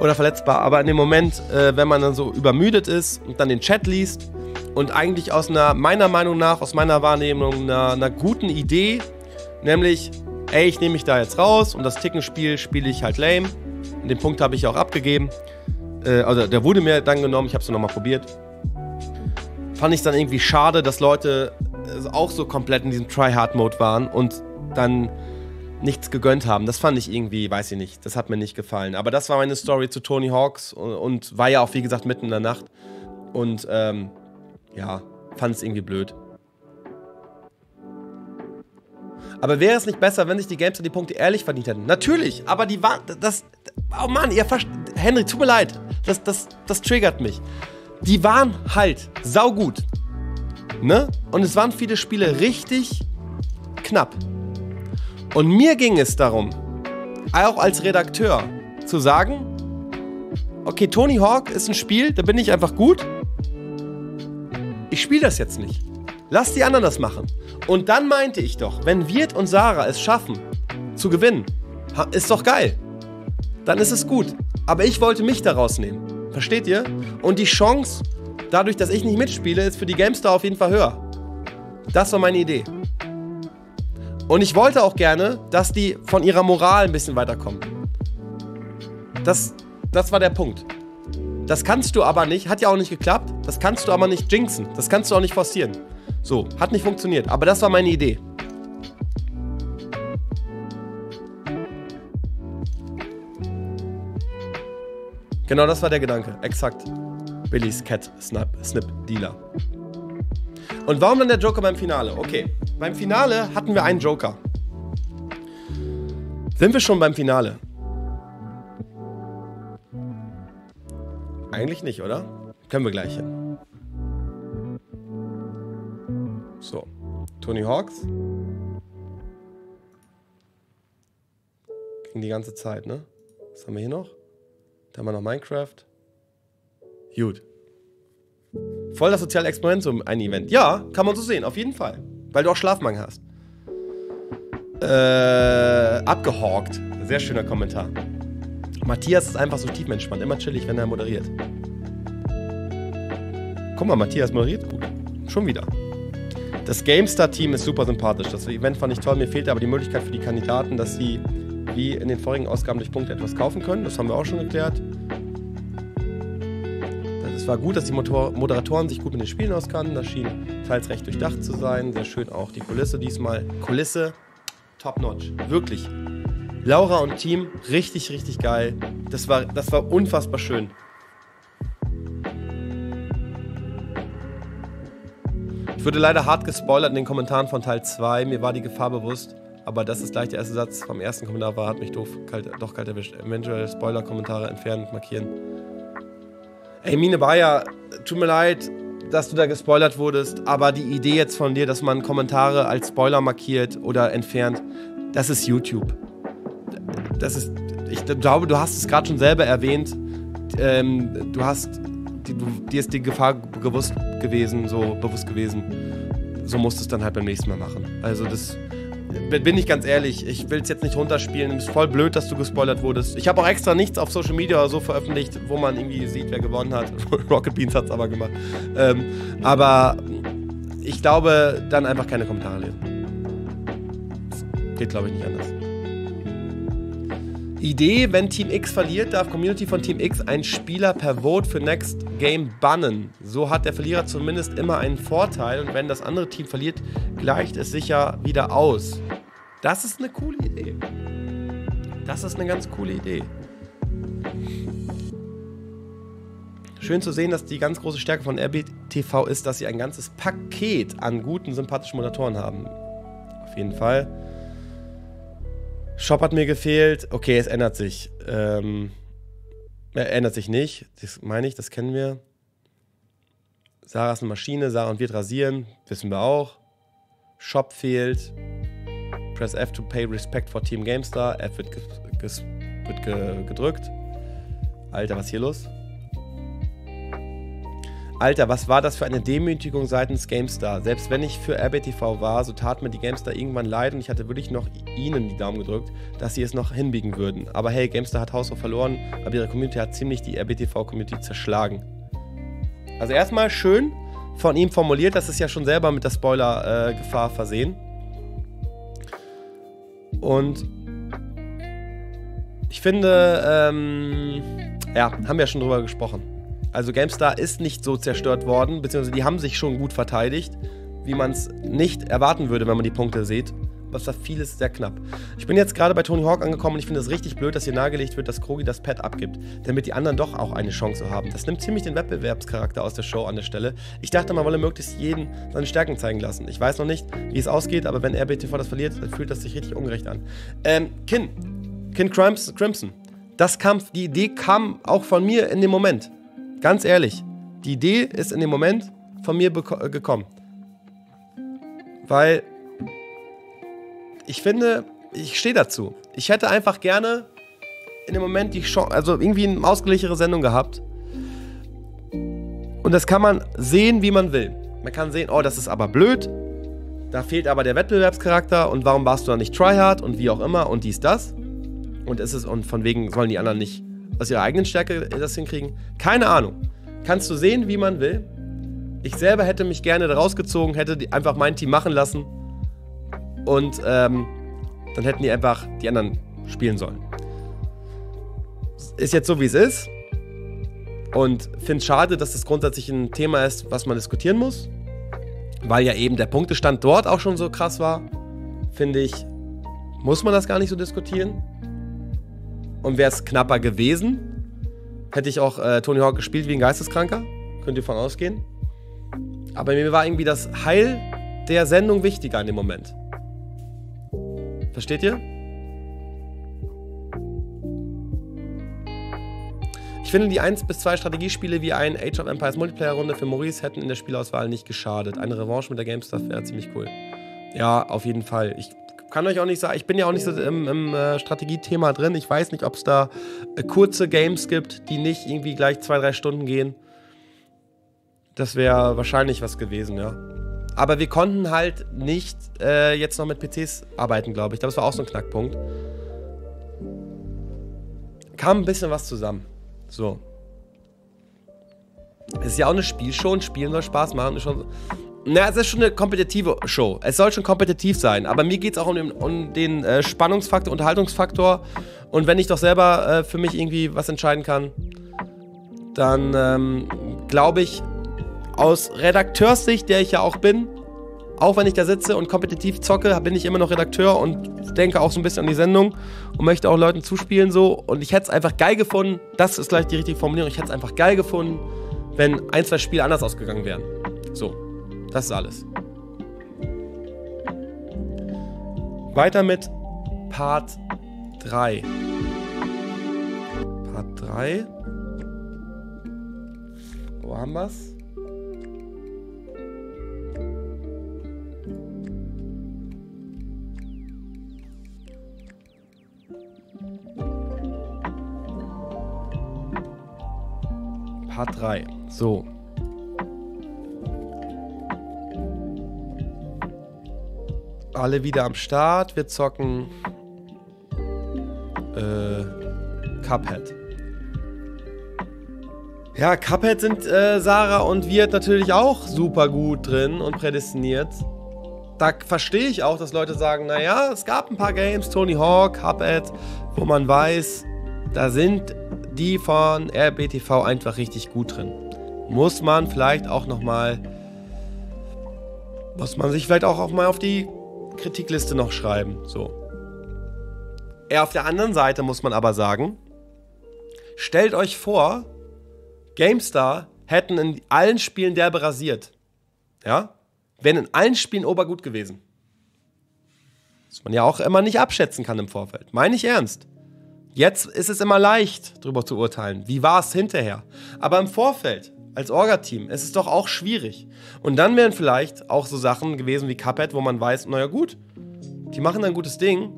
oder verletzbar. Aber in dem Moment, äh, wenn man dann so übermüdet ist und dann den Chat liest, und eigentlich aus einer, meiner Meinung nach, aus meiner Wahrnehmung, einer, einer guten Idee, nämlich, ey, ich nehme mich da jetzt raus und das Tickenspiel spiele ich halt lame. Und den Punkt habe ich auch abgegeben. Äh, also der wurde mir dann genommen, ich habe es nochmal probiert. Fand ich es dann irgendwie schade, dass Leute auch so komplett in diesem Try-Hard-Mode waren und dann nichts gegönnt haben. Das fand ich irgendwie, weiß ich nicht, das hat mir nicht gefallen. Aber das war meine Story zu Tony Hawks und, und war ja auch, wie gesagt, mitten in der Nacht. Und, ähm, ja, fand es irgendwie blöd. Aber wäre es nicht besser, wenn sich die Gamester die Punkte ehrlich verdient hätten? Natürlich, aber die waren... Das, oh Mann, ihr versteht... Henry, tut mir leid. Das, das, das triggert mich. Die waren halt saugut. Ne? Und es waren viele Spiele richtig knapp. Und mir ging es darum, auch als Redakteur, zu sagen, okay, Tony Hawk ist ein Spiel, da bin ich einfach gut. Ich spiele das jetzt nicht. Lass die anderen das machen. Und dann meinte ich doch, wenn Wirt und Sarah es schaffen, zu gewinnen, ist doch geil. Dann ist es gut. Aber ich wollte mich daraus nehmen. Versteht ihr? Und die Chance, dadurch, dass ich nicht mitspiele, ist für die GameStar auf jeden Fall höher. Das war meine Idee. Und ich wollte auch gerne, dass die von ihrer Moral ein bisschen weiterkommen. Das, das war der Punkt. Das kannst du aber nicht, hat ja auch nicht geklappt, das kannst du aber nicht jinxen, das kannst du auch nicht forcieren. So, hat nicht funktioniert, aber das war meine Idee. Genau, das war der Gedanke, exakt. Billy's Cat Snap, Snip Dealer. Und warum dann der Joker beim Finale? Okay, beim Finale hatten wir einen Joker. Sind wir schon beim Finale? Eigentlich nicht, oder? Können wir gleich hin. So. Tony Hawks. Ging die ganze Zeit, ne? Was haben wir hier noch? Da haben wir noch Minecraft. Gut. Voll das soziale Experiment, so ein Event. Ja, kann man so sehen, auf jeden Fall. Weil du auch Schlafmangel hast. Äh, abgehawkt. Sehr schöner Kommentar. Matthias ist einfach so tiefenentspannt, immer chillig, wenn er moderiert. Guck mal, Matthias moderiert gut. Schon wieder. Das GameStar-Team ist super sympathisch. Das Event fand ich toll, mir fehlte aber die Möglichkeit für die Kandidaten, dass sie wie in den vorigen Ausgaben durch Punkte etwas kaufen können. Das haben wir auch schon geklärt. Das ist war gut, dass die Motor Moderatoren sich gut mit den Spielen auskannten. Das schien teils recht durchdacht zu sein. Sehr schön auch die Kulisse diesmal. Kulisse top-notch. Wirklich. Laura und Team, richtig, richtig geil. Das war, das war unfassbar schön. Ich wurde leider hart gespoilert in den Kommentaren von Teil zwei. Mir war die Gefahr bewusst. Aber das ist gleich der erste Satz vom ersten Kommentar war, hat mich doof, kalt, doch kalt erwischt. Eventuell Spoiler-Kommentare entfernen und markieren. Ey, Mine Bayer, tut mir leid, dass du da gespoilert wurdest, aber die Idee jetzt von dir, dass man Kommentare als Spoiler markiert oder entfernt, das ist YouTube. Das ist, ich glaube, du hast es gerade schon selber erwähnt. Ähm, du hast, die, du, dir ist die Gefahr bewusst gewesen, so bewusst gewesen. So musst du es dann halt beim nächsten Mal machen. Also das... Bin ich ganz ehrlich, ich will es jetzt nicht runterspielen. Es ist voll blöd, dass du gespoilert wurdest. Ich habe auch extra nichts auf Social Media oder so veröffentlicht, wo man irgendwie sieht, wer gewonnen hat. Rocket Beans hat es aber gemacht. Ähm, aber ich glaube, dann einfach keine Kommentare lesen. Das geht, glaube ich, nicht anders. Idee, wenn Team X verliert, darf Community von Team X einen Spieler per Vote für Next Game bannen. So hat der Verlierer zumindest immer einen Vorteil und wenn das andere Team verliert, gleicht es sich ja wieder aus. Das ist eine coole Idee. Das ist eine ganz coole Idee. Schön zu sehen, dass die ganz große Stärke von R B T V ist, dass sie ein ganzes Paket an guten, sympathischen Moderatoren haben. Auf jeden Fall. Shop hat mir gefehlt. Okay, es ändert sich. Ähm, er ändert sich nicht. Das meine ich, das kennen wir. Sarah ist eine Maschine. Sarah und Wirt rasieren. Wissen wir auch. Shop fehlt. Press F to pay respect for Team GameStar. F wird, ge ges wird ge gedrückt. Alter, was ist hier los? Alter, was war das für eine Demütigung seitens GameStar? Selbst wenn ich für R B T V war, so tat mir die GameStar irgendwann leid und ich hatte wirklich noch ihnen die Daumen gedrückt, dass sie es noch hinbiegen würden. Aber hey, GameStar hat Haus verloren, aber ihre Community hat ziemlich die R B T V-Community zerschlagen. Also erstmal schön von ihm formuliert, das ist ja schon selber mit der Spoiler-Gefahr versehen. Und ich finde, ähm, ja, haben wir ja schon drüber gesprochen. Also GameStar ist nicht so zerstört worden, beziehungsweise die haben sich schon gut verteidigt, wie man es nicht erwarten würde, wenn man die Punkte sieht. Was da vieles sehr knapp. Ich bin jetzt gerade bei Tony Hawk angekommen und ich finde es richtig blöd, dass hier nahegelegt wird, dass Krogi das Pad abgibt, damit die anderen doch auch eine Chance haben. Das nimmt ziemlich den Wettbewerbscharakter aus der Show an der Stelle. Ich dachte, man wolle möglichst jeden seine Stärken zeigen lassen. Ich weiß noch nicht, wie es ausgeht, aber wenn R B T V das verliert, dann fühlt das sich richtig ungerecht an. Ähm, Kin. Kin Crimson. Das kam, die Idee kam auch von mir in dem Moment. Ganz ehrlich, die Idee ist in dem Moment von mir gekommen. Weil ich finde, ich stehe dazu. Ich hätte einfach gerne in dem Moment die Chance, also irgendwie eine ausgeglichenere Sendung gehabt. Und das kann man sehen, wie man will. Man kann sehen, oh, das ist aber blöd. Da fehlt aber der Wettbewerbscharakter und warum warst du da nicht tryhard und wie auch immer und dies, das. Und ist es, und von wegen sollen die anderen nicht aus ihrer eigenen Stärke das hinkriegen? Keine Ahnung. Kannst du sehen, wie man will. Ich selber hätte mich gerne da rausgezogen, hätte einfach mein Team machen lassen und ähm, dann hätten die einfach die anderen spielen sollen. Ist jetzt so, wie es ist und finde es schade, dass das grundsätzlich ein Thema ist, was man diskutieren muss, weil ja eben der Punktestand dort auch schon so krass war. Finde ich, muss man das gar nicht so diskutieren. Und wäre es knapper gewesen, hätte ich auch äh, Tony Hawk gespielt wie ein Geisteskranker. Könnt ihr von ausgehen. Aber mir war irgendwie das Heil der Sendung wichtiger in dem Moment. Versteht ihr? Ich finde, die eins bis zwei Strategiespiele wie ein Age of Empires Multiplayer-Runde für Maurice hätten in der Spielauswahl nicht geschadet. Eine Revanche mit der GameStar wäre ziemlich cool. Ja, auf jeden Fall. Ich kann euch auch nicht sagen, ich bin ja auch nicht so im, im äh, Strategiethema drin. Ich weiß nicht, ob es da äh, kurze Games gibt, die nicht irgendwie gleich zwei, drei Stunden gehen. Das wäre wahrscheinlich was gewesen, ja. Aber wir konnten halt nicht äh, jetzt noch mit P Cs arbeiten, glaube ich. Ich glaube, das war auch so ein Knackpunkt. Kam ein bisschen was zusammen. So. Es ist ja auch eine Spielshow und Spielen soll Spaß machen. Ist schon so. Na, es ist schon eine kompetitive Show. Es soll schon kompetitiv sein, aber mir geht es auch um den, um den äh, Spannungsfaktor, Unterhaltungsfaktor. Und wenn ich doch selber äh, für mich irgendwie was entscheiden kann, dann ähm, glaube ich, aus Redakteurssicht, der ich ja auch bin, auch wenn ich da sitze und kompetitiv zocke, bin ich immer noch Redakteur und denke auch so ein bisschen an die Sendung und möchte auch Leuten zuspielen so. Und ich hätte es einfach geil gefunden, das ist gleich die richtige Formulierung, ich hätte es einfach geil gefunden, wenn ein, zwei Spiele anders ausgegangen wären. So, das ist alles. Weiter mit Part drei. Part drei. Wo haben wir's? Part drei. So. Alle wieder am Start. Wir zocken äh, Cuphead. Ja, Cuphead sind äh, Sarah und Wirt natürlich auch super gut drin und prädestiniert. Da verstehe ich auch, dass Leute sagen, naja, es gab ein paar Games, Tony Hawk, Cuphead, wo man weiß, da sind die von R B T V einfach richtig gut drin. Muss man vielleicht auch nochmal, muss man sich vielleicht auch, auch mal auf die Kritikliste noch schreiben. So. Ja, auf der anderen Seite muss man aber sagen, stellt euch vor, GameStar hätten in allen Spielen derbe rasiert. Ja? Wären in allen Spielen obergut gewesen. Was man ja auch immer nicht abschätzen kann im Vorfeld. Meine ich ernst. Jetzt ist es immer leicht, darüber zu urteilen. Wie war es hinterher? Aber im Vorfeld, als Orga-Team, ist es doch auch schwierig. Und dann wären vielleicht auch so Sachen gewesen wie Cuphead, wo man weiß, naja gut, die machen ein gutes Ding.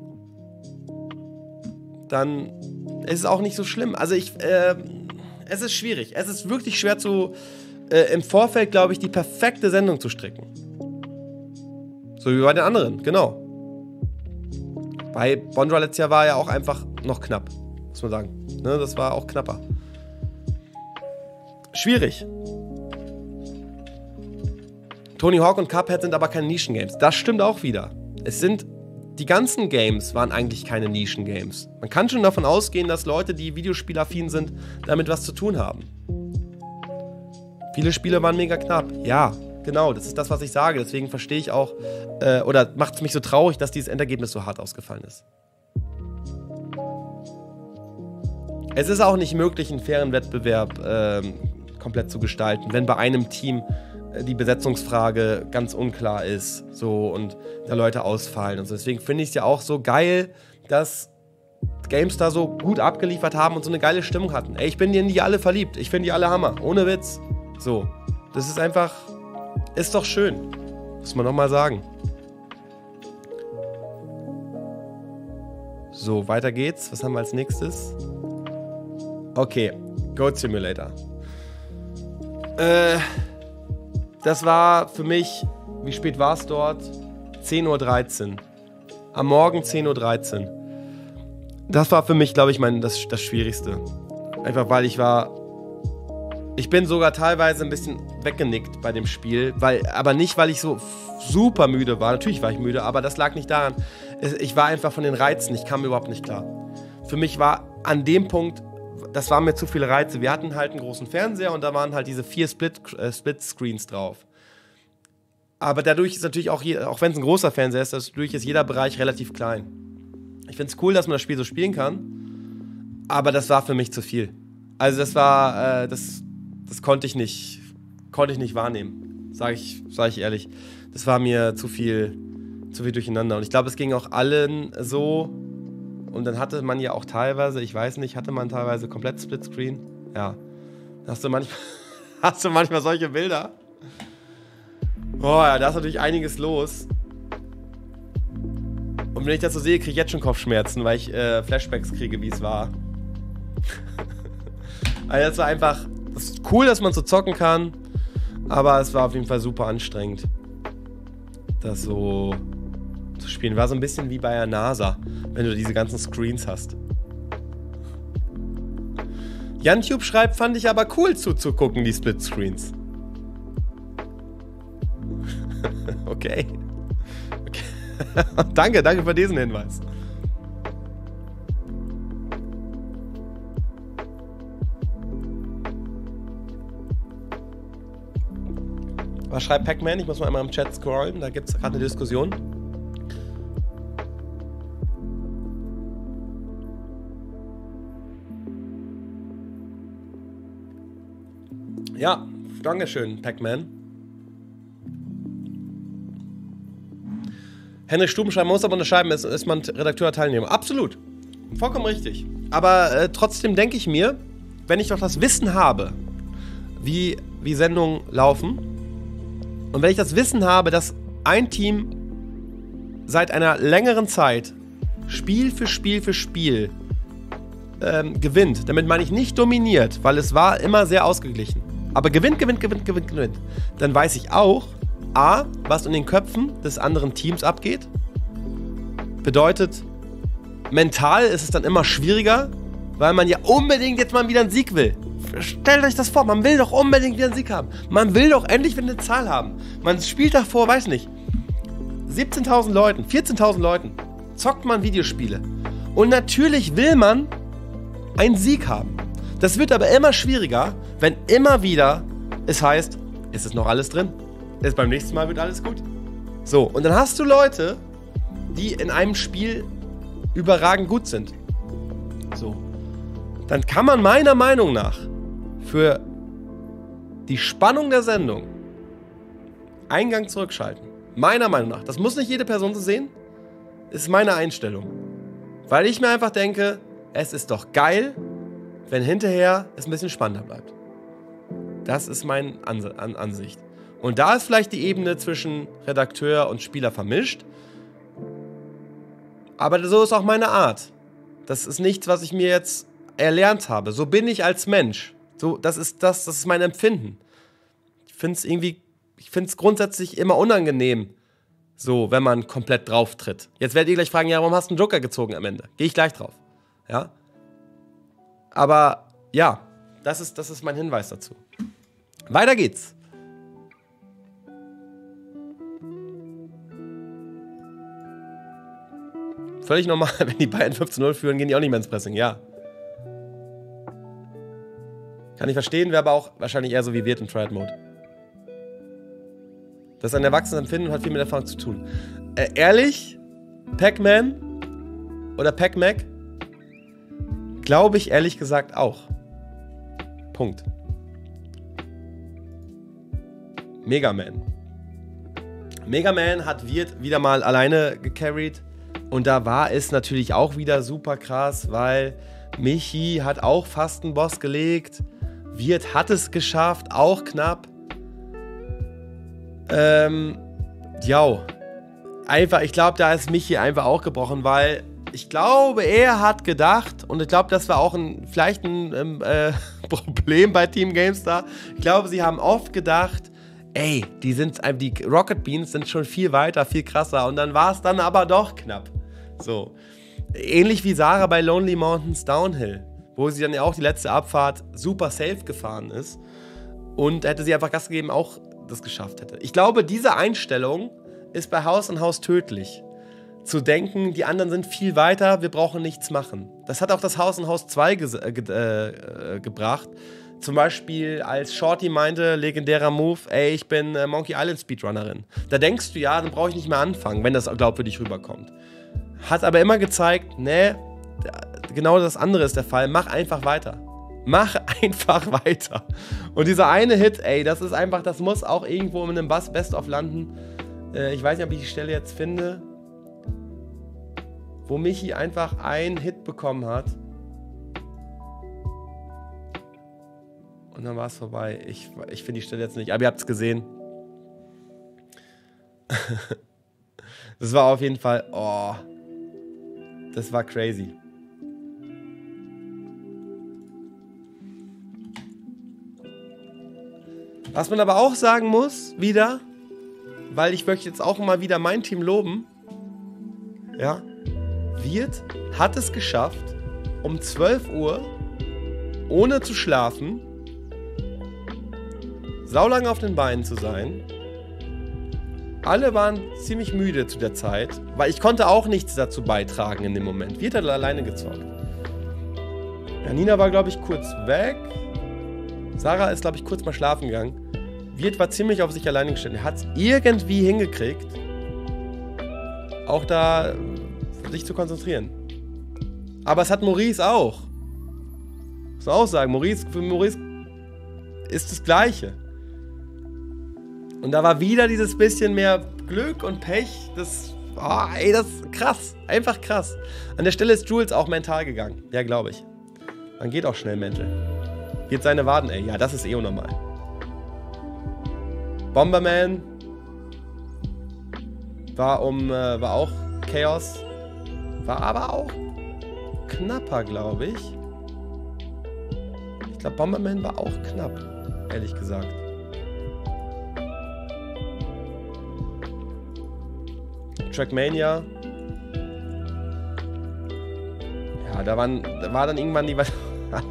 Dann ist es auch nicht so schlimm. Also ich, äh, es ist schwierig. Es ist wirklich schwer zu, äh, im Vorfeld, glaube ich, die perfekte Sendung zu stricken. So wie bei den anderen, genau. Bei Bondra letztes Jahr war ja auch einfach noch knapp, muss man sagen. Ne, das war auch knapper. Schwierig. Tony Hawk und Cuphead sind aber keine Nischengames. Das stimmt auch wieder. Es sind, die ganzen Games waren eigentlich keine Nischengames. Man kann schon davon ausgehen, dass Leute, die videospielaffin sind, damit was zu tun haben. Viele Spiele waren mega knapp. Ja, genau, das ist das, was ich sage. Deswegen verstehe ich auch, äh, oder macht es mich so traurig, dass dieses Endergebnis so hart ausgefallen ist. Es ist auch nicht möglich, einen fairen Wettbewerb äh, komplett zu gestalten, wenn bei einem Team äh, die Besetzungsfrage ganz unklar ist so, und da Leute ausfallen und so. Deswegen finde ich es ja auch so geil, dass GameStar so gut abgeliefert haben und so eine geile Stimmung hatten. Ey, ich bin in die alle verliebt. Ich finde die alle Hammer. Ohne Witz. So. Das ist einfach, ist doch schön. Muss man nochmal sagen. So, weiter geht's. Was haben wir als nächstes? Okay, Goat Simulator. Äh, das war für mich, wie spät war es dort? zehn Uhr dreizehn. Am Morgen zehn Uhr dreizehn. Das war für mich, glaube ich, mein, das, das Schwierigste. Einfach weil ich war, ich bin sogar teilweise ein bisschen weggenickt bei dem Spiel, weil, aber nicht, weil ich so super müde war. Natürlich war ich müde, aber das lag nicht daran. Ich war einfach von den Reizen, ich kam überhaupt nicht klar. Für mich war an dem Punkt, das waren mir zu viele Reize. Wir hatten halt einen großen Fernseher und da waren halt diese vier Split, äh, Split-Screens drauf. Aber dadurch ist natürlich auch, je, auch wenn es ein großer Fernseher ist, dadurch ist jeder Bereich relativ klein. Ich finde es cool, dass man das Spiel so spielen kann, aber das war für mich zu viel. Also das war, äh, das, das konnte ich nicht, konnte ich nicht wahrnehmen, sage ich, sag ich ehrlich. Das war mir zu viel, zu viel durcheinander. Und ich glaube, es ging auch allen so. Und dann hatte man ja auch teilweise, ich weiß nicht, hatte man teilweise komplett Splitscreen. Ja. Hast du manchmal, hast du manchmal solche Bilder? Oh ja, da ist natürlich einiges los. Und wenn ich das so sehe, kriege ich jetzt schon Kopfschmerzen, weil ich äh, Flashbacks kriege, wie es war. Also das war einfach, das ist cool, dass man so zocken kann, aber es war auf jeden Fall super anstrengend, das so zu spielen. War so ein bisschen wie bei der NASA, wenn du diese ganzen Screens hast. JanTube schreibt, fand ich aber cool zuzugucken, die Split-Screens. Okay. Okay. Danke, danke für diesen Hinweis. Was schreibt Pac-Man? Ich muss mal einmal im Chat scrollen, da gibt es gerade eine Diskussion. Ja, dankeschön, Pac-Man. Henry Stubenschreiber muss aber unterscheiden, ist, ist man Redakteur Teilnehmer. Absolut. Vollkommen richtig. Aber äh, trotzdem denke ich mir, wenn ich doch das Wissen habe, wie, wie Sendungen laufen, und wenn ich das Wissen habe, dass ein Team seit einer längeren Zeit Spiel für Spiel für Spiel ähm, gewinnt, damit meine ich nicht dominiert, weil es war immer sehr ausgeglichen. Aber gewinnt, gewinnt, gewinnt, gewinnt, gewinnt. Dann weiß ich auch, A, was in den Köpfen des anderen Teams abgeht. Bedeutet, mental ist es dann immer schwieriger, weil man ja unbedingt jetzt mal wieder einen Sieg will. Stellt euch das vor, man will doch unbedingt wieder einen Sieg haben. Man will doch endlich wieder eine Zahl haben. Man spielt davor, weiß nicht, siebzehntausend Leuten, vierzehntausend Leuten zockt man Videospiele. Und natürlich will man einen Sieg haben. Das wird aber immer schwieriger, wenn immer wieder es heißt, ist es noch alles drin? Jetzt beim nächsten Mal wird alles gut. So, und dann hast du Leute, die in einem Spiel überragend gut sind. So. Dann kann man meiner Meinung nach für die Spannung der Sendung einen Gang zurückschalten. Meiner Meinung nach. Das muss nicht jede Person so sehen. Das ist meine Einstellung. Weil ich mir einfach denke, es ist doch geil, wenn hinterher es ein bisschen spannender bleibt. Das ist meine Anse- An- Ansicht. Und da ist vielleicht die Ebene zwischen Redakteur und Spieler vermischt. Aber so ist auch meine Art. Das ist nichts, was ich mir jetzt erlernt habe. So bin ich als Mensch. So, das ist das, das ist mein Empfinden. Ich finde es irgendwie, ich finde es grundsätzlich immer unangenehm, so, wenn man komplett drauf tritt. Jetzt werdet ihr gleich fragen, ja, warum hast du einen Joker gezogen am Ende? Gehe ich gleich drauf. Ja? Aber ja, das ist, das ist mein Hinweis dazu. Weiter geht's. Völlig normal, wenn die Bayern fünf zu null führen, gehen die auch nicht mehr ins Pressing, ja. Kann ich verstehen, wäre aber auch wahrscheinlich eher so wie Wirt im Triad-Mode. Das ist ein erwachsenes Empfinden und hat viel mit Erfahrung zu tun. Äh, ehrlich, Pac-Man oder Pac-Mac? Glaube ich ehrlich gesagt auch. Punkt. Mega Man. Mega Man hat Wirt wieder mal alleine gecarried. Und da war es natürlich auch wieder super krass, weil Michi hat auch fast einen Boss gelegt. Wirt hat es geschafft, auch knapp. Ähm, ja. Einfach, ich glaube, da ist Michi einfach auch gebrochen, weil ich glaube, er hat gedacht, und ich glaube, das war auch ein, vielleicht ein äh, Problem bei Team GameStar. Ich glaube, sie haben oft gedacht, ey, die, sind, die Rocket Beans sind schon viel weiter, viel krasser. Und dann war es dann aber doch knapp. So. Ähnlich wie Sarah bei Lonely Mountains Downhill, wo sie dann ja auch die letzte Abfahrt super safe gefahren ist. Und hätte sie einfach Gas gegeben, auch das geschafft hätte. Ich glaube, diese Einstellung ist bei Haus an Haus tödlich. Zu denken, die anderen sind viel weiter, wir brauchen nichts machen. Das hat auch das Haus an Haus zwei ge ge äh, gebracht. Zum Beispiel, als Shorty meinte, legendärer Move, ey, ich bin äh, Monkey Island Speedrunnerin. Da denkst du, ja, dann brauche ich nicht mehr anfangen, wenn das glaubwürdig rüberkommt. Hat aber immer gezeigt, ne, genau das andere ist der Fall. Mach einfach weiter. Mach einfach weiter. Und dieser eine Hit, ey, das ist einfach, das muss auch irgendwo in einem Bass Best-of landen. Äh, ich weiß nicht, ob ich die Stelle jetzt finde, wo Michi einfach einen Hit bekommen hat. Und dann war es vorbei. Ich, ich finde die Stelle jetzt nicht. Aber ihr habt es gesehen. Das war auf jeden Fall... Oh. Das war crazy. Was man aber auch sagen muss, wieder, weil ich möchte jetzt auch mal wieder mein Team loben. Ja. Wirt hat es geschafft, um zwölf Uhr, ohne zu schlafen, saulange auf den Beinen zu sein. Alle waren ziemlich müde zu der Zeit, weil ich konnte auch nichts dazu beitragen in dem Moment. Wirt hat alleine gezockt. Janina war, glaube ich, kurz weg. Sarah ist, glaube ich, kurz mal schlafen gegangen. Wirt war ziemlich auf sich alleine gestellt. Er hat es irgendwie hingekriegt, auch da sich zu konzentrieren. Aber es hat Maurice auch. Muss man auch sagen, Maurice, für Maurice ist das Gleiche. Und da war wieder dieses bisschen mehr Glück und Pech. Das, oh, ey, das ist krass. Einfach krass. An der Stelle ist Jules auch mental gegangen. Ja, glaube ich. Man geht auch schnell mental. Geht seine Waden, ey. Ja, das ist eh unnormal. Bomberman war um, äh, war auch Chaos. War aber auch knapper, glaube ich. Ich glaube, Bomberman war auch knapp, ehrlich gesagt. Trackmania. Ja, da, waren, da war dann irgendwann die was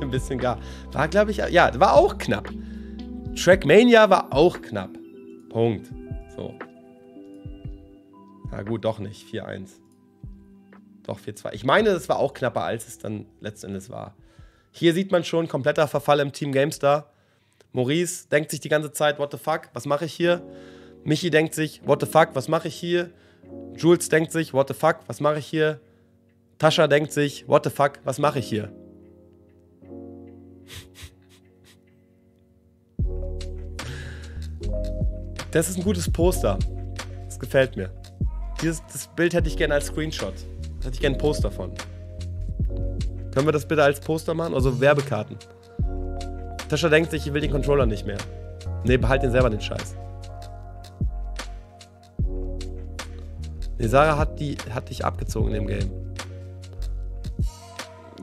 ein bisschen gar. War, glaube ich, ja, war auch knapp. Trackmania war auch knapp. Punkt. So. Na gut, doch nicht. vier eins. Doch vier zwei. Ich meine, das war auch knapper, als es dann letztendlich war. Hier sieht man schon, kompletter Verfall im Team GameStar. Maurice denkt sich die ganze Zeit, what the fuck, was mache ich hier? Michi denkt sich, what the fuck, was mache ich hier? Jules denkt sich, what the fuck, was mache ich hier? Tascha denkt sich, what the fuck, was mache ich hier? Das ist ein gutes Poster. Das gefällt mir. Dieses, das Bild hätte ich gerne als Screenshot. Da hätte ich gerne ein Poster von. Können wir das bitte als Poster machen? Also Werbekarten. Tascha denkt sich, ich will den Controller nicht mehr. Nee, behalt den selber, den Scheiß. Nee, Sarah hat, die, hat dich abgezogen in dem Game.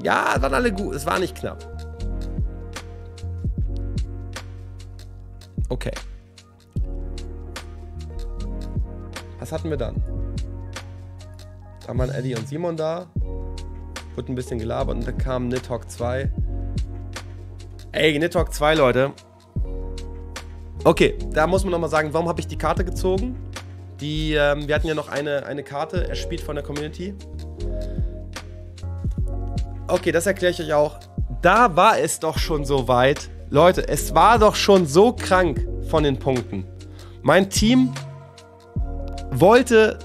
Ja, es waren alle gut. Es war nicht knapp. Okay. Was hatten wir dann? Da waren Eddie und Simon da. Wurde ein bisschen gelabert und dann kam Nidhogg zwei. Ey, Nidhogg zwei, Leute. Okay, da muss man nochmal sagen, warum habe ich die Karte gezogen? Die, ähm, wir hatten ja noch eine, eine Karte erspielt von der Community. Okay, das erkläre ich euch auch. Da war es doch schon so weit. Leute, es war doch schon so krank von den Punkten. Mein Team wollte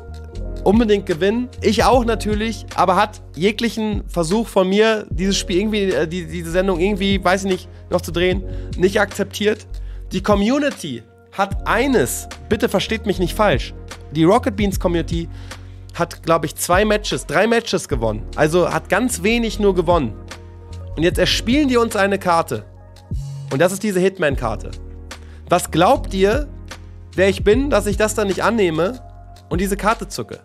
unbedingt gewinnen. Ich auch natürlich, aber hat jeglichen Versuch von mir, dieses Spiel irgendwie, äh, die, diese Sendung irgendwie, weiß ich nicht, noch zu drehen, nicht akzeptiert. Die Community hat eines, bitte versteht mich nicht falsch, die Rocket Beans Community hat, glaube ich, zwei Matches, drei Matches gewonnen. Also hat ganz wenig nur gewonnen. Und jetzt erspielen die uns eine Karte. Und das ist diese Hitman-Karte. Was glaubt ihr, wer ich bin, dass ich das dann nicht annehme und diese Karte zucke?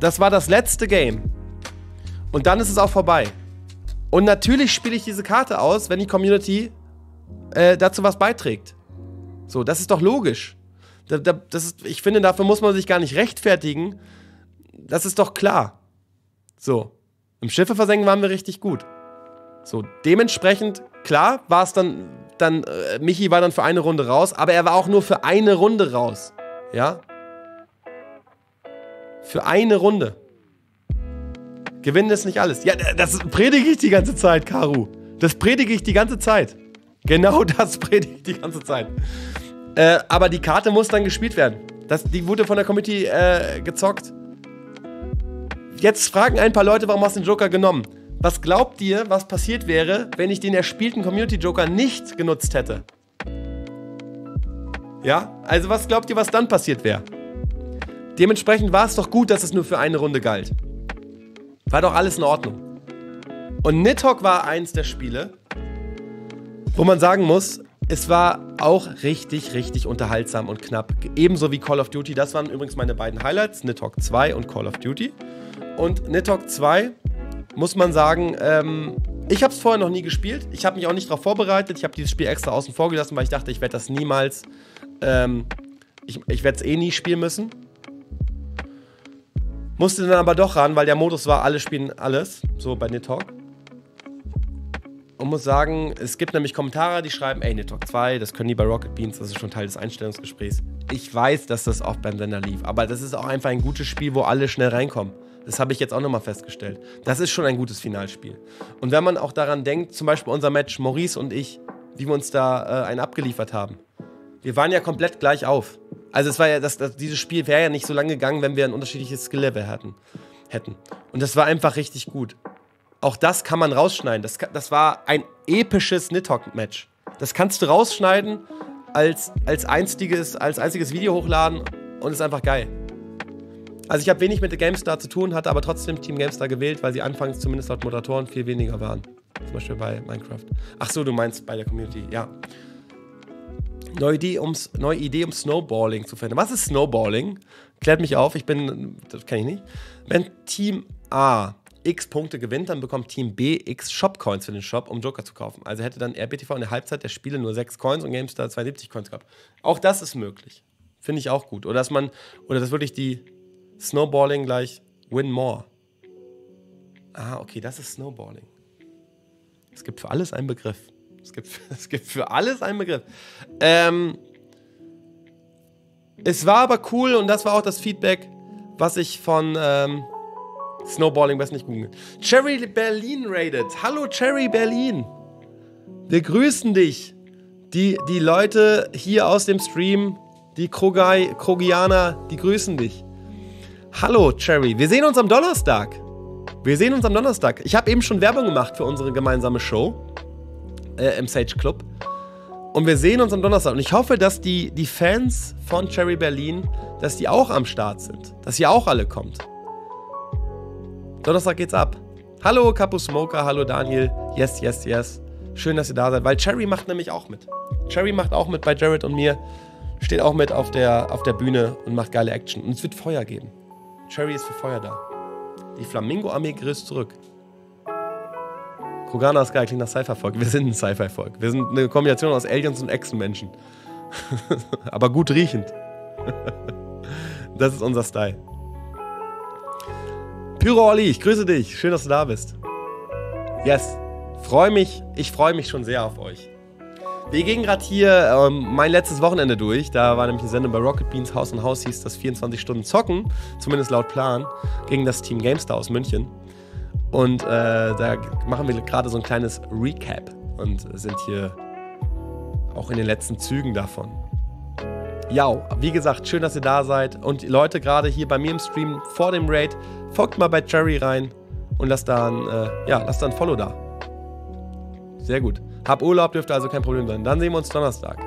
Das war das letzte Game. Und dann ist es auch vorbei. Und natürlich spiele ich diese Karte aus, wenn die Community äh, dazu was beiträgt. So, das ist doch logisch. Da, da, das ist, ich finde, dafür muss man sich gar nicht rechtfertigen. Das ist doch klar. So, im Schiffe versenken waren wir richtig gut. So, dementsprechend, klar, war es dann, dann äh, Michi war dann für eine Runde raus, aber er war auch nur für eine Runde raus. Ja? Für eine Runde. Gewinnen ist nicht alles. Ja, das predige ich die ganze Zeit, Karu. Das predige ich die ganze Zeit. Genau das predige ich die ganze Zeit. Äh, aber die Karte muss dann gespielt werden. Das, die wurde von der Committee äh, gezockt. Jetzt fragen ein paar Leute, warum hast du den Joker genommen? Was glaubt ihr, was passiert wäre, wenn ich den erspielten Community-Joker nicht genutzt hätte? Ja? Also was glaubt ihr, was dann passiert wäre? Dementsprechend war es doch gut, dass es nur für eine Runde galt. War doch alles in Ordnung. Und Nidhogg war eins der Spiele, wo man sagen muss, es war auch richtig, richtig unterhaltsam und knapp. Ebenso wie Call of Duty. Das waren übrigens meine beiden Highlights, Nidhogg zwei und Call of Duty. Und Nidhogg zwei, muss man sagen, ähm, ich habe es vorher noch nie gespielt. Ich habe mich auch nicht darauf vorbereitet. Ich habe dieses Spiel extra außen vor gelassen, weil ich dachte, ich werde das niemals, ähm, ich, ich werde es eh nie spielen müssen. Musste dann aber doch ran, weil der Modus war, alle spielen alles, so bei Nidhogg. Und muss sagen, es gibt nämlich Kommentare, die schreiben, ey, Nidhogg zwei, das können die bei Rocket Beans, das ist schon Teil des Einstellungsgesprächs. Ich weiß, dass das auch beim Sender lief, aber das ist auch einfach ein gutes Spiel, wo alle schnell reinkommen. Das habe ich jetzt auch nochmal festgestellt. Das ist schon ein gutes Finalspiel. Und wenn man auch daran denkt, zum Beispiel unser Match Maurice und ich, wie wir uns da äh, einen abgeliefert haben. Wir waren ja komplett gleich auf. Also es war ja, das, das, dieses Spiel wäre ja nicht so lange gegangen, wenn wir ein unterschiedliches Skill-Level hatten, hätten. Und das war einfach richtig gut. Auch das kann man rausschneiden. Das, das war ein episches Nidhogg-Match. Das kannst du rausschneiden, als, als, einziges, als einziges Video hochladen und ist einfach geil. Also ich habe wenig mit der GameStar zu tun, hatte aber trotzdem Team GameStar gewählt, weil sie anfangs zumindest laut Moderatoren viel weniger waren. Zum Beispiel bei Minecraft. Ach so, du meinst bei der Community, ja. Neue Idee, ums, neue Idee, um Snowballing zu finden. Was ist Snowballing? Klärt mich auf, ich bin, das kenne ich nicht. Wenn Team A X Punkte gewinnt, dann bekommt Team B X Shop-Coins für den Shop, um Joker zu kaufen. Also hätte dann R B T V in der Halbzeit der Spiele nur sechs Coins und GameStar zweiundsiebzig Coins gehabt. Auch das ist möglich. Finde ich auch gut. Oder dass man, oder dass wirklich die Snowballing gleich Win More. Ah, okay, das ist Snowballing. Es gibt für alles einen Begriff. Es gibt, es gibt für alles einen Begriff. Ähm, es war aber cool und das war auch das Feedback, was ich von ähm, Snowballing besser nicht googeln. Cherry Berlin raided. Hallo Cherry Berlin. Wir grüßen dich. Die, die Leute hier aus dem Stream, die Krogai, Krogianer, die grüßen dich. Hallo Cherry, wir sehen uns am Donnerstag. Wir sehen uns am Donnerstag. Ich habe eben schon Werbung gemacht für unsere gemeinsame Show äh, im Sage Club. Und wir sehen uns am Donnerstag. Und ich hoffe, dass die, die Fans von Cherry Berlin, dass die auch am Start sind. Dass ihr auch alle kommt. Donnerstag geht's ab. Hallo Capo Smoker, hallo Daniel. Yes, yes, yes. Schön, dass ihr da seid. Weil Cherry macht nämlich auch mit. Cherry macht auch mit bei Jared und mir. Steht auch mit auf der, auf der Bühne und macht geile Action. Und es wird Feuer geben. Cherry ist für Feuer da. Die Flamingo-Armee grüßt zurück. Krogana ist geil, klingt nach Sci-Fi-Volk. Wir sind ein Sci-Fi-Volk. Wir sind eine Kombination aus Aliens und Echsenmenschen. Aber gut riechend. Das ist unser Style. Pyro Olli, ich grüße dich. Schön, dass du da bist. Yes. Freue mich. Ich freue mich schon sehr auf euch. Wir gehen gerade hier ähm, mein letztes Wochenende durch. Da war nämlich eine Sendung bei Rocket Beans, Haus an Haus hieß das vierundzwanzig Stunden zocken, zumindest laut Plan, gegen das Team GameStar aus München. Und äh, da machen wir gerade so ein kleines Recap und sind hier auch in den letzten Zügen davon. Ja, wie gesagt, schön, dass ihr da seid. Und die Leute gerade hier bei mir im Stream vor dem Raid, folgt mal bei Cherry rein und lasst da ein, äh, ja, lasst da ein Follow da. Sehr gut. Hab Urlaub, dürfte also kein Problem sein. Dann sehen wir uns Donnerstag.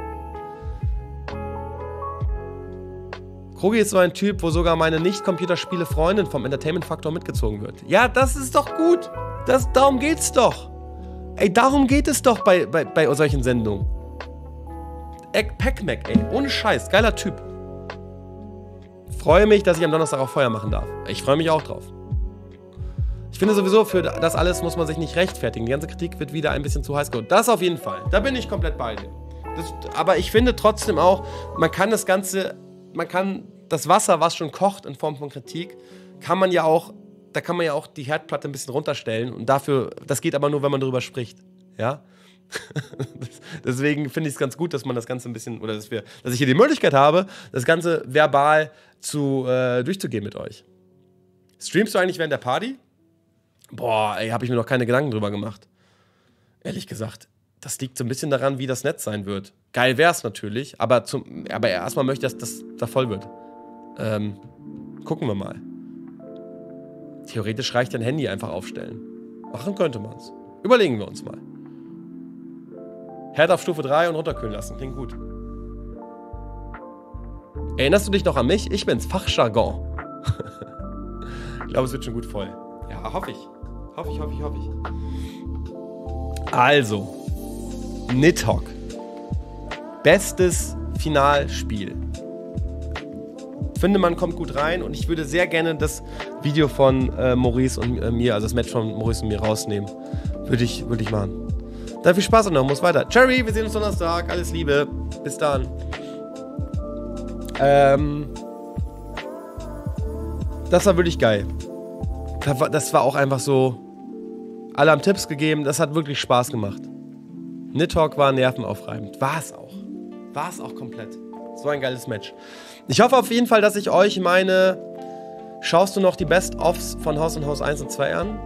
Krogi ist so ein Typ, wo sogar meine Nicht-Computerspiele-Freundin vom Entertainment-Faktor mitgezogen wird. Ja, das ist doch gut. Das, darum geht's doch. Ey, darum geht es doch bei, bei, bei solchen Sendungen. Pac-Man, ey. Ohne Scheiß. Geiler Typ. Freue mich, dass ich am Donnerstag auch Feuer machen darf. Ich freue mich auch drauf. Ich finde sowieso, für das alles muss man sich nicht rechtfertigen. Die ganze Kritik wird wieder ein bisschen zu heiß geholt. Das auf jeden Fall. Da bin ich komplett bei dir. Das, aber ich finde trotzdem auch, man kann das Ganze, man kann das Wasser, was schon kocht in Form von Kritik, kann man ja auch, da kann man ja auch die Herdplatte ein bisschen runterstellen. Und dafür, das geht aber nur, wenn man darüber spricht. Ja? Deswegen finde ich es ganz gut, dass man das Ganze ein bisschen, oder dass wir, dass ich hier die Möglichkeit habe, das Ganze verbal zu, äh, durchzugehen mit euch. Streamst du eigentlich während der Party? Boah, ey, habe ich mir noch keine Gedanken drüber gemacht. Ehrlich gesagt, das liegt so ein bisschen daran, wie das Netz sein wird. Geil wär's natürlich, aber, zum, aber erstmal möchte ich, dass das da voll wird. Ähm, gucken wir mal. Theoretisch reicht ein Handy einfach aufstellen. Machen könnte man's. Überlegen wir uns mal. Herd auf Stufe drei und runterkühlen lassen, klingt gut. Erinnerst du dich noch an mich? Ich bin's, Fachjargon. Ich glaube, es wird schon gut voll. Ja, hoffe ich. Hoffe ich, hoffe ich, hoffe ich. Also, Nidhogg. Bestes Finalspiel. Finde, man kommt gut rein und ich würde sehr gerne das Video von äh, Maurice und äh, mir, also das Match von Maurice und mir rausnehmen. Würde ich, würde ich machen. Dann viel Spaß und dann muss weiter. Cherry, wir sehen uns Donnerstag. Alles Liebe. Bis dann. Ähm, das war wirklich geil. Das war auch einfach so, alle haben Tipps gegeben, das hat wirklich Spaß gemacht. Nidhogg war nervenaufreibend, war es auch. War es auch komplett. So ein geiles Match. Ich hoffe auf jeden Fall, dass ich euch meine, schaust du noch die Best-Offs von Haus an Haus eins und zwei an?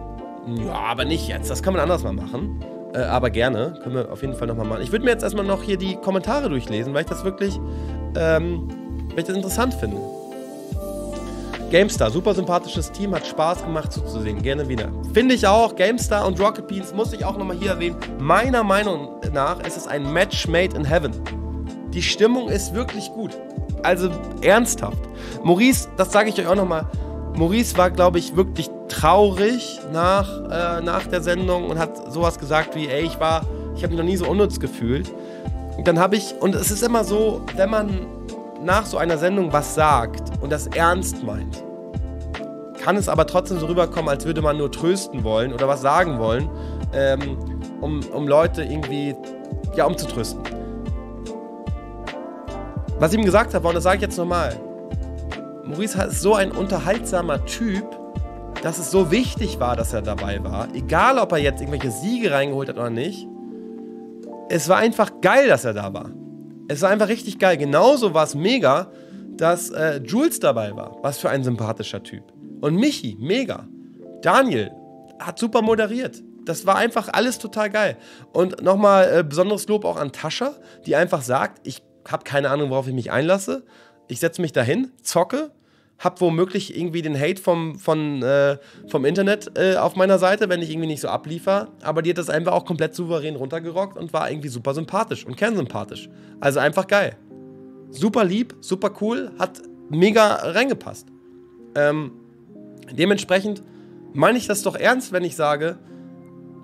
Ja, aber nicht jetzt, das kann man anders mal machen. Äh, aber gerne. Können wir auf jeden Fall nochmal machen. Ich würde mir jetzt erstmal noch hier die Kommentare durchlesen, weil ich das wirklich ähm, weil ich das interessant finde. GameStar, super sympathisches Team, hat Spaß gemacht zuzusehen, gerne wieder. Finde ich auch, GameStar und Rocket Beans muss ich auch nochmal hier erwähnen. Meiner Meinung nach ist es ein Match made in heaven. Die Stimmung ist wirklich gut. Also ernsthaft. Maurice, das sage ich euch auch nochmal, Maurice war, glaube ich, wirklich traurig nach, äh, nach der Sendung und hat sowas gesagt wie, ey, ich war, ich habe mich noch nie so unnütz gefühlt. Und dann habe ich, und es ist immer so, wenn man nach so einer Sendung was sagt und das ernst meint, kann es aber trotzdem so rüberkommen, als würde man nur trösten wollen oder was sagen wollen, ähm, um, um Leute irgendwie, ja, umzutrösten. Was ich ihm gesagt habe, und das sage ich jetzt nochmal, Maurice ist so ein unterhaltsamer Typ, dass es so wichtig war, dass er dabei war, egal ob er jetzt irgendwelche Siege reingeholt hat oder nicht, es war einfach geil, dass er da war. Es war einfach richtig geil. Genauso war es mega, dass äh, Jules dabei war. Was für ein sympathischer Typ. Und Michi, mega. Daniel hat super moderiert. Das war einfach alles total geil. Und nochmal äh, besonderes Lob auch an Tascha, die einfach sagt, ich habe keine Ahnung, worauf ich mich einlasse. Ich setze mich dahin, zocke, hab womöglich irgendwie den Hate vom, von, äh, vom Internet äh, auf meiner Seite, wenn ich irgendwie nicht so abliefer. Aber die hat das einfach auch komplett souverän runtergerockt und war irgendwie super sympathisch und kernsympathisch. Also einfach geil. Super lieb, super cool, hat mega reingepasst. Ähm, dementsprechend meine ich das doch ernst, wenn ich sage,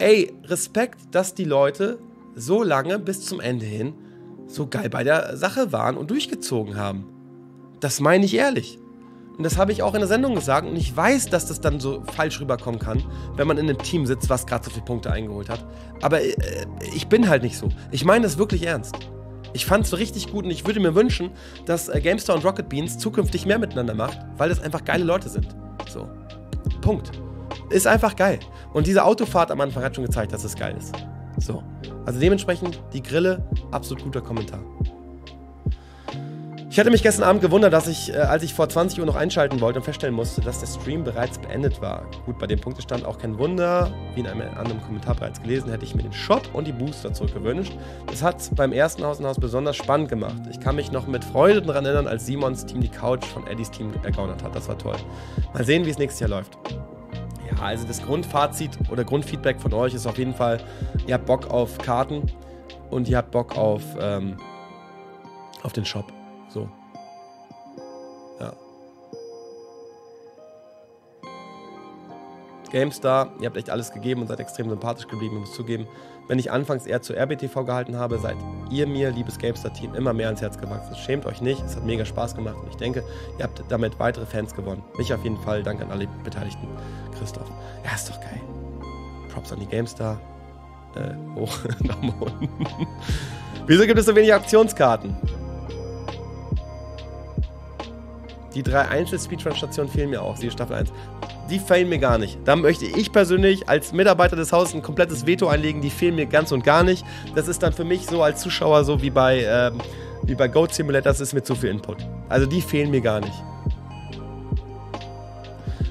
ey, Respekt, dass die Leute so lange bis zum Ende hin so geil bei der Sache waren und durchgezogen haben. Das meine ich ehrlich. Und das habe ich auch in der Sendung gesagt und ich weiß, dass das dann so falsch rüberkommen kann, wenn man in einem Team sitzt, was gerade so viele Punkte eingeholt hat. Aber äh, ich bin halt nicht so. Ich meine das wirklich ernst. Ich fand es richtig gut und ich würde mir wünschen, dass äh, GameStar und Rocket Beans zukünftig mehr miteinander macht, weil das einfach geile Leute sind. So. Punkt. Ist einfach geil. Und diese Autofahrt am Anfang hat schon gezeigt, dass es geil ist. So. Also dementsprechend die Grille, absolut guter Kommentar. Ich hatte mich gestern Abend gewundert, dass ich, äh, als ich vor zwanzig Uhr noch einschalten wollte und feststellen musste, dass der Stream bereits beendet war. Gut, bei dem Punktestand auch kein Wunder. Wie in einem anderen Kommentar bereits gelesen, hätte ich mir den Shop und die Booster zurückgewünscht. Das hat es beim ersten Haus an Haus besonders spannend gemacht. Ich kann mich noch mit Freude daran erinnern, als Simons Team die Couch von Eddies Team ergaunert hat. Das war toll. Mal sehen, wie es nächstes Jahr läuft. Ja, also das Grundfazit oder Grundfeedback von euch ist auf jeden Fall, ihr habt Bock auf Karten und ihr habt Bock auf, ähm, auf den Shop. So. Ja. GameStar, ihr habt echt alles gegeben und seid extrem sympathisch geblieben, ich muss zugeben. Wenn ich anfangs eher zu R B T V gehalten habe, seid ihr mir, liebes GameStar-Team, immer mehr ans Herz gewachsen. Schämt euch nicht, es hat mega Spaß gemacht und ich denke, ihr habt damit weitere Fans gewonnen. Mich auf jeden Fall, danke an alle Beteiligten. Christoph. Ja, ist doch geil. Props an die GameStar. Äh, hoch nach unten. Wieso gibt es so wenig Aktionskarten? Die drei Einzel-Speedrun-Stationen fehlen mir auch, siehe Staffel eins. Die fehlen mir gar nicht. Da möchte ich persönlich als Mitarbeiter des Hauses ein komplettes Veto einlegen, die fehlen mir ganz und gar nicht. Das ist dann für mich so als Zuschauer so wie bei, ähm, wie bei Goat Simulator, das ist mir zu viel Input. Also die fehlen mir gar nicht.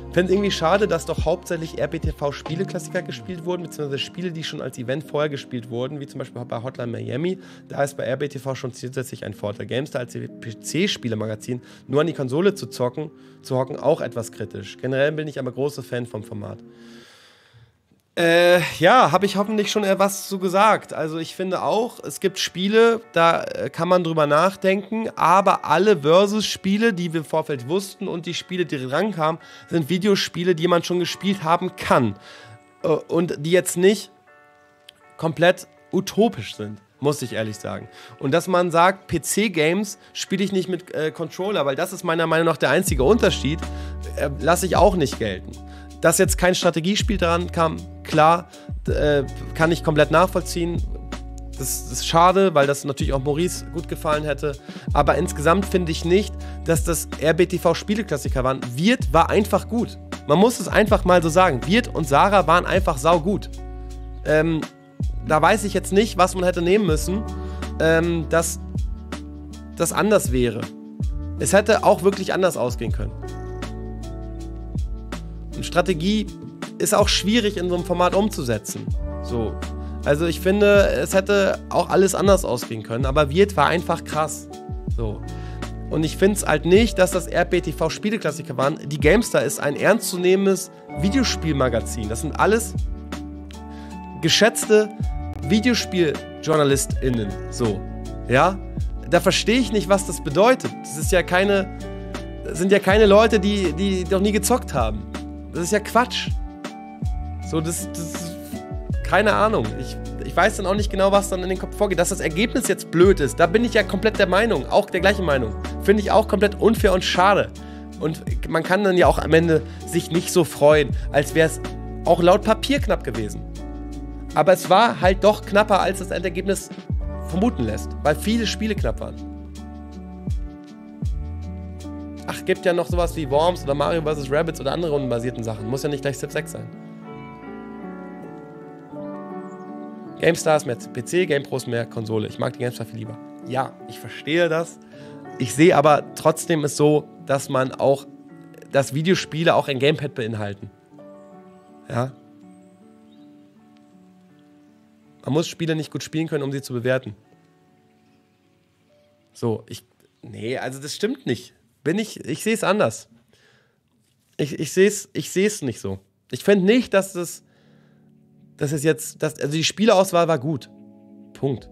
Ich finde es irgendwie schade, dass doch hauptsächlich R B T V-Spieleklassiker gespielt wurden, beziehungsweise Spiele, die schon als Event vorher gespielt wurden, wie zum Beispiel bei Hotline Miami. Da ist bei R B T V schon zusätzlich ein Vorteil. GameStar als P C-Spielemagazin nur an die Konsole zu zocken, zu hocken, auch etwas kritisch. Generell bin ich aber großer Fan vom Format. Äh, ja, habe ich hoffentlich schon was zu gesagt. Also ich finde auch, es gibt Spiele, da kann man drüber nachdenken, aber alle Versus-Spiele, die wir im Vorfeld wussten und die Spiele, die rankamen, sind Videospiele, die man schon gespielt haben kann und die jetzt nicht komplett utopisch sind, muss ich ehrlich sagen. Und dass man sagt, P C-Games spiele ich nicht mit äh, Controller, weil das ist meiner Meinung nach der einzige Unterschied, äh, lasse ich auch nicht gelten. Dass jetzt kein Strategiespiel dran kam, klar, äh, kann ich komplett nachvollziehen. Das ist schade, weil das natürlich auch Maurice gut gefallen hätte. Aber insgesamt finde ich nicht, dass das R B T V-Spieleklassiker waren. Wirt war einfach gut. Man muss es einfach mal so sagen. Wirt und Sarah waren einfach saugut. Ähm, da weiß ich jetzt nicht, was man hätte nehmen müssen, ähm, dass das anders wäre. Es hätte auch wirklich anders ausgehen können. Strategie ist auch schwierig in so einem Format umzusetzen. So. Also ich finde, es hätte auch alles anders ausgehen können, aber Wirt war einfach krass. So. Und ich finde es halt nicht, dass das R B T V-Spieleklassiker waren. Die GameStar ist ein ernstzunehmendes Videospielmagazin. Das sind alles geschätzte VideospieljournalistInnen. So, ja? Da verstehe ich nicht, was das bedeutet. Das ist ja keine, das sind ja keine Leute, die, die noch nie gezockt haben. Das ist ja Quatsch. So, das, das keine Ahnung. Ich, ich weiß dann auch nicht genau, was dann in den Kopf vorgeht. Dass das Ergebnis jetzt blöd ist, da bin ich ja komplett der Meinung, auch der gleichen Meinung. Finde ich auch komplett unfair und schade. Und man kann dann ja auch am Ende sich nicht so freuen, als wäre es auch laut Papier knapp gewesen. Aber es war halt doch knapper, als das Endergebnis vermuten lässt, weil viele Spiele knapp waren. Ach, gibt ja noch sowas wie Worms oder Mario versus. Rabbids oder andere rundenbasierten Sachen. Muss ja nicht gleich Step sechs sein. GameStar ist mehr P C, GamePro ist mehr Konsole. Ich mag die GameStar viel lieber. Ja, ich verstehe das. Ich sehe aber trotzdem es so, dass man auch, dass Videospiele auch ein Gamepad beinhalten. Ja. Man muss Spiele nicht gut spielen können, um sie zu bewerten. So, ich... Nee, also das stimmt nicht. Bin ich... Ich sehe es anders. Ich, ich sehe es ich sehe es nicht so. Ich finde nicht, dass das... Das ist jetzt, das, also die Spieleauswahl war gut. Punkt.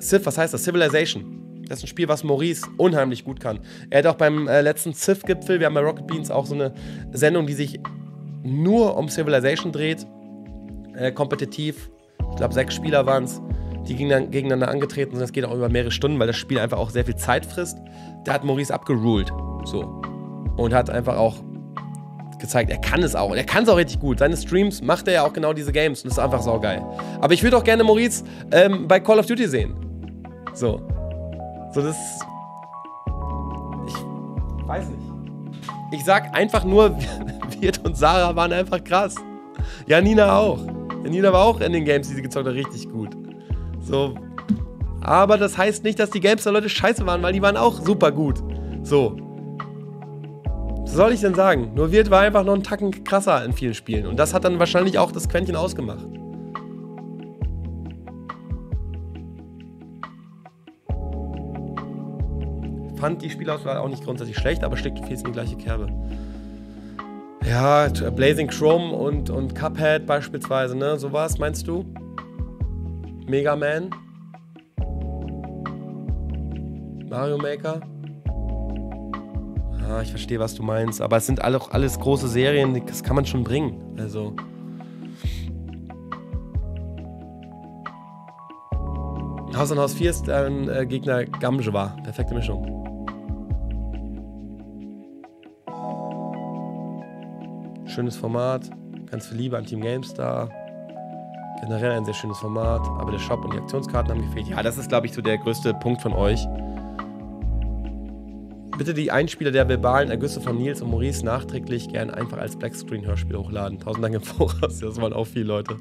Civ, was heißt das? Civilization. Das ist ein Spiel, was Maurice unheimlich gut kann. Er hat auch beim äh, letzten Civ-Gipfel, wir haben bei Rocket Beans auch so eine Sendung, die sich nur um Civilization dreht. Äh, kompetitiv. Ich glaube, sechs Spieler waren es, die gegeneinander angetreten sind. Das geht auch über mehrere Stunden, weil das Spiel einfach auch sehr viel Zeit frisst. Da hat Maurice abgeruled. So. Und hat einfach auch gezeigt, er kann es auch. Er kann es auch richtig gut. Seine Streams macht er ja auch genau diese Games. Und das ist einfach saugeil. Aber ich würde auch gerne Maurice ähm, bei Call of Duty sehen. So. So, das... Ich weiß nicht. Ich sag einfach nur, Wirt und Sarah waren einfach krass. Janina auch. Janina war auch in den Games, die sie gezockt hat, richtig gut. So. Aber das heißt nicht, dass die GameStar-Leute scheiße waren, weil die waren auch super gut. So. Was soll ich denn sagen? Nur Wirt war einfach noch einen Tacken krasser in vielen Spielen. Und das hat dann wahrscheinlich auch das Quäntchen ausgemacht. Ich fand die Spielauswahl auch nicht grundsätzlich schlecht, aber steckt viel in die gleiche Kerbe. Ja, Blazing Chrome und, und Cuphead beispielsweise, ne? Sowas, meinst du? Mega Man? Mario Maker? Ah, ich verstehe, was du meinst. Aber es sind alle, auch alles große Serien, das kann man schon bringen. Also. Haus an Haus vier ist ein äh, Gegner Gamje war. Perfekte Mischung. Schönes Format, ganz viel Liebe an Team GameStar, generell ein sehr schönes Format, aber der Shop und die Aktionskarten haben gefehlt. Ja, das ist, glaube ich, so der größte Punkt von euch. Bitte die Einspieler der verbalen Ergüsse von Nils und Maurice nachträglich gern einfach als Blackscreen-Hörspiel hochladen. Tausend Dank im Voraus, das waren auch viele Leute.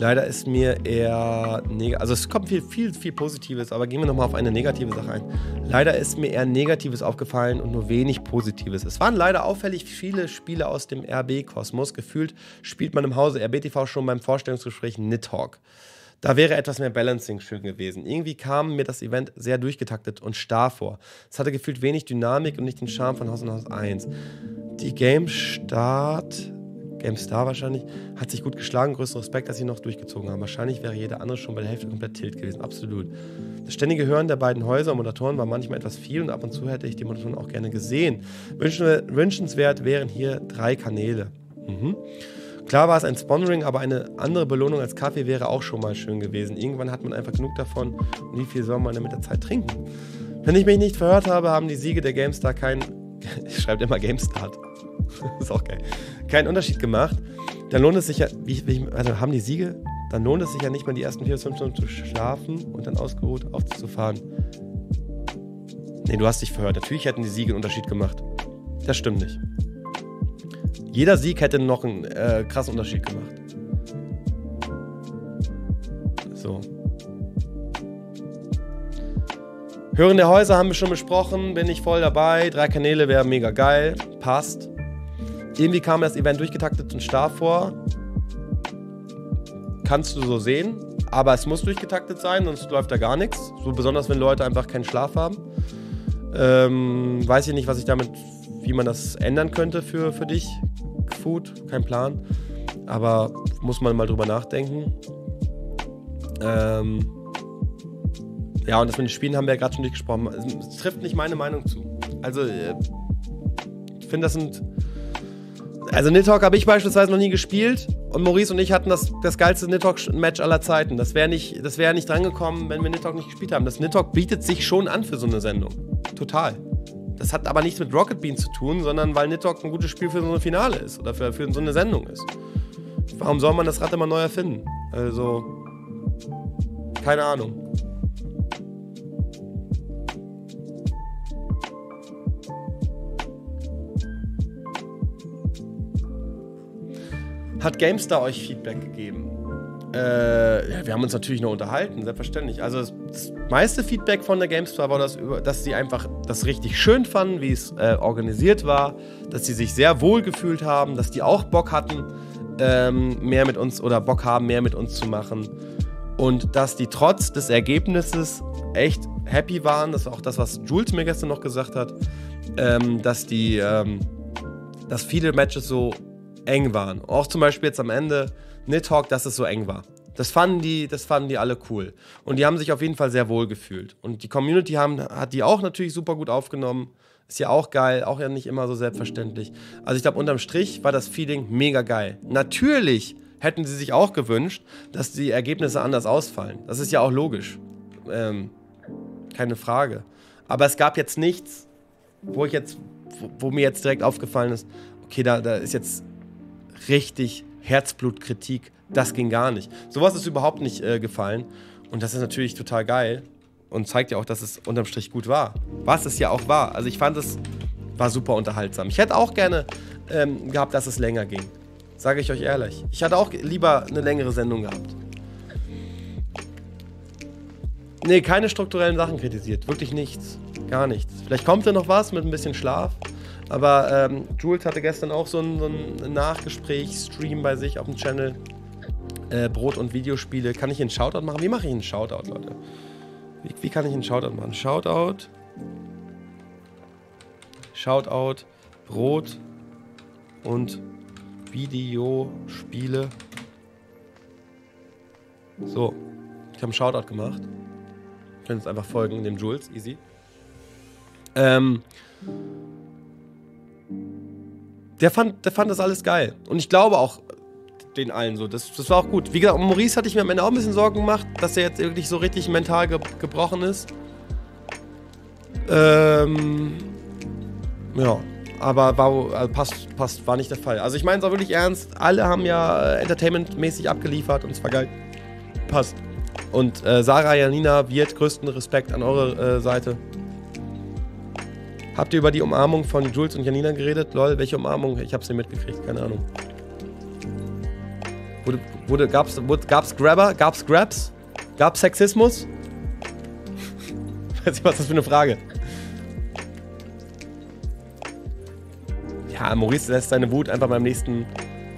Leider ist mir eher negativ, also es kommt viel, viel, viel Positives, aber gehen wir nochmal auf eine negative Sache ein. Leider ist mir eher Negatives aufgefallen und nur wenig Positives. Es waren leider auffällig viele Spiele aus dem R B-Kosmos. Gefühlt spielt man im Hause R B T V schon beim Vorstellungsgespräch Nidhogg. Da wäre etwas mehr Balancing schön gewesen. Irgendwie kam mir das Event sehr durchgetaktet und starr vor. Es hatte gefühlt wenig Dynamik und nicht den Charme von Haus an Haus eins. Die GameStart... GameStar wahrscheinlich, hat sich gut geschlagen. Größten Respekt, dass sie noch durchgezogen haben. Wahrscheinlich wäre jeder andere schon bei der Hälfte komplett tilt gewesen. Absolut. Das ständige Hören der beiden Häuser und Moderatoren war manchmal etwas viel und ab und zu hätte ich die Moderatoren auch gerne gesehen. Wünschenswert wären hier drei Kanäle. Mhm. Klar war es ein Sponsoring, aber eine andere Belohnung als Kaffee wäre auch schon mal schön gewesen. Irgendwann hat man einfach genug davon und wie viel soll man denn mit der Zeit trinken? Wenn ich mich nicht verhört habe, haben die Siege der GameStar keinen... Schreibt immer GameStar. Ist auch geil. Keinen Unterschied gemacht. Dann lohnt es sich ja, wie, wie, also haben die Siege, dann lohnt es sich ja nicht mal die ersten vier bis fünf Stunden zu schlafen und dann ausgeruht aufzufahren. Nee, du hast dich verhört. Natürlich hätten die Siege einen Unterschied gemacht. Das stimmt nicht. Jeder Sieg hätte noch einen äh, krassen Unterschied gemacht. So. Hörende Häuser haben wir schon besprochen, bin ich voll dabei. Drei Kanäle wäre mega geil, passt. Irgendwie kam mir das Event durchgetaktet und starr vor. Kannst du so sehen, aber es muss durchgetaktet sein, sonst läuft da gar nichts. So besonders, wenn Leute einfach keinen Schlaf haben. Ähm, weiß ich nicht, was ich damit, wie man das ändern könnte für, für dich. Food, kein Plan. Aber muss man mal drüber nachdenken. Ähm, ja, und das mit den Spielen haben wir ja gerade schon durchgesprochen. Es trifft nicht meine Meinung zu. Also, ich finde, das sind... Also Nidhogg habe ich beispielsweise noch nie gespielt und Maurice und ich hatten das, das geilste Nidhogg-Match aller Zeiten. Das wäre nicht, das wär nicht drangekommen, wenn wir Nidhogg nicht gespielt haben. Das Nidhogg bietet sich schon an für so eine Sendung. Total. Das hat aber nichts mit Rocket Beans zu tun, sondern weil Nidhogg ein gutes Spiel für so ein Finale ist oder für, für so eine Sendung ist. Warum soll man das Rad immer neu erfinden? Also, keine Ahnung. Hat GameStar euch Feedback gegeben? Äh, ja, wir haben uns natürlich noch unterhalten, selbstverständlich. Also das, das meiste Feedback von der GameStar war, das, dass sie einfach das richtig schön fanden, wie es äh, organisiert war, dass sie sich sehr wohl gefühlt haben, dass die auch Bock hatten, ähm, mehr mit uns oder Bock haben, mehr mit uns zu machen. Und dass die trotz des Ergebnisses echt happy waren, das war auch das, was Jules mir gestern noch gesagt hat, ähm, dass die, ähm, dass viele Matches so eng waren. Auch zum Beispiel jetzt am Ende Nidhogg, dass es so eng war. Das fanden die, das fanden die alle cool. Und die haben sich auf jeden Fall sehr wohl gefühlt. Und die Community haben, hat die auch natürlich super gut aufgenommen. Ist ja auch geil, auch ja nicht immer so selbstverständlich. Also ich glaube, unterm Strich war das Feeling mega geil. Natürlich hätten sie sich auch gewünscht, dass die Ergebnisse anders ausfallen. Das ist ja auch logisch. Ähm, keine Frage. Aber es gab jetzt nichts, wo ich jetzt, wo, wo mir jetzt direkt aufgefallen ist, okay, da, da ist jetzt richtig Herzblutkritik, das ging gar nicht. Sowas ist überhaupt nicht äh, gefallen und das ist natürlich total geil und zeigt ja auch, dass es unterm Strich gut war. Was es ja auch war. Also ich fand, es war super unterhaltsam. Ich hätte auch gerne ähm, gehabt, dass es länger ging. Sage ich euch ehrlich. Ich hätte auch lieber eine längere Sendung gehabt. Nee, keine strukturellen Sachen kritisiert. Wirklich nichts. Gar nichts. Vielleicht kommt da noch was mit ein bisschen Schlaf. Aber ähm, Jules hatte gestern auch so einen, so einen Nachgespräch-Stream bei sich auf dem Channel. Äh, Brot und Videospiele. Kann ich einen Shoutout machen? Wie mache ich einen Shoutout, Leute? Wie, wie kann ich einen Shoutout machen? Shoutout. Shoutout. Brot und Videospiele. So. Ich habe einen Shoutout gemacht. Ihr könnt jetzt einfach folgen, dem Jules. Easy. Ähm... Der fand, der fand das alles geil. Und ich glaube auch den allen so. Das, das war auch gut. Wie gesagt, Maurice hatte ich mir am Ende auch ein bisschen Sorgen gemacht, dass er jetzt wirklich so richtig mental ge gebrochen ist. Ähm, ja, aber war, also passt, passt, war nicht der Fall. Also ich meine es auch wirklich ernst. Alle haben ja äh, entertainmentmäßig abgeliefert und es war geil. Passt. Und äh, Sarah, Janina, Wirt, größten Respekt an eure äh, Seite. Habt ihr über die Umarmung von Jules und Janina geredet? Lol, welche Umarmung? Ich hab's nicht mitgekriegt, keine Ahnung. Wurde, wurde, gab's, wurde, gab's Grabber? Gab's Grabs? Gab's Sexismus? Weiß nicht, was das für eine Frage. Ja, Maurice lässt seine Wut einfach beim nächsten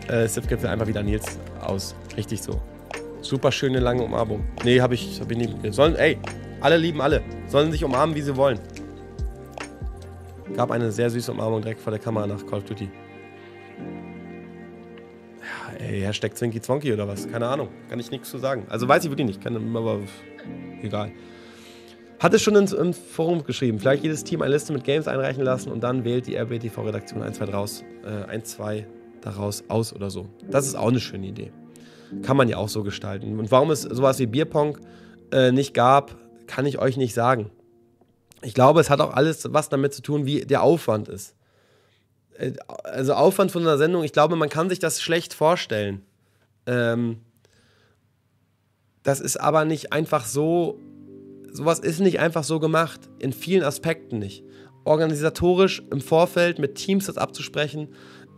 äh, Siff-Gipfel einfach wieder Nils aus. Richtig so. Super schöne, lange Umarmung. Nee, hab ich, hab ich nicht mitgekriegt. Sollen, ey, alle lieben alle. Sollen sich umarmen, wie sie wollen. Gab eine sehr süße Umarmung direkt vor der Kamera nach Call of Duty. Ja, ey, Hashtag Zwinky Zwonky oder was? Keine Ahnung, kann ich nichts zu sagen. Also weiß ich wirklich nicht, kann, aber egal. Hat es schon ins, ins Forum geschrieben. Vielleicht jedes Team eine Liste mit Games einreichen lassen und dann wählt die R B T V-Redaktion eins, zwei, äh, daraus aus oder so. Das ist auch eine schöne Idee. Kann man ja auch so gestalten. Und warum es sowas wie Bierpong äh, nicht gab, kann ich euch nicht sagen. Ich glaube, es hat auch alles was damit zu tun, wie der Aufwand ist. Also Aufwand von einer Sendung, ich glaube, man kann sich das schlecht vorstellen. Ähm, das ist aber nicht einfach so, sowas ist nicht einfach so gemacht, in vielen Aspekten nicht. Organisatorisch im Vorfeld mit Teams das abzusprechen,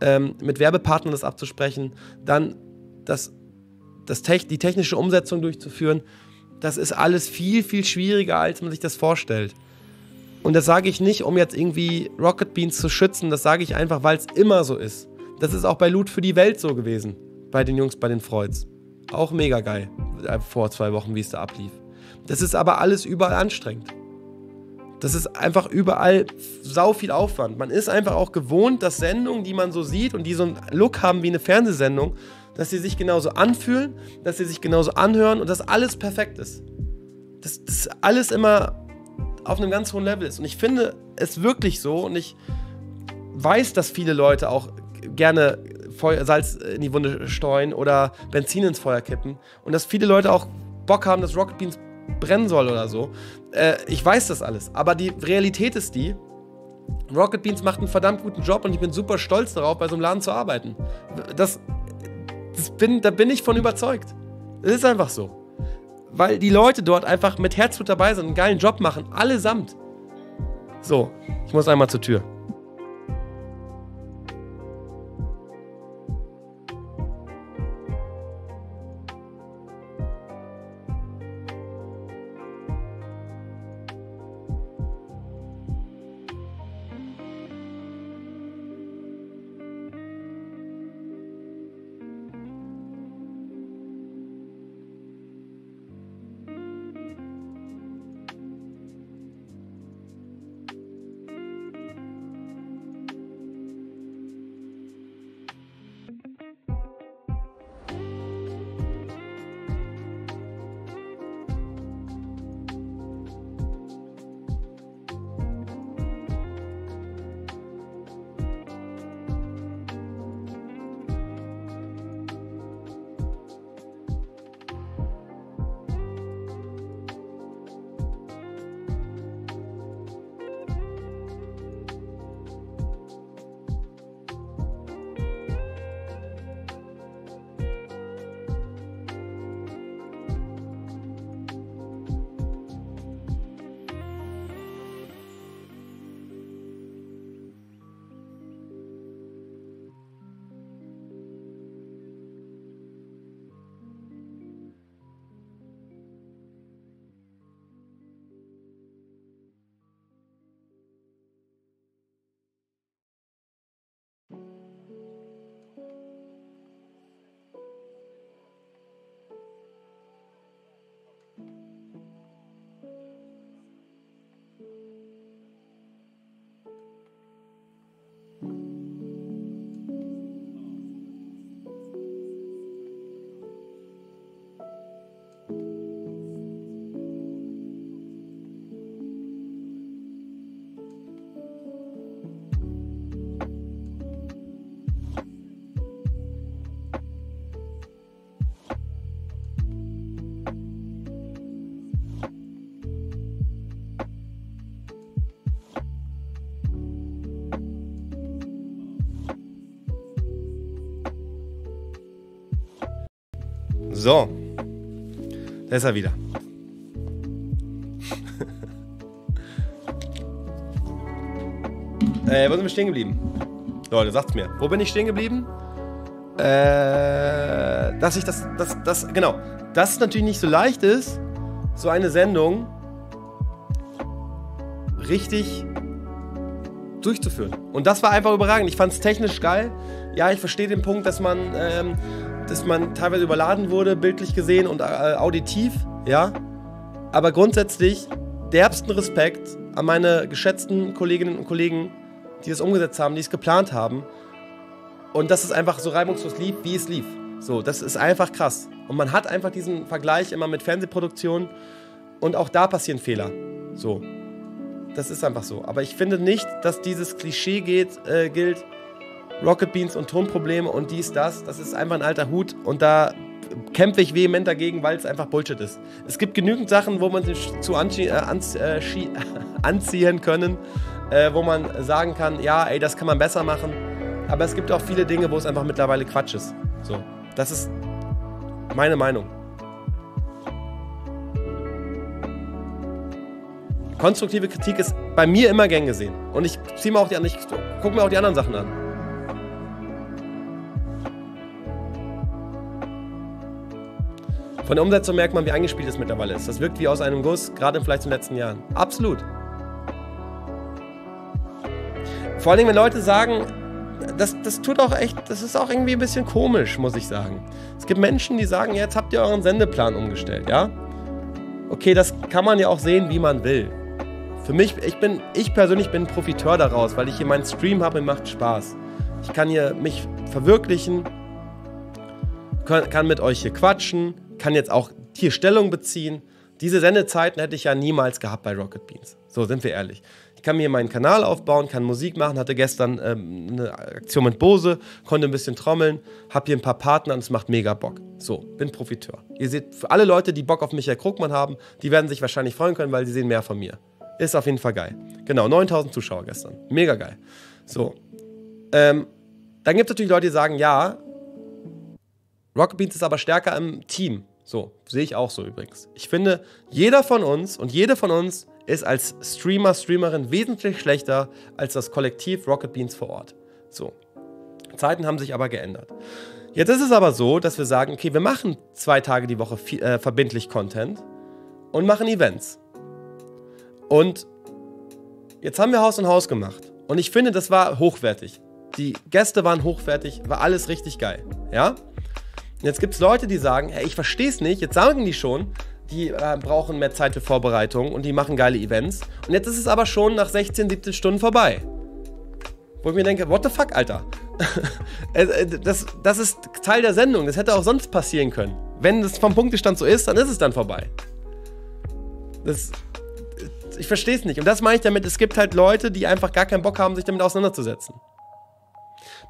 ähm, mit Werbepartnern das abzusprechen, dann das, das Tech, die technische Umsetzung durchzuführen, Das ist alles viel, viel schwieriger, als man sich das vorstellt. Und das sage ich nicht, um jetzt irgendwie Rocket Beans zu schützen. Das sage ich einfach, weil es immer so ist. Das ist auch bei Loot für die Welt so gewesen. Bei den Jungs, bei den Freuds. Auch mega geil. Vor zwei Wochen, wie es da ablief. Das ist aber alles überall anstrengend. Das ist einfach überall sau viel Aufwand. Man ist einfach auch gewohnt, dass Sendungen, die man so sieht und die so einen Look haben wie eine Fernsehsendung, dass sie sich genauso anfühlen, dass sie sich genauso anhören und dass alles perfekt ist. Dass das alles immer auf einem ganz hohen Level ist. Und ich finde es wirklich so, und ich weiß, dass viele Leute auch gerne Feuer, Salz in die Wunde streuen oder Benzin ins Feuer kippen und dass viele Leute auch Bock haben, dass Rocket Beans brennen soll oder so. Äh, ich weiß das alles, aber die Realität ist die, Rocket Beans macht einen verdammt guten Job und ich bin super stolz darauf, bei so einem Laden zu arbeiten. Das, das bin, da bin ich von überzeugt. Es ist einfach so. Weil die Leute dort einfach mit Herzblut dabei sind und einen geilen Job machen, allesamt. So, ich muss einmal zur Tür. So, da ist er wieder. äh, wo sind wir stehen geblieben? Leute, sagt's mir. Wo bin ich stehen geblieben? Äh, dass ich das, das, das, genau. Dass es natürlich nicht so leicht ist, so eine Sendung richtig durchzuführen. Und das war einfach überragend. Ich fand's technisch geil. Ja, ich verstehe den Punkt, dass man, ähm, dass man teilweise überladen wurde, bildlich gesehen und äh, auditiv, ja. Aber grundsätzlich derbsten Respekt an meine geschätzten Kolleginnen und Kollegen, die es umgesetzt haben, die es geplant haben. Und dass es einfach so reibungslos lief, wie es lief. So, das ist einfach krass. Und man hat einfach diesen Vergleich immer mit Fernsehproduktionen und auch da passieren Fehler. So, das ist einfach so. Aber ich finde nicht, dass dieses Klischee geht, äh, gilt, Rocket Beans und Tonprobleme und dies, das, das ist einfach ein alter Hut und da kämpfe ich vehement dagegen, weil es einfach Bullshit ist. Es gibt genügend Sachen, wo man sich zu anzie- äh, anzie- äh, anziehen können, äh, wo man sagen kann, ja, ey, das kann man besser machen, aber es gibt auch viele Dinge, wo es einfach mittlerweile Quatsch ist. So, das ist meine Meinung. Konstruktive Kritik ist bei mir immer gern gesehen und ich ziehe mir auch die, ich gucke mir auch die anderen Sachen an. Von der Umsetzung merkt man, wie eingespielt es mittlerweile ist. Das wirkt wie aus einem Guss, gerade vielleicht in den letzten Jahren. Absolut. Vor allen Dingen, wenn Leute sagen, das, das tut auch echt, das ist auch irgendwie ein bisschen komisch, muss ich sagen. Es gibt Menschen, die sagen, jetzt habt ihr euren Sendeplan umgestellt, ja? Okay, das kann man ja auch sehen, wie man will. Für mich, ich bin, ich persönlich bin Profiteur daraus, weil ich hier meinen Stream habe und macht Spaß. Ich kann hier mich verwirklichen, kann, kann mit euch hier quatschen, kann jetzt auch hier Stellung beziehen. Diese Sendezeiten hätte ich ja niemals gehabt bei Rocket Beans. So, sind wir ehrlich. Ich kann mir meinen Kanal aufbauen, kann Musik machen, hatte gestern ähm, eine Aktion mit Bose, konnte ein bisschen trommeln, habe hier ein paar Partner und es macht mega Bock. So, bin Profiteur. Ihr seht, für alle Leute, die Bock auf Michael Krogmann haben, die werden sich wahrscheinlich freuen können, weil sie sehen mehr von mir. Ist auf jeden Fall geil. Genau, neuntausend Zuschauer gestern. Mega geil. So. Ähm, dann gibt es natürlich Leute, die sagen, ja, Rocket Beans ist aber stärker im Team. So, sehe ich auch so übrigens. Ich finde, jeder von uns und jede von uns ist als Streamer, Streamerin wesentlich schlechter als das Kollektiv Rocket Beans vor Ort. So. Zeiten haben sich aber geändert. Jetzt ist es aber so, dass wir sagen, okay, wir machen zwei Tage die Woche viel, äh, verbindlich Content und machen Events. Und jetzt haben wir Haus an Haus gemacht. Und ich finde, das war hochwertig. Die Gäste waren hochwertig, war alles richtig geil. Ja? Und jetzt gibt es Leute, die sagen, hey, ich verstehe es nicht, jetzt sagen die schon, die äh, brauchen mehr Zeit für Vorbereitung und die machen geile Events. Und jetzt ist es aber schon nach sechzehn, siebzehn Stunden vorbei. Wo ich mir denke, what the fuck, Alter? das, das ist Teil der Sendung, das hätte auch sonst passieren können. Wenn das vom Punktestand so ist, dann ist es dann vorbei. Das... Ich verstehe es nicht. Und das meine ich damit, es gibt halt Leute, die einfach gar keinen Bock haben, sich damit auseinanderzusetzen.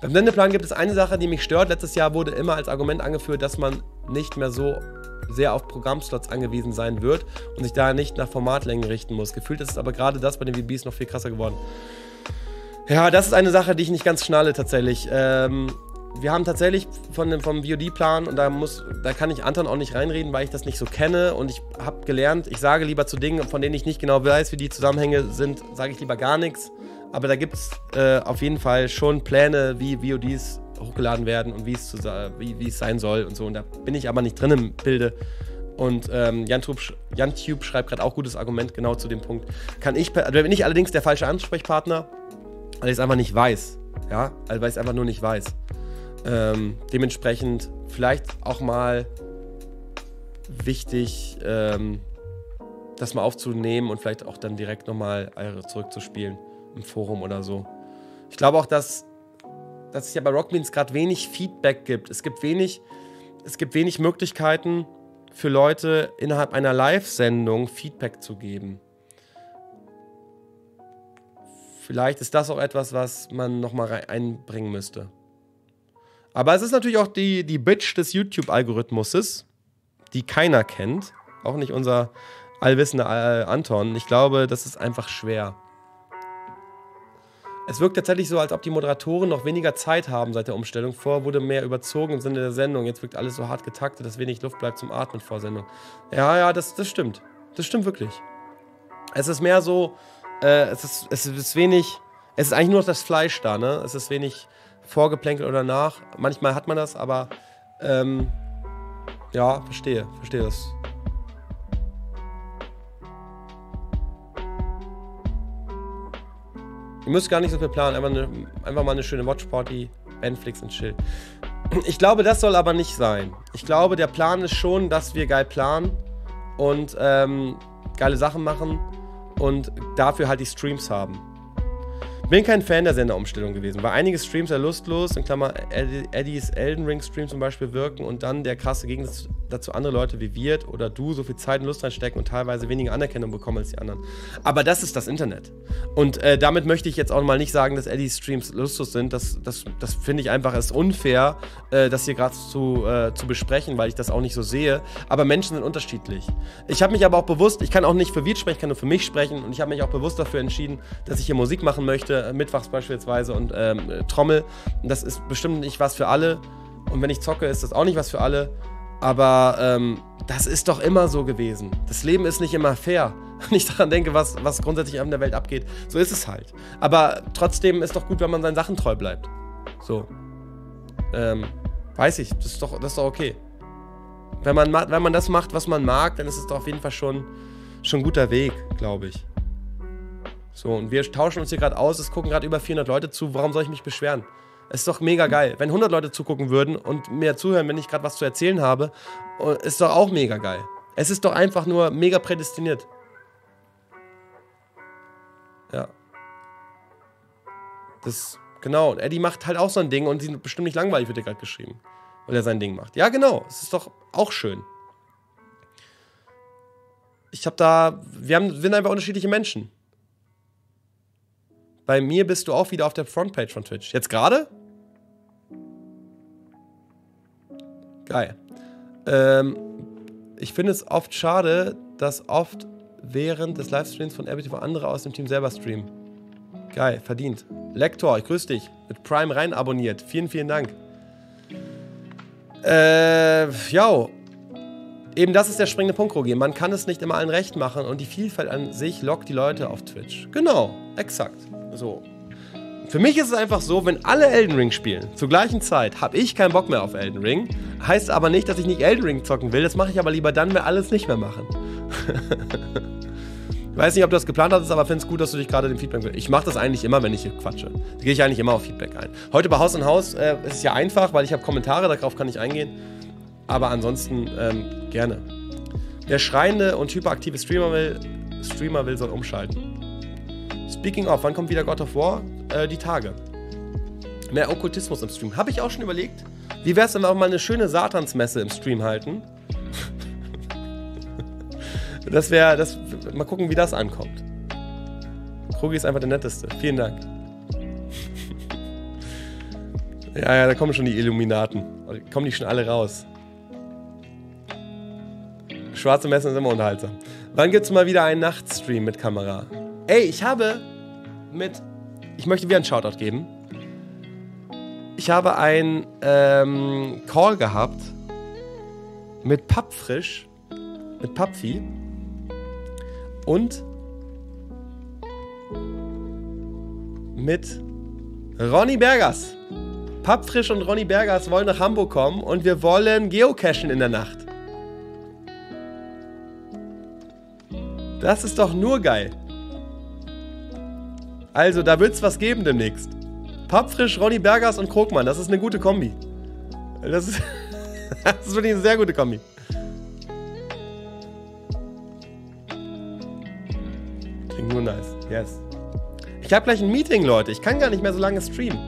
Beim Sendeplan gibt es eine Sache, die mich stört. Letztes Jahr wurde immer als Argument angeführt, dass man nicht mehr so sehr auf Programmslots angewiesen sein wird und sich daher nicht nach Formatlängen richten muss. Gefühlt ist es aber gerade das bei den V Bs noch viel krasser geworden. Ja, das ist eine Sache, die ich nicht ganz schnalle tatsächlich. Ähm, wir haben tatsächlich von dem, vom V O D-Plan, und da, muss, da kann ich Anton auch nicht reinreden, weil ich das nicht so kenne und ich habe gelernt, ich sage lieber zu Dingen, von denen ich nicht genau weiß, wie die Zusammenhänge sind, sage ich lieber gar nichts. Aber da gibt es äh, auf jeden Fall schon Pläne, wie V O Ds hochgeladen werden und wie es wie, wie es sein soll und so. Und da bin ich aber nicht drin im Bilde. Und ähm, JanTube, JanTube schreibt gerade auch gutes Argument genau zu dem Punkt. Kann ich, da bin ich allerdings der falsche Ansprechpartner, weil ich es einfach nicht weiß. Ja, weil ich es einfach nur nicht weiß. Ähm, dementsprechend vielleicht auch mal wichtig, ähm, das mal aufzunehmen und vielleicht auch dann direkt nochmal zurückzuspielen. Im Forum oder so. Ich glaube auch, dass, dass es ja bei Rocket Beans gerade wenig Feedback gibt. Es gibt wenig, es gibt wenig Möglichkeiten für Leute, innerhalb einer Live-Sendung Feedback zu geben. Vielleicht ist das auch etwas, was man nochmal einbringen müsste. Aber es ist natürlich auch die, die Bitch des YouTube-Algorithmuses, die keiner kennt. Auch nicht unser allwissender äh, Anton. Ich glaube, das ist einfach schwer. Es wirkt tatsächlich so, als ob die Moderatoren noch weniger Zeit haben seit der Umstellung. Vorher wurde mehr überzogen im Sinne der Sendung. Jetzt wirkt alles so hart getaktet, dass wenig Luft bleibt zum Atmen vor Sendung. Ja, ja, das, das stimmt. Das stimmt wirklich. Es ist mehr so, äh, es, ist, es ist wenig, es ist eigentlich nur noch das Fleisch da, ne? Es ist wenig vorgeplänkelt oder nach. Manchmal hat man das, aber ähm, ja, verstehe, verstehe das. Ihr müsst gar nicht so viel planen, einfach, eine, einfach mal eine schöne Watchparty, Netflix und Chill. Ich glaube, das soll aber nicht sein. Ich glaube, der Plan ist schon, dass wir geil planen und ähm, geile Sachen machen und dafür halt die Streams haben. Bin kein Fan der Senderumstellung gewesen, weil einige Streams ja lustlos, in Klammer Eddies Elden Ring Stream zum Beispiel, wirken und dann der krasse Gegensatz dazu andere Leute wie Wirt oder du so viel Zeit und Lust reinstecken und teilweise weniger Anerkennung bekommen als die anderen. Aber das ist das Internet. Und äh, damit möchte ich jetzt auch mal nicht sagen, dass Eddies Streams lustlos sind. Das, das, das finde ich einfach ist unfair, äh, das hier gerade zu, äh, zu besprechen, weil ich das auch nicht so sehe. Aber Menschen sind unterschiedlich. Ich habe mich aber auch bewusst, ich kann auch nicht für Wirt sprechen, ich kann nur für mich sprechen und ich habe mich auch bewusst dafür entschieden, dass ich hier Musik machen möchte. Mittwochs beispielsweise und ähm, Trommel. Das ist bestimmt nicht was für alle. Und wenn ich zocke, ist das auch nicht was für alle. Aber ähm, das ist doch immer so gewesen. Das Leben ist nicht immer fair. Wenn ich daran denke, was, was grundsätzlich in der Welt abgeht, so ist es halt. Aber trotzdem ist doch gut, wenn man seinen Sachen treu bleibt. So. Ähm, weiß ich. Das ist doch, das ist doch okay. Wenn man, wenn man das macht, was man mag, dann ist es doch auf jeden Fall schon, schon ein guter Weg, glaube ich. So, und wir tauschen uns hier gerade aus, es gucken gerade über vierhundert Leute zu, warum soll ich mich beschweren? Es ist doch mega geil. Wenn hundert Leute zugucken würden und mir zuhören, wenn ich gerade was zu erzählen habe, ist doch auch mega geil. Es ist doch einfach nur mega prädestiniert. Ja. Das, genau. Eddie macht halt auch so ein Ding und die sind bestimmt nicht langweilig, wird ja gerade geschrieben. Weil er sein Ding macht. Ja, genau. Es ist doch auch schön. Ich hab da, wir haben, sind einfach unterschiedliche Menschen. Bei mir bist du auch wieder auf der Frontpage von Twitch. Jetzt gerade? Geil. Ähm, ich finde es oft schade, dass oft während des Livestreams von R B T V andere aus dem Team selber streamen. Geil, verdient. Lektor, ich grüße dich. Mit Prime rein abonniert. Vielen, vielen Dank. Äh, ja. Eben das ist der springende Punkt, Rogi. Man kann es nicht immer allen recht machen und die Vielfalt an sich lockt die Leute auf Twitch. Genau, exakt. So. Für mich ist es einfach so, wenn alle Elden Ring spielen, zur gleichen Zeit, habe ich keinen Bock mehr auf Elden Ring. Heißt aber nicht, dass ich nicht Elden Ring zocken will. Das mache ich aber lieber dann, wenn alle es nicht mehr machen. Ich weiß nicht, ob du das geplant hast, aber finde es gut, dass du dich gerade dem Feedback willst. Ich mache das eigentlich immer, wenn ich hier quatsche. Da gehe ich eigentlich immer auf Feedback ein. Heute bei Haus an Haus äh, ist es ja einfach, weil ich habe Kommentare, darauf kann ich eingehen. Aber ansonsten ähm, gerne. Der schreiende und hyperaktive Streamer will, Streamer will soll umschalten. Speaking of, wann kommt wieder God of War? Äh, die Tage. Mehr Okkultismus im Stream. Habe ich auch schon überlegt. Wie wäre es, wenn wir auch mal eine schöne Satansmesse im Stream halten? Das wäre, das, mal gucken, wie das ankommt. Krogi ist einfach der Netteste. Vielen Dank. Ja, ja, da kommen schon die Illuminaten. Da kommen die schon alle raus. Schwarze Messen sind immer unterhaltsam. Wann gibt es mal wieder einen Nachtstream mit Kamera? Ey, ich habe mit... Ich möchte wieder einen Shoutout geben. Ich habe einen ähm, Call gehabt mit Pappfrisch, mit Pappvieh. Und mit Ronny Bergers. Pappfrisch und Ronny Bergers wollen nach Hamburg kommen und wir wollen geocachen in der Nacht. Das ist doch nur geil. Also, da wird's was geben demnächst. Pappfrisch, Ronny Bergers und Krogmann, das ist eine gute Kombi. Das ist, das ist wirklich eine sehr gute Kombi. Klingt nur nice. Yes. Ich habe gleich ein Meeting, Leute. Ich kann gar nicht mehr so lange streamen.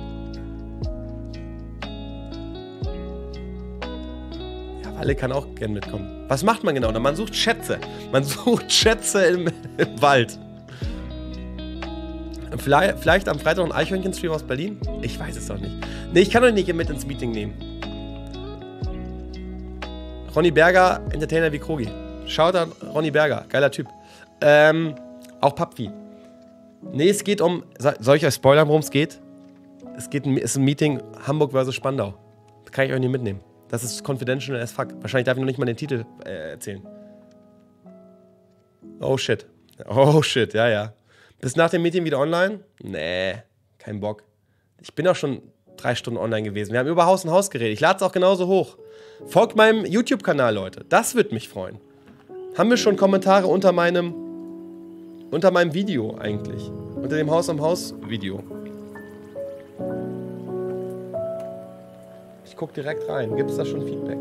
Ja, Walle kann auch gerne mitkommen. Was macht man genau? Na, man sucht Schätze. Man sucht Schätze im, im Wald. Vielleicht, vielleicht am Freitag ein Eichhörnchen-Stream aus Berlin? Ich weiß es doch nicht. Nee, ich kann euch nicht mit ins Meeting nehmen. Ronny Berger, Entertainer wie Krogi. Shoutout Ronny Berger, geiler Typ. Ähm, auch Pappvieh. Nee, es geht um... Soll ich euch spoilern, worum es geht? Es geht, ist ein Meeting Hamburg versus Spandau. Das kann ich euch nicht mitnehmen. Das ist confidential as fuck. Wahrscheinlich darf ich noch nicht mal den Titel äh, erzählen. Oh shit. Oh shit, ja, ja. Bis nach dem Meeting wieder online? Nee, kein Bock. Ich bin auch schon drei Stunden online gewesen. Wir haben über Haus an Haus geredet. Ich lade es auch genauso hoch. Folgt meinem YouTube-Kanal, Leute. Das würde mich freuen. Haben wir schon Kommentare unter meinem, unter meinem Video eigentlich? Unter dem Haus am Haus-Video. Ich gucke direkt rein. Gibt es da schon Feedback?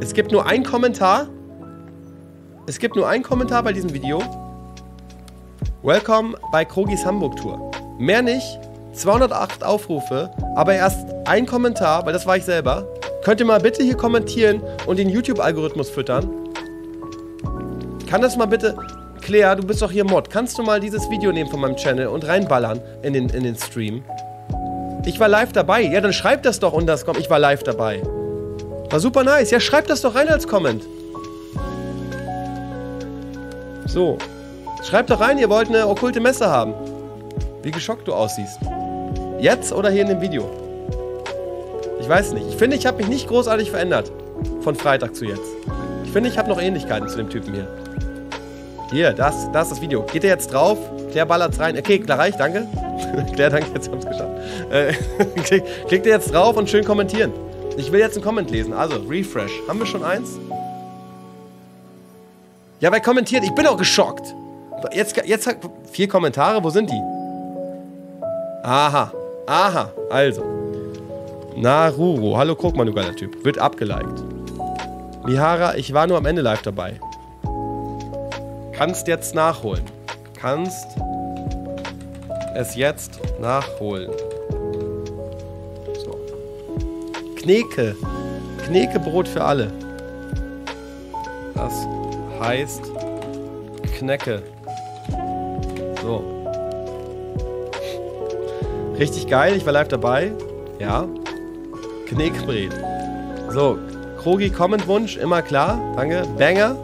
Es gibt nur einen Kommentar. Es gibt nur einen Kommentar bei diesem Video. Welcome bei Krogis Hamburg Tour. Mehr nicht. zweihundertacht Aufrufe, aber erst ein Kommentar, weil das war ich selber. Könnt ihr mal bitte hier kommentieren und den YouTube-Algorithmus füttern? Kann das mal bitte... Claire, du bist doch hier Mod. Kannst du mal dieses Video nehmen von meinem Channel und reinballern in den, in den Stream? Ich war live dabei. Ja, dann schreibt das doch unter das Kommentar. Ich war live dabei. War super nice. Ja, schreibt das doch rein als Comment. So. Schreibt doch rein, ihr wollt eine okkulte Messe haben. Wie geschockt du aussiehst. Jetzt oder hier in dem Video? Ich weiß nicht. Ich finde, ich habe mich nicht großartig verändert. Von Freitag zu jetzt. Ich finde, ich habe noch Ähnlichkeiten zu dem Typen hier. Hier, das, das ist das Video. Geht ihr jetzt drauf? Der ballert's rein. Okay, klar, reicht, danke. Claire, danke, jetzt haben wir es geschafft. Äh, klick, klickt ihr jetzt drauf und schön kommentieren. Ich will jetzt einen Comment lesen. Also, Refresh. Haben wir schon eins? Ja, wer kommentiert? Ich bin auch geschockt. Jetzt, jetzt vier Kommentare. Wo sind die? Aha. Aha. Also. Naruru. Hallo, Krogmann, du geiler Typ. Wird abgeliked. Mihara, ich war nur am Ende live dabei. Kannst jetzt nachholen. Kannst es jetzt nachholen. So. Kneke. Knekebrot für alle. Das heißt Knecke. So. Richtig geil, ich war live dabei. Ja. Knekbrett. So. Krogi, Comment-Wunsch, immer klar. Danke. Banger.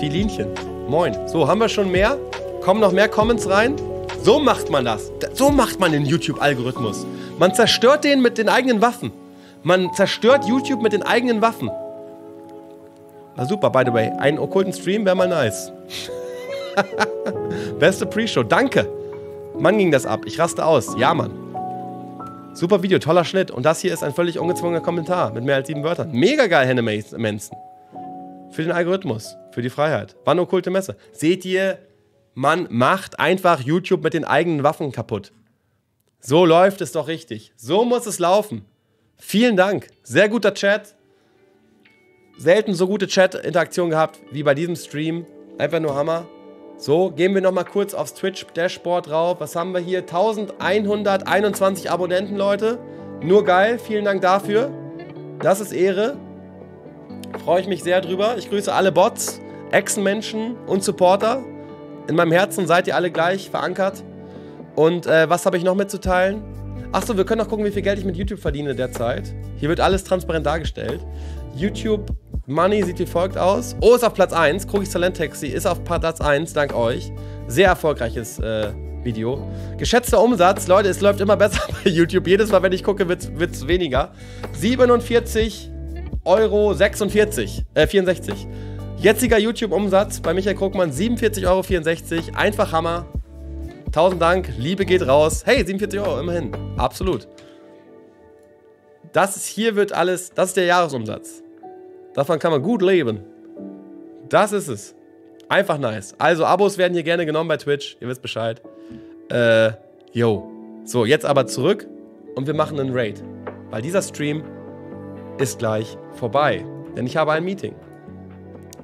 Filinchen. Moin. So, haben wir schon mehr? Kommen noch mehr Comments rein? So macht man das. So macht man den YouTube-Algorithmus. Man zerstört den mit den eigenen Waffen. Man zerstört YouTube mit den eigenen Waffen. Na super, by the way. Einen okkulten Stream wäre mal nice. Beste Pre-Show. Danke. Mann, ging das ab. Ich raste aus. Ja, Mann. Super Video, toller Schnitt. Und das hier ist ein völlig ungezwungener Kommentar mit mehr als sieben Wörtern. Mega geil, Henne Manson. Für den Algorithmus, für die Freiheit. Wann okkulte Messe. Seht ihr, man macht einfach YouTube mit den eigenen Waffen kaputt. So läuft es doch richtig. So muss es laufen. Vielen Dank. Sehr guter Chat. Selten so gute Chat-Interaktion gehabt wie bei diesem Stream. Einfach nur Hammer. So, gehen wir nochmal kurz aufs Twitch-Dashboard drauf. Was haben wir hier? elfhunderteinundzwanzig Abonnenten, Leute. Nur geil. Vielen Dank dafür. Das ist Ehre. Freue ich mich sehr drüber. Ich grüße alle Bots, Echsenmenschen und Supporter. In meinem Herzen seid ihr alle gleich verankert. Und äh, was habe ich noch mitzuteilen? Achso, wir können noch gucken, wie viel Geld ich mit YouTube verdiene derzeit. Hier wird alles transparent dargestellt. YouTube Money sieht wie folgt aus. Oh, ist auf Platz eins. Krogis Talent Taxi ist auf Platz eins, dank euch. Sehr erfolgreiches äh, Video. Geschätzter Umsatz. Leute, es läuft immer besser bei YouTube. Jedes Mal, wenn ich gucke, wird es weniger. siebenundvierzig Euro sechsundvierzig. Äh, vierundsechzig. Jetziger YouTube-Umsatz bei Michael Krogmann siebenundvierzig Euro vierundsechzig. Einfach Hammer. Tausend Dank. Liebe geht raus. Hey, siebenundvierzig Euro, immerhin. Absolut. Das ist, hier wird alles, das ist der Jahresumsatz. Davon kann man gut leben. Das ist es. Einfach nice. Also, Abos werden hier gerne genommen bei Twitch. Ihr wisst Bescheid. Äh, yo. So, jetzt aber zurück und wir machen einen Raid. Weil dieser Stream ist gleich vorbei. Denn ich habe ein Meeting.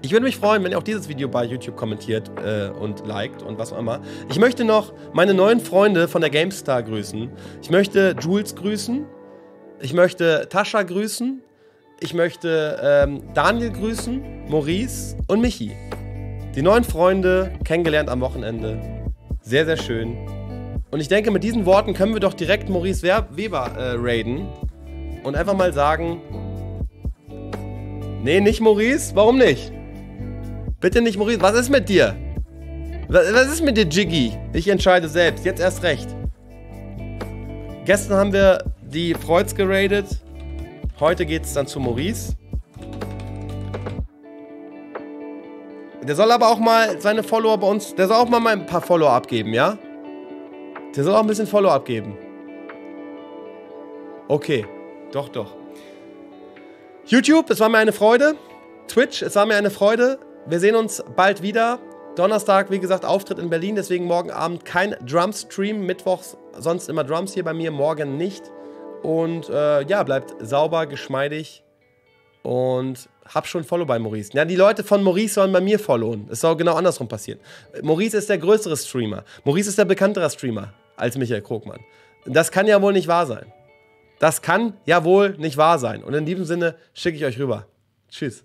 Ich würde mich freuen, wenn ihr auch dieses Video bei YouTube kommentiert äh, und liked und was auch immer. Ich möchte noch meine neuen Freunde von der GameStar grüßen. Ich möchte Jules grüßen. Ich möchte Tascha grüßen. Ich möchte ähm, Daniel grüßen, Maurice und Michi. Die neuen Freunde kennengelernt am Wochenende. Sehr, sehr schön. Und ich denke, mit diesen Worten können wir doch direkt Maurice Weber äh, raiden. Und einfach mal sagen... Nee, nicht Maurice? Warum nicht? Bitte nicht Maurice. Was ist mit dir? Was, was ist mit dir, Jiggy? Ich entscheide selbst. Jetzt erst recht. Gestern haben wir die Freuds geradet. Heute geht es dann zu Maurice. Der soll aber auch mal seine Follower bei uns... Der soll auch mal ein paar Follower abgeben, ja? Der soll auch ein bisschen Follower abgeben. Okay. Doch, doch. YouTube, es war mir eine Freude. Twitch, es war mir eine Freude. Wir sehen uns bald wieder. Donnerstag, wie gesagt, Auftritt in Berlin. Deswegen morgen Abend kein Drum-Stream. Mittwochs sonst immer Drums hier bei mir. Morgen nicht. Und äh, ja, bleibt sauber, geschmeidig und hab schon Follow bei Maurice. Ja, die Leute von Maurice sollen bei mir followen. Es soll genau andersrum passieren. Maurice ist der größere Streamer. Maurice ist der bekanntere Streamer als Michael Krogmann. Das kann ja wohl nicht wahr sein. Das kann ja wohl nicht wahr sein. Und in diesem Sinne schicke ich euch rüber. Tschüss.